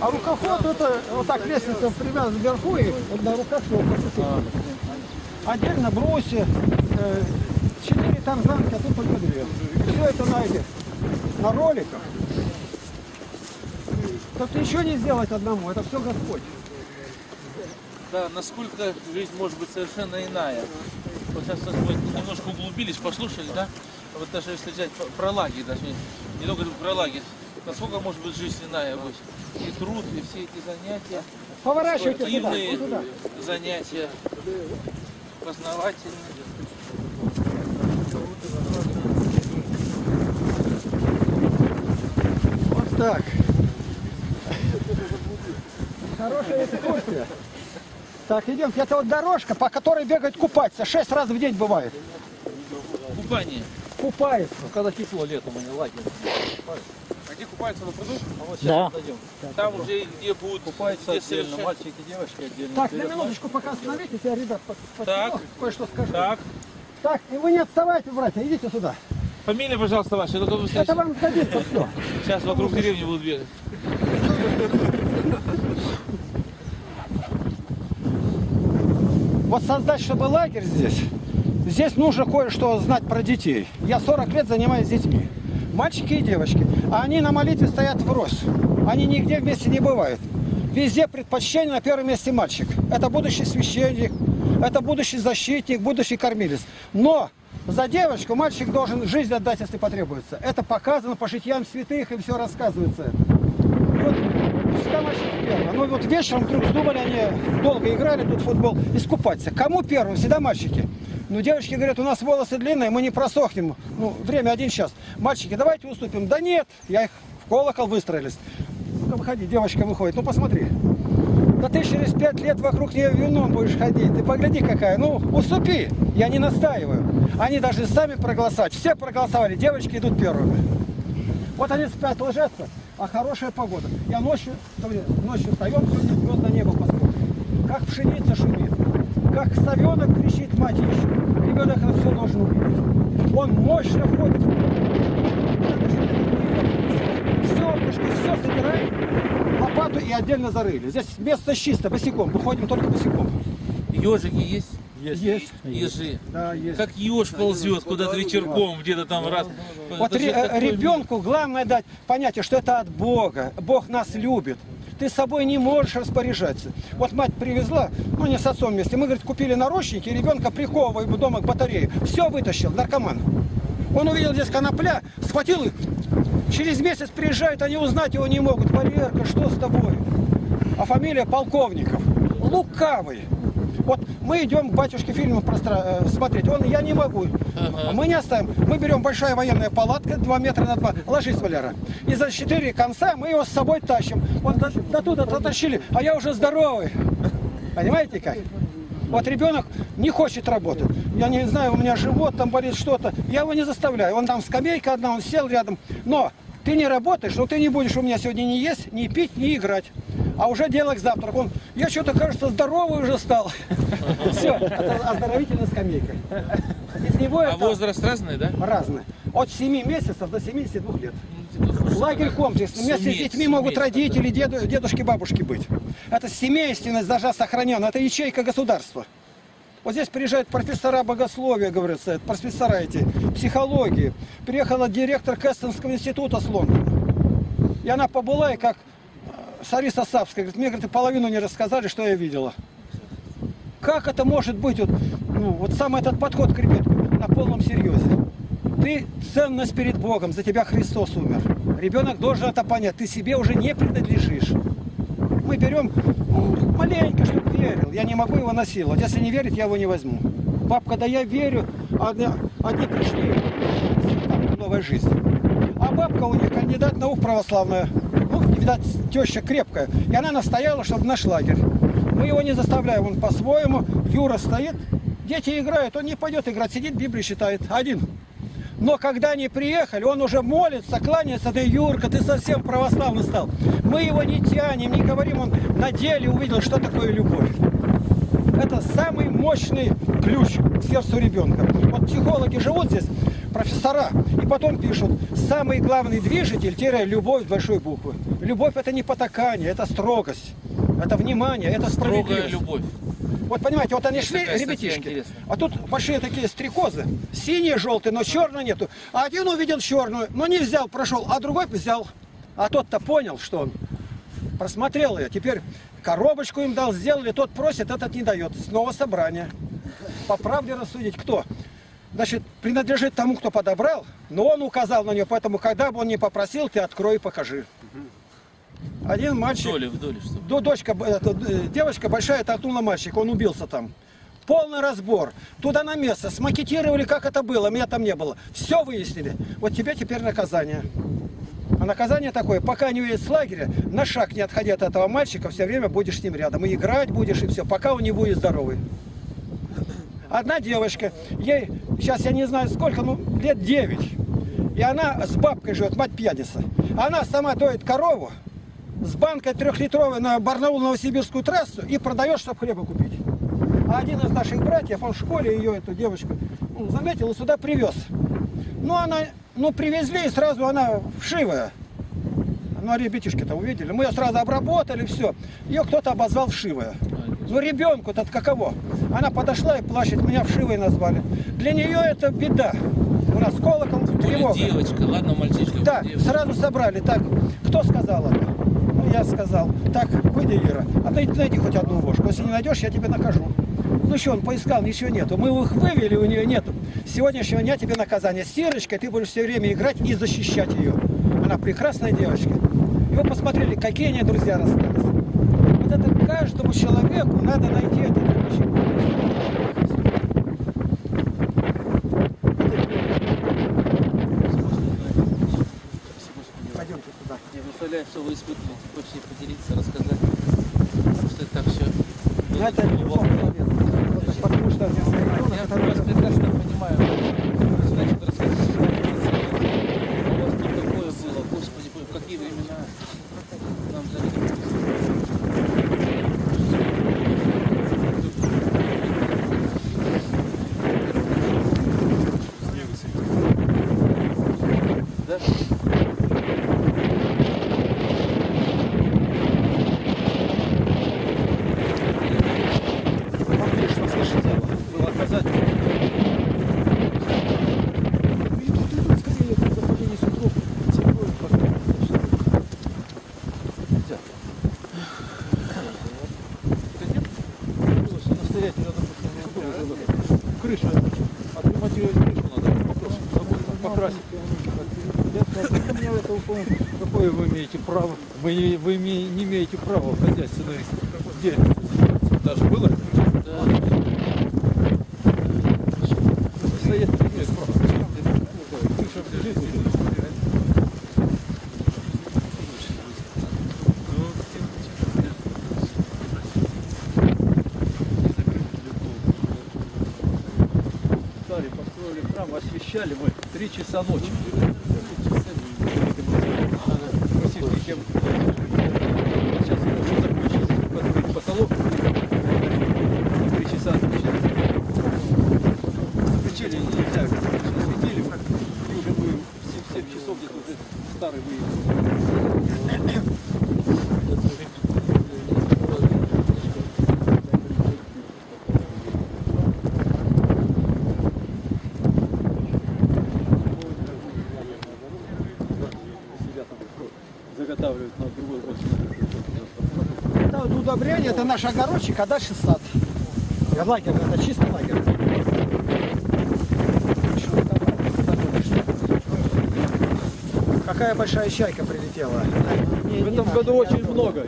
А рукоход это вот так лестница примерно вверху и вот на руках его посыпать. Отдельно брусья, четыре тарзанки, а тут только две. Все это на этих, на роликах. Тут еще не сделать одному, это все Господь. Да, насколько жизнь может быть совершенно иная. Вот сейчас мы немножко углубились, послушали, да? Вот даже если взять про лагерь, даже не только про лагерь, насколько может быть жизнь иная быть. И труд, и все эти занятия. Поворачивайте активные сюда, сюда. Занятия, познавательные. Вот так. Хорошая экскурсия. Так, идем. Это вот дорожка, по которой бегают купаться. Шесть раз в день бывает. Купание. Купается. Когда тепло летом, они лагерь. А где купаются на пруду? А вот да. Подойдем. Там да, уже где будут купаются отдельно, мальчики, девочки отдельно. Так, на минуточку пока остановитесь, я, ребят, подтяну, кое-что скажу. Так. Так, и вы не отставайте, братья, идите сюда. Фамилия, пожалуйста, ваша. Это вам сходить под все. Сейчас вокруг деревни будут бегать. Вот создать, чтобы лагерь здесь, здесь нужно кое-что знать про детей. Я сорок лет занимаюсь детьми. Мальчики и девочки. А они на молитве стоят врозь. Они нигде вместе не бывают. Везде предпочтение на первом месте мальчик. Это будущий священник, это будущий защитник, будущий кормилец. Но за девочку мальчик должен жизнь отдать, если потребуется. Это показано по житиям святых, и все рассказывается. Вот, ну вот вечером вдруг думали, они долго играли тут в футбол, искупаться. Кому первым? Всегда мальчики. Но девочки говорят, у нас волосы длинные, мы не просохнем. Ну, время один час. Мальчики, давайте уступим. Да нет, я их в колокол выстроились. Ну-ка, выходи, девочка выходит. Ну, посмотри. Да ты через пять лет вокруг нее вином будешь ходить. Ты погляди какая. Ну, уступи. Я не настаиваю. Они должны сами проголосовать. Все проголосовали. Девочки идут первыми. Вот они спят, ложатся, а хорошая погода. Я ночью, ночью встаем, звезд на небо посмотрим. Как пшеница шумит. Как совенок кричит мать еще. Ребенок это все должен увидеть. Он мощно входит. Все, прыжки, все собираем. Лопату и отдельно зарыли. Здесь место чисто, босиком. Выходим только босиком. Ежики есть? Есть. есть. Ежи. Да, есть. Как еж ползет куда-то вечерком, где-то там да, раз. Да, да, да. Вот ре ребенку главное дать понятие, что это от Бога. Бог нас любит. Ты с собой не можешь распоряжаться. Вот мать привезла, ну не с отцом вместе, мы, говорит, купили наручники, и ребенка приковываем дома к батарее. Все вытащил, наркоман. Он увидел здесь конопля, схватил их. Через месяц приезжают, они узнать его не могут. Валерка, что с тобой? А фамилия Полковников. Лукавый. Вот мы идем к батюшке фильмы смотреть. Он, я не могу. Ага. Мы не оставим. Мы берем большая военная палатка, два метра на два. Ложись, Валера. И за четыре конца мы его с собой тащим. Вот до, до туда дотащили, а я уже здоровый. Понимаете как? Вот ребенок не хочет работать. Я не знаю, у меня живот там болит, что-то. Я его не заставляю. Он там скамейка одна, он сел рядом. Но ты не работаешь, но ты не будешь у меня сегодня ни есть, ни пить, ни играть. А уже дело к завтраку. Он, я что-то, кажется, здоровый уже стал. Все, оздоровительная скамейка. А возраст разный, да? Разный. От семи месяцев до семидесяти двух лет. Лагерь комплексный. Вместе с детьми могут родители, дедушки, бабушки быть. Это семейственность даже сохранена. Это ячейка государства. Вот здесь приезжают профессора богословия, говорится, профессора эти, психологии. Приехала директор Кэстонского института с Лондона. И она побыла, и как Сариса Сапская, говорит, мне, говорит, половину не рассказали, что я видела. Как это может быть? Вот, ну, вот сам этот подход к ребенку на полном серьезе. Ты ценность перед Богом, за тебя Христос умер. Ребенок должен это понять, ты себе уже не принадлежишь. Мы берем маленько, чтобы верил. Я не могу его насиловать. Если не верит, я его не возьму. Папка, да я верю, одни, одни пришли, там, новая жизнь. А бабка у них кандидат наук православная. Видать, теща крепкая. И она настояла, чтобы наш лагерь. Мы его не заставляем, он по-своему. Юра стоит, дети играют, он не пойдет играть, сидит, Библию читает. Один. Но когда они приехали, он уже молится, кланяется. Ты, Юрка, ты совсем православный стал. Мы его не тянем, не говорим. Он на деле увидел, что такое любовь. Это самый мощный ключ к сердцу ребенка. Вот психологи живут здесь, профессора, и потом пишут, самый главный движитель, теряя любовь с большой буквы. Любовь это не потакание, это строгость, это внимание, это справедливость. Строгая любовь. Вот понимаете, вот они это шли, ребятишки, а тут машины такие стрекозы, синие, желтые, но черной нету. А один увидел черную, но не взял, прошел, а другой взял. А тот-то понял, что он просмотрел ее, теперь коробочку им дал, сделали, тот просит, этот не дает. Снова собрание. По правде рассудить, кто? Значит, принадлежит тому, кто подобрал, но он указал на нее, поэтому, когда бы он не попросил, ты открой и покажи. Один мальчик, вдоль, вдоль, что дочка, девочка большая толкнула мальчика, он убился там. Полный разбор. Туда на место, смакетировали, как это было, меня там не было. Все выяснили. Вот тебе теперь наказание. А наказание такое, пока не уедет с лагеря, на шаг не отходи от этого мальчика, все время будешь с ним рядом. И играть будешь, и все, пока он не будет здоровый. Одна девочка, ей, сейчас я не знаю сколько, ну лет девять. И она с бабкой живет, мать пьяница. Она сама доит корову с банкой трехлитровой на Барнаул-Новосибирскую трассу и продает, чтобы хлеба купить. А один из наших братьев, он в школе ее, эту девочку, ну, заметил и сюда привез. Ну, она, ну, привезли, и сразу она вшивая. Ну, а ребятишки-то увидели. Мы ее сразу обработали, все. Ее кто-то обозвал вшивая. Ну, ребенку-то каково? Она подошла и плачет, меня вшивой назвали. Для нее это беда. У нас колокол, тревога. Девочка, ладно, мальчишка. Да, сразу собрали. Так, кто сказал это? Ну, я сказал. Так, выйди, Ира, а найди хоть одну вошку. Если не найдешь, я тебя накажу. Ну, еще он поискал, ничего нету. Мы их вывели, у нее нету. С сегодняшнего дня тебе наказание. С Ирочкой ты будешь все время играть и защищать ее. Она прекрасная девочка. И вы посмотрели, какие они друзья расстались. Вот это каждому человеку надо найти это. Пойдемте туда. Я представляю, что вы испытываете. Хочется поделиться, рассказать, потому что это так все. Ну, это не было. Потому что я вас прекрасно понимаю. Значит, рассказывайте. Какие времена нам завидовали. Да? Смотри, что слышите, было отказать. Какое вы имеете право? Вы, вы не имеете права хозяйственной деятельностью заниматься. Даже было? Да. Старый построили храм, освещали мы три часа ночи. Это наш огородчик, а дальше сад. Лагерь, это чистый лагерь. Какая большая чайка прилетела. В этом году очень много.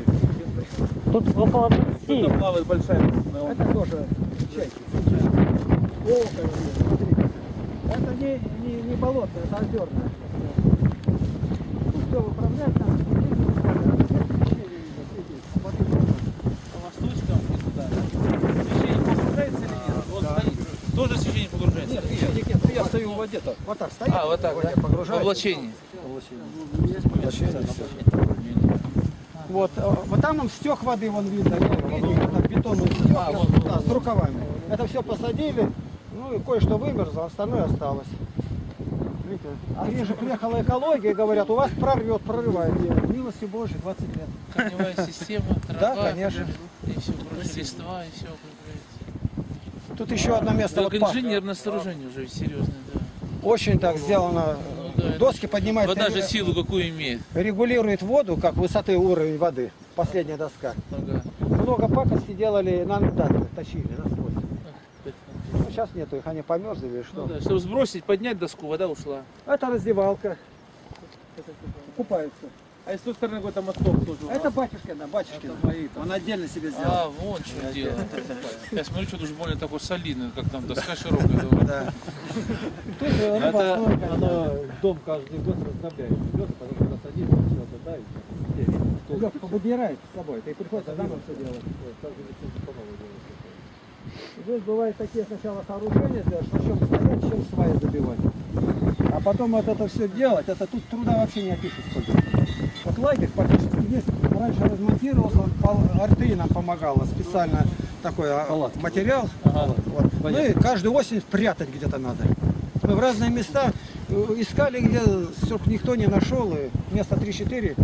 Тут около пяти. Тут плавает большая. Это тоже чайки. Это не, не, не болото, это озерное. Тут все выправляет нам. Тоже свечение погружается? Нет, нет, нет, я стою в воде так. Вот так стоит. А, вот так, да? Погружаю. Облачение. Облачение. Вот, вот там он стек воды, вон видно, бетонный стек, а, вот, да, вот, с рукавами. Вот. Это все посадили, ну и кое-что вымерзло, остальное осталось. Видите, а ниже приехала экология, говорят, у вас прорвет, прорывает. Милости Божьей, двадцать лет. Корневая система, трава, да, конечно. И все, листва, и все. Тут еще одно место. Как вот инженерное сооружение уже серьезное, да. Очень так сделано. Ну, да, доски поднимают. Вода же силу какую имеет. Регулирует воду, как высоты уровень воды. Последняя доска. Ага. Много пакостей делали, нам да, точили насквозь. Ну, сейчас нету их, они померзли или что. Ну, да. Чтобы сбросить, поднять доску, вода ушла. Это раздевалка. Купаются. А из той стороны какой-то мосток тоже. Это батюшка, да, батюшка. Он отдельно себе сделал. А, вот что дело. Я смотрю, что-то уже более такой солидный, как там доска широкая. Да. Она дом каждый год разновляет. Лёд, потом когда садится, все туда и... Лёд, выбирает с собой. Ты приходишь, а там он все делает. Здесь бывают такие сначала сооружения сделать, что чем стоять, чем сваи забивать. А потом вот это все делать, это тут труда вообще не опишешь сколько. Вот лагерь практически здесь раньше размонтировался, артель нам помогала специально такой Аллат. материал. Аллат. Вот. Ну и каждую осень прятать где-то надо. Мы в разные места искали, где никто не нашел, и место три-четыре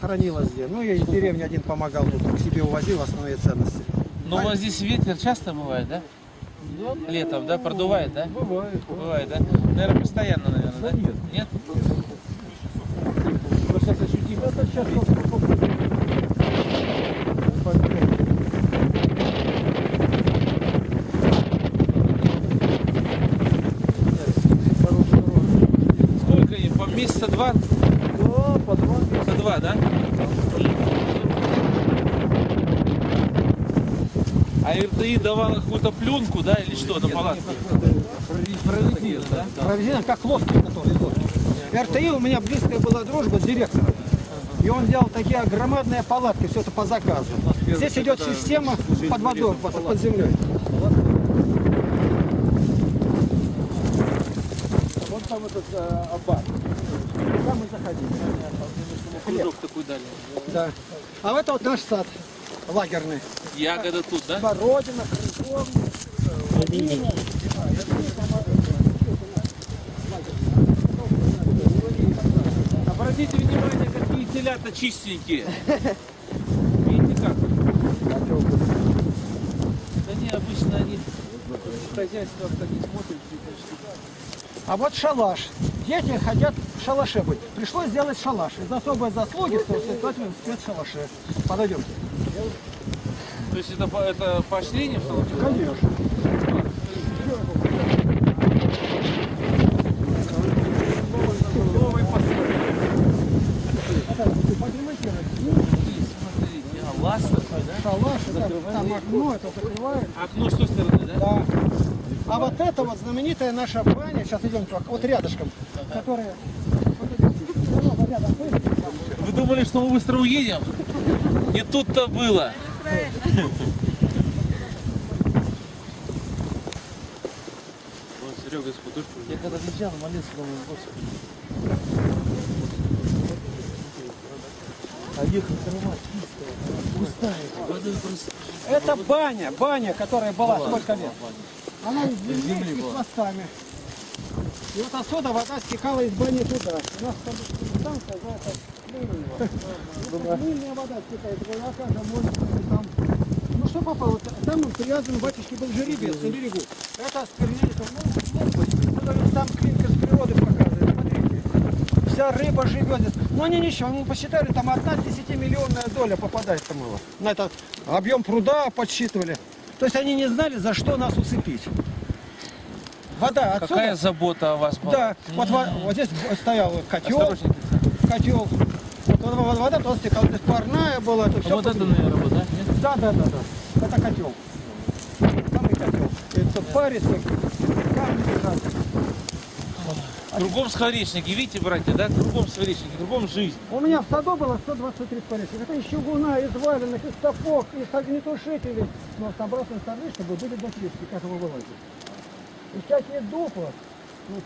хранилось здесь. Ну я из деревни один помогал, тут к себе увозил основные ценности. Но а у вас здесь ветер часто бывает, да? Летом, да? Продувает, да? Бывает. Бывает, да? Наверное, постоянно, наверное, да? да? Нет. Нет? Вот сейчас ощутим. Это сейчас сколько им? По месяца два? Да, по два. По два, да? А РТИ давала какую-то пленку, да, или что, на палатке? Провизию, да? Провизию, как лодки, которые лодки. РТИ у меня близкая была дружба с директором. И он делал такие громадные палатки, все это по заказу. Здесь идет система под водой, под землей. Вот там этот аббат. Куда мы заходили? Кружок такой дали. Да. А вот это вот наш сад. Лагерный. Ягода тут, да? Бородина, хризон, лавина. Обратите внимание, какие телята чистенькие. Видите как? Да не, обычно они в хозяйствах не смотрят. А вот шалаш. Дети хотят в шалаше быть. Пришлось сделать шалаш. Из особой заслуги, собственно, спецшалаше. Подойдемте. То есть это, это поощрение? Конечно. Новый там окно, это закрывает. Окно с той стороны, да? Да. А вот это вот знаменитая наша баня, сейчас идем вот рядышком, которая... Вы думали, что мы быстро уедем? Не тут-то было. Вон Серега из подушки. Я когда лежал, молился, думаю, Господи. А ехать трава чистая, пустая. Это баня, баня, которая была сколько лет. Она из земли и хвостами. И вот отсюда вода стекала из бани туда. У нас там казалось. Мыльная вода стекает, вода домой, там. Ну что попало, там привязан батюшки был жеребец на берегу. Это сперлили, ну, там клинка с природы показывает, смотрите. Вся рыба живет здесь. Но они ничего, мы посчитали, там одна десятимиллионная доля попадает там его. На этот объем пруда подсчитывали. То есть они не знали, за что нас уцепить. Вода отсюда. Какая забота о вас была? Да, вот, вот здесь стоял котел. Котел. Вот вода толстая, как парная была. Это все а вот под... это, наверное, да? Нет? Да, да, да, да. Это котел. Там и котел. Это парится, камни лежат. Кругом скворечники, видите, братья, да? Кругом скворечники, кругом жизнь. У меня в саду было сто двадцать три скворечника. Это из чугуна, из валенок, из сапог, из огнетушителей. Но с обратной стороны, чтобы были дощечки, как его вылазить. И всякие дупла.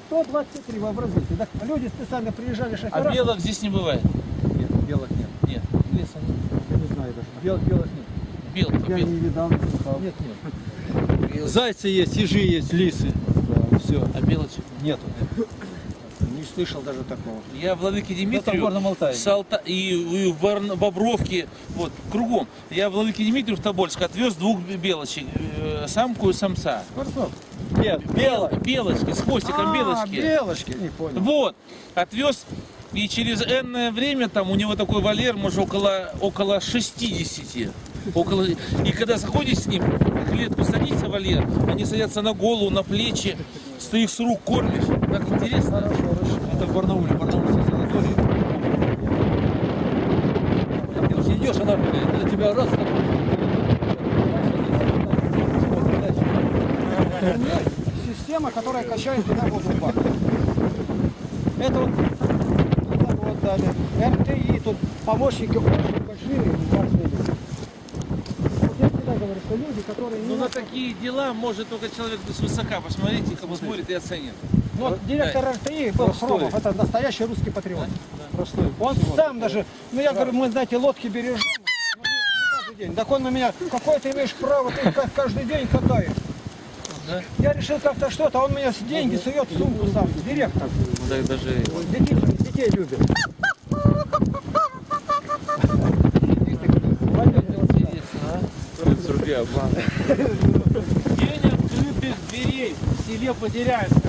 сто двадцать три, вообразите. Так, люди специально приезжали шоферами. А белок здесь не бывает? Нет, белок нет. Нет. Леса нет. Я не знаю даже. Бел, белок нет. Белка, Я белка. не видал, не слыхал. Нет, нет. Белок. Зайцы есть, ежи есть, лисы. Да. Все. А белочек? Нету. Не слышал даже такого. Я Владыке Дмитрию Салта... и, и в Бар... Бобровке, вот, кругом. Я Владыке Дмитрию в Тобольск отвез двух белочек, э, самку и самца. Скворцов? Нет, бело... белочки, с хвостиком а, белочки. белочки, не понял. Вот, отвез, и через энное время, там, у него такой вольер, может, около, около шестидесяти. Около... И когда заходишь с ним, в клетку садится вольер, они садятся на голову, на плечи, с их с рук кормишь. Так интересно. Хорошо, хорошо. Это в Барнауле, Барнауле тоже. Ты идешь, она на тебя раз... Система, которая качает туда воду в бак. Это вот, это вот дали. РТИ, тут помощники очень большие, важные люди. Вот эти всегда говорю, что люди, которые... Ну, на такие дела может только человек свысока посмотреть, и кому смотрит и оценит. Ну, вот директор эр тэ и был Хромов, это настоящий русский патриот. Простой. Он сам даже... Ну, я говорю, мы, знаете, лодки бережем. День. Так он на меня, какой ты имеешь право, ты как каждый день катаешь. Да? Я решил как-то что-то, а он меня с деньги сует в сумку сам, директор. Да, даже... Детей, детей любит. День открытых дверей в селе Потеряевка.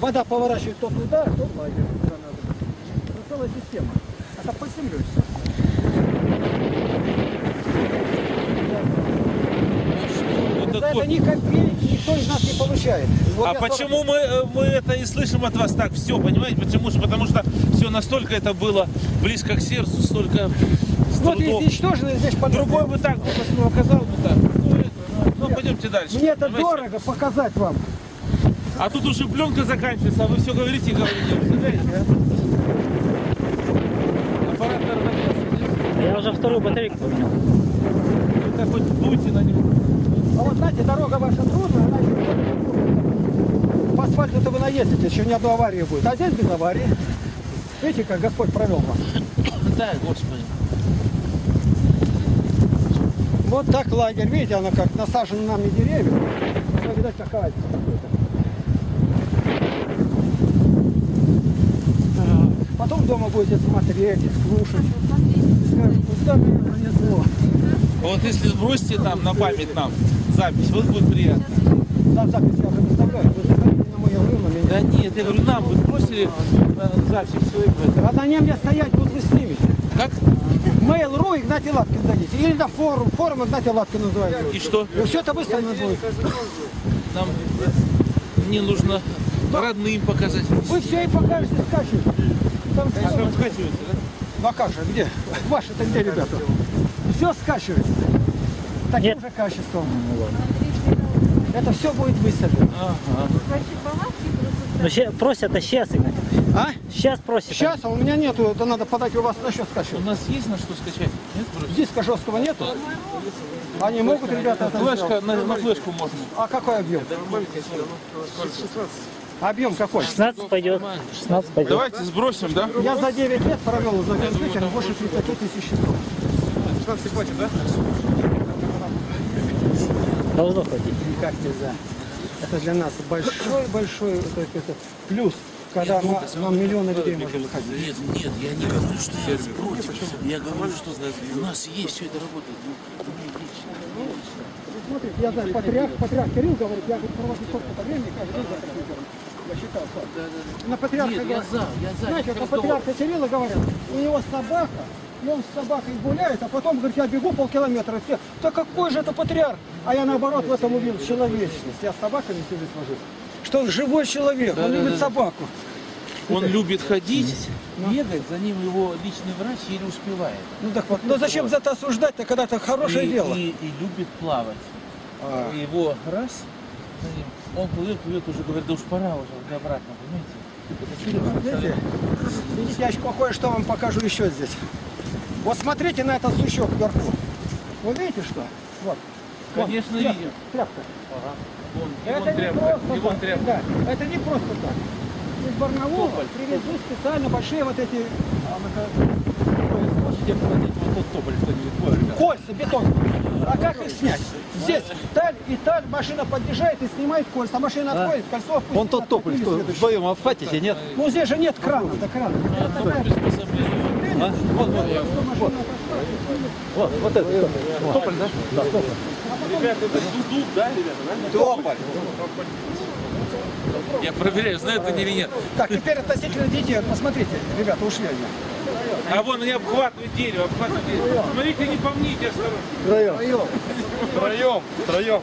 Вода поворачивает то туда, то пойдет. Это целая система. А там под землей все. Ну, что, вот это ни копейки никто из нас не получает. Вот а почему сорок... мы, мы это и слышим от вас так все, понимаете? Почему же? Потому что все настолько это было близко к сердцу, столько вот трудов. Изничтожено, здесь подробно. Другой бы так, ну, оказал бы так. Ну, это, ну пойдемте дальше. Мне это дорого показать вам. А тут уже пленка заканчивается, а вы все говорите и говорите. Аппарат нормально. Я уже вторую батарейку поменял. Это хоть дуйте на него. А вот знаете, дорога ваша трудная, она еще... По асфальту-то вы наездите, еще ни одной аварии будет. А здесь без аварии. Видите, как Господь провел вас. Да, Господи. Вот так лагерь. Видите, она как насажена нами деревья. Она, видать, какая-то какой-то. Потом дома будете смотреть, слушать. Скажут, куда меня занесло. Вот если сбросьте там на память нам запись, вот будет приятно. Там запись я уже выставляю, вы заходите на мою рынок. Да нет, я говорю, нам вы сбросили запись своей. А на нем я стоять, вот вы снимете. Как? мейл точка ру Игнатий Лапкин зайдите. Или на форум, форум Игнатий Лапкин называется. И что? И все это быстро назовут. Нам не нужно родным показать. Вы все и покажете, скачете. Там все там скачивается, да? Ну а как же, где? Ваши-то где, ребята? Все скачивается. Таким Нет. же качеством. Ну, это все будет выставлено. Ага. Ну, щас, просят, а сейчас, Игнатий. А? Сейчас просят. Сейчас, а у меня нету, это надо подать, у вас на что скачивать. У нас есть на что скачать? Нет, вроде? Диска жесткого нету? А, Они флешка, могут, ребята, это флешка, на, на флешку можно. А какой объем? шестнадцать. Объем какой? шестнадцать пойдет. шестнадцать пойдет. Давайте сбросим, да? Я за девять лет провел за компьютером больше тридцати тысяч часов. шестнадцать хватит, да? Должно хватить. Как тебе за? Это для нас большой-большой плюс, когда мы, нам миллионы людей может выходить. Нет, нет, я не говорю, что я против. Я говорю, что у нас есть, все это работает. Смотрите, я знаю, патриарх, патриарх Кирилл говорит, я говорю, провожу столько по времени, каждый день за компьютером. Я считал, что... Да, да, да. На патриарха Нет, говорят, я за, я за. Знаете, вот на патриарха Кирилла говорят, у него собака, и он с собакой гуляет, а потом, говорит, я бегу полкилометра, и все. Да какой же это патриарх? А я наоборот в этом увидел человечность. Я с собаками всю жизнь сложился. Что он живой человек, да, он да, любит да, собаку. Он Итак, любит ходить, бегать, за ним его личный врач еле успевает. Ну так вот, но зачем за это осуждать-то, когда это хорошее и, дело? И, и любит плавать. А. Его раз, он плывет, плывет, уже говорит, да уж пора уже обратно, понимаете? Видите, я кое-что вам покажу еще здесь. Вот смотрите на этот сучок вверху. Вы видите что? Вот. Конечно, видим. Тряпка. Ага. Вон, это, не тряпка. Тряпка. Да. это не просто так. Из Барнаула привезли специально большие вот эти... Кольца, бетон. А как их снять? Здесь таль и таль, машина подъезжает и снимает кольца, а машина отходит, а? кольцо отходит. Вон тот тополь, что вдвоем обхватите, нет? Ну здесь же нет крана, это кран. Вот, вот это тополь, да? Да, тополь. Ребята, это дудук, да, ребята? Тополь. Я проверяю, знают они или нет. Так, теперь относительно детей, посмотрите, ребята, ушли они. А вон они обхватывают дерево, обхватывают дерево. Смотрите, не помните осторожно. Втроем. Втроем. Втроем.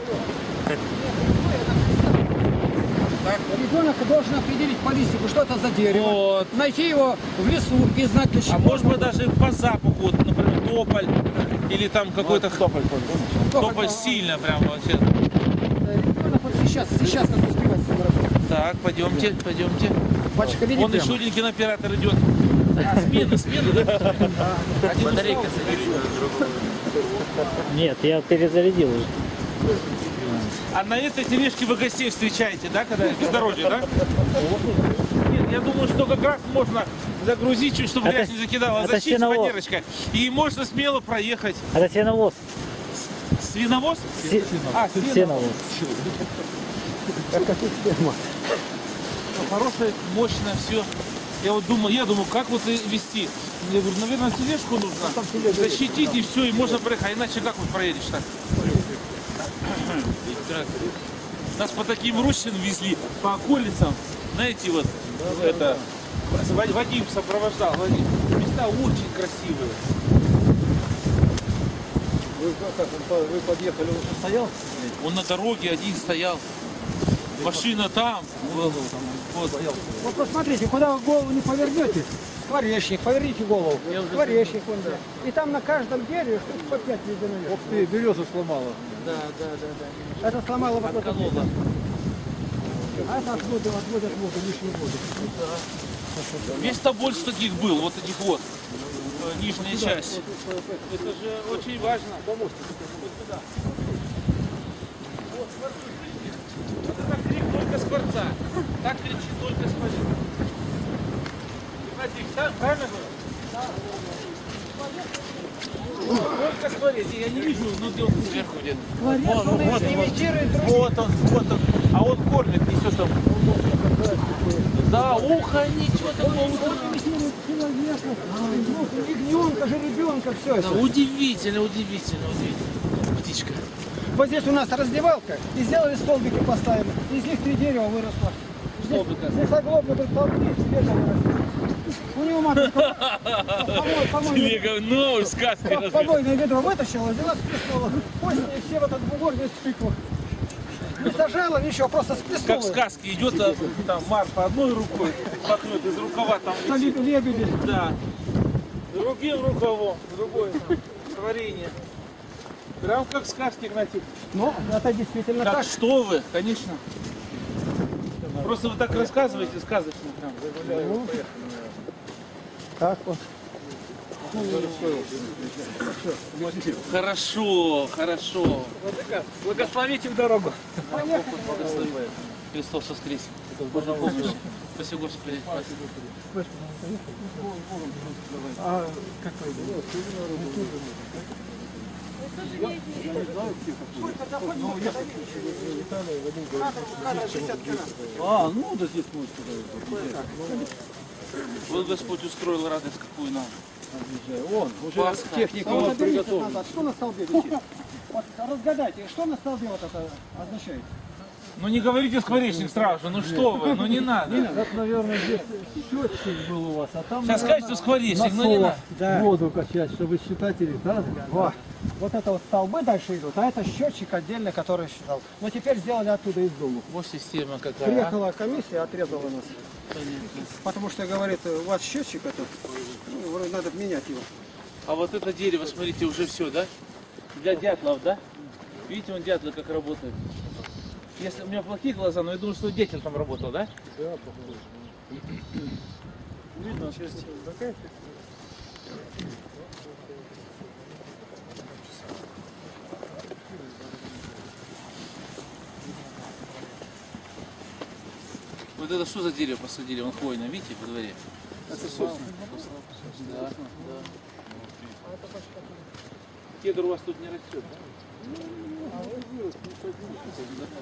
так? Ребенок должен определить по листику, что это за дерево, вот. Найти его в лесу и знать для чего. А может быть даже по запаху, вот, например, тополь или там какой-то... Вот, тополь, тополь, тополь, тополь сильно прям вообще. Ребенок вот сейчас, сейчас нас успевает. Так, пойдемте, пойдемте. Мальчик, иди прямо. Он еще один кинооператор идет. Смена, смена, да? Батарейка зарядила. Нет, я перезарядил уже. А на этой тележке вы гостей встречаете, да, когда бездорожье, да? Нет, я думаю, что как раз можно загрузить чуть, чтобы грязь не закидала. Защитная фанерочка. И можно смело проехать. Это свиновоз. Свиновоз? А, свиновоз. Хорошее, мощное все. Я вот думаю, я думаю, как вот вести? Я говорю, наверное, тележку нужно защитить и все, и можно проехать. А иначе как вот проедешь так? Нас по таким рощинам везли, по околицам. Знаете, вот да, это да, да. Вадим сопровождал. Вадим. Места очень красивые. Вы, как, вы подъехали, он уже стоял? Он на дороге один стоял. Машина там. Вот, вот. Вот посмотрите, куда вы голову не повернете, скворечник, поверните голову. Скворечник, он, да. И там на каждом дереве что-то по пять ледяных. Ох ты, березу сломала. Да, да, да, да. Это сломало вот это. А это отводы, отводы, отводы, лишние воды. Да. Весь Тобольск таких был, вот таких вот. Нижняя часть. Это же очень важно. Только скворца. Так кричит только скворец. Игнатий, так правильно говорю? Только скворец. Я не вижу, но дело сверху где-то. Вот, вот, вот, вот, вот он, вот он. А он кормит, несет там. Да, ухо, ничего такого. Ягненка же, ребенка, все это. Удивительно, удивительно, удивительно. Птичка. Вот здесь у нас раздевалка, и сделали столбики, поставили. Из них три дерева выросло. Столбика. Здесь оглобнутые столбики, телега выросла. У него матушка помойная. Ну, сказки. Помойное ведро вытащила, взяла, сплеснула. Позднее все в этот бугор весь тыкву. Не сажала, ничего, просто сплеснула. Как в сказке идет, там Марфа одной рукой, подходит из рукава там. Лебеди. Да. Другим рукавом, другое творение. Прям как в сказке, Игнатий. Ну, это действительно так. Так что вы, конечно. Просто вы так рассказываете, сказочно прям. Ну, так вот. Хорошо, хорошо. Благословите в дорогу. Благослови. Христос воскресе. Божья помощь. Спасибо, Господи. А как пойдет? А, ну да здесь можно. Вот Господь устроил радость какую нам. Он, уже техника у нас приготовлена. Что на столбе висит? Вот разгадайте, что на столбе вот это означает? Ну не говорите скворечник сразу же, ну что вы, ну не надо. Не надо. Это, наверное, здесь счетчик был у вас, а там... Сейчас скажете скворечник, но не надо. Да. Воду качать, чтобы считать или да? Вот. Вот это вот столбы дальше идут, а это счетчик отдельно, который считал. Но теперь сделали оттуда из дома. Вот система какая. Приехала комиссия, отрезала нас. Понятно. Потому что, говорит, у вас счетчик этот, ну, надо менять его. А вот это дерево, смотрите, уже все, да? Для дятлов, да? Видите, он дятлы как работает. Если у меня плохие глаза, но я думаю, что деятель там работал, да? Да, похоже. Видно, через такая. Вот это что за дерево посадили? Он хвойное, видите, во дворе? Это сосна. Да, да. Кедр у вас тут не растет, да? Продолжение следует...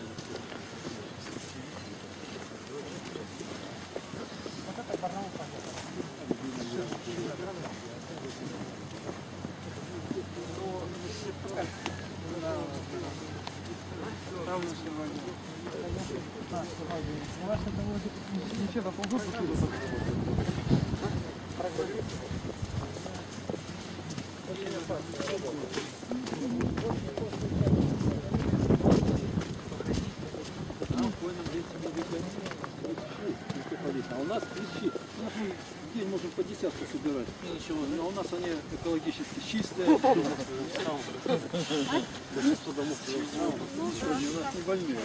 ничего, но у нас они экологически чистые. У нас не больные.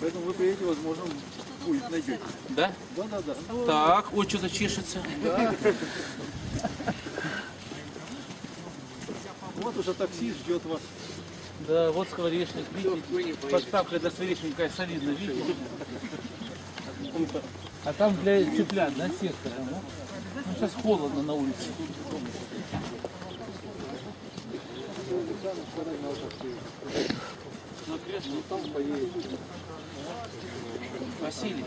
Поэтому вы приедете, возможно, будет найдете. Да? Да, да, да. Так, ой, что-то чешется. Вот уже такси ждет вас. Да, вот скворечник, видите, подставка для скворечника солидно, видите? А там для цыплят, да, сектора, да? Ну, сейчас холодно на улице. Василий.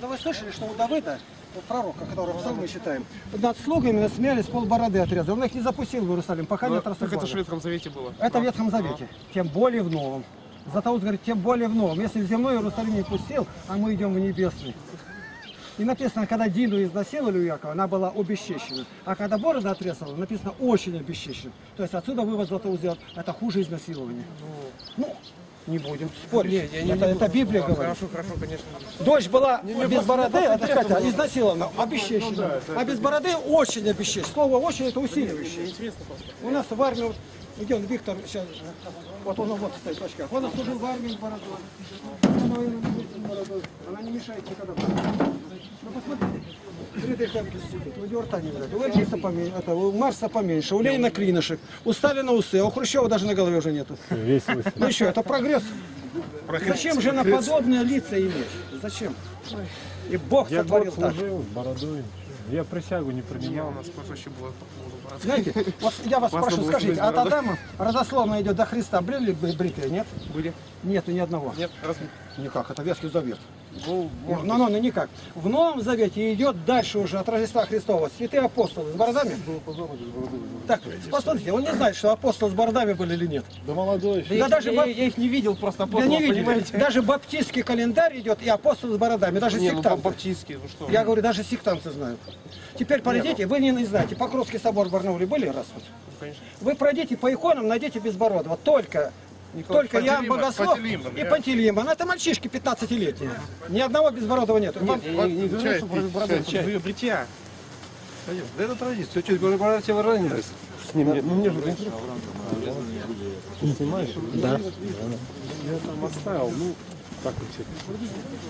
Да вы слышали, что у Давыда, пророка, которого сам мы считаем, над слугами насмеялись, полбороды отрезали. Он их не запустил в Иерусалим, пока но не отрастут. Это же в Ветхом Завете было. Это в Ветхом Завете, а. Тем более в Новом. Златоуст говорит, тем более в Новом. Если земной Иерусалим не пустил, а мы идем в небесный. И написано, когда Дину изнасиловали у Якова, она была обесчещена. А когда борода отрезала, написано очень обесчещена. То есть отсюда вывод Златоуст делает, это хуже изнасилования. Ну, ну не будем спорить. Нет, я не это, не это Библия говорит. Хорошо, хорошо, конечно. Дочь была не, без бороды, это сказать, изнасилована, обесчещена. А без бороды очень обесчещена. Слово очень это усиливающее. У нас в армии... Идем, Виктор, сейчас, вот он вот стоит в очках. Он служил в армии с бородой. Она не мешает никогда. Ну посмотрите, Фридрих Энгельс сидит, у него рта не видать. У Энгельса поменьше, это, у Марса поменьше, у Ленина клинышек, у Сталина усы, а у Хрущева даже на голове уже нету. Весь лысый. Ну еще, это прогресс. Прогресс. Зачем же на подобные лица иметь? Зачем? И Бог сотворил так. Я год служил с бородой. Я присягу не принимал. У нас просто еще было по поводу бороды. Знаете, вот я вас прошу, скажите, от Адама родословно идет до Христа. Были бритые, нет? Были. Нет, и ни одного. Нет, разве? Никак, это Ветхий Завет. Ну, ну, ну, ну, никак. В Новом Завете идет дальше уже от Рождества Христова. Святые апостолы с бородами? Так, посмотрите, он не знает, что апостолы с бородами были или нет. Да молодой. Да, я, даже я, бап... я их не видел просто апостолов, да не видел. Даже баптистский календарь идет и апостолы с бородами, даже не, сектанты. Ну, баптистские, ну, что? Я говорю, даже сектанты знают. Теперь пройдите, вы не знаете, Покровский собор в Барнауле были раз вот? Ну, конечно. Вы пройдите по иконам, найдите безбородого, только... Николай, только Иоанн Богослов и Пантелеймон. Это мальчишки пятнадцатилетние. Ни одного безбородого нет. Нет, я не говорю, что ее бритья. Да это традиция. Все, что, борода тебе борода не нравится? С ним нет. Ну мне же... Снимаешь? Да. Я там оставил, ну, так вот все.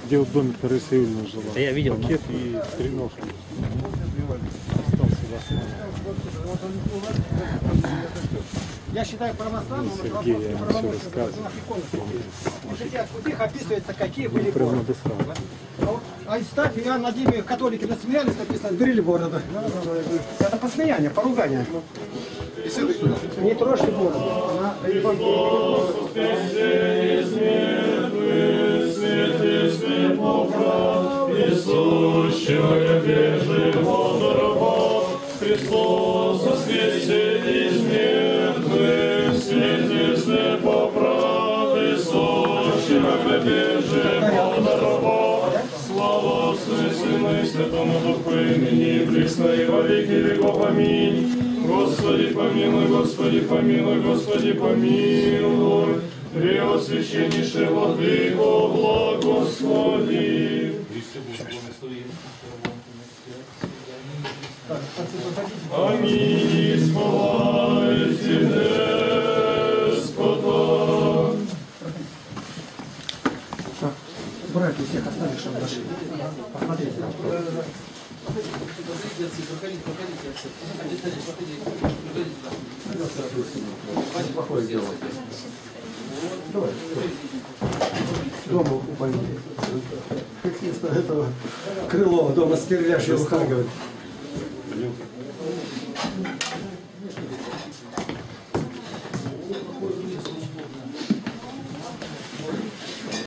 Где вот домик на Раисы Юльевны жила. Я видел. Пакет и три ножки. Я считаю православным, но православным православным описывается, какие были бороды. А Истафь, Иоанн, над ними католики насмеялись, написано, брили бороды. Это посмеяние, поругание. Не трожьте бороды. Христос воскресе из мертвых, слезисты по правде, сочиво глядежи, полдорогов. Слава Отцу и Сыну и Святому Духу, и ныне, и присно, и во веки веков. Аминь. Господи, помилуй, Господи, помилуй, Господи, помилуй. Преосвященнейший Владыко, благослови. Аминь, исполайте, Господа. Так, братья всех оставишь в нашей. Посмотрите. Проходите, давай. Дома у больных. Какие-то этого Крылова, дома стерляшь, я выхагиваю.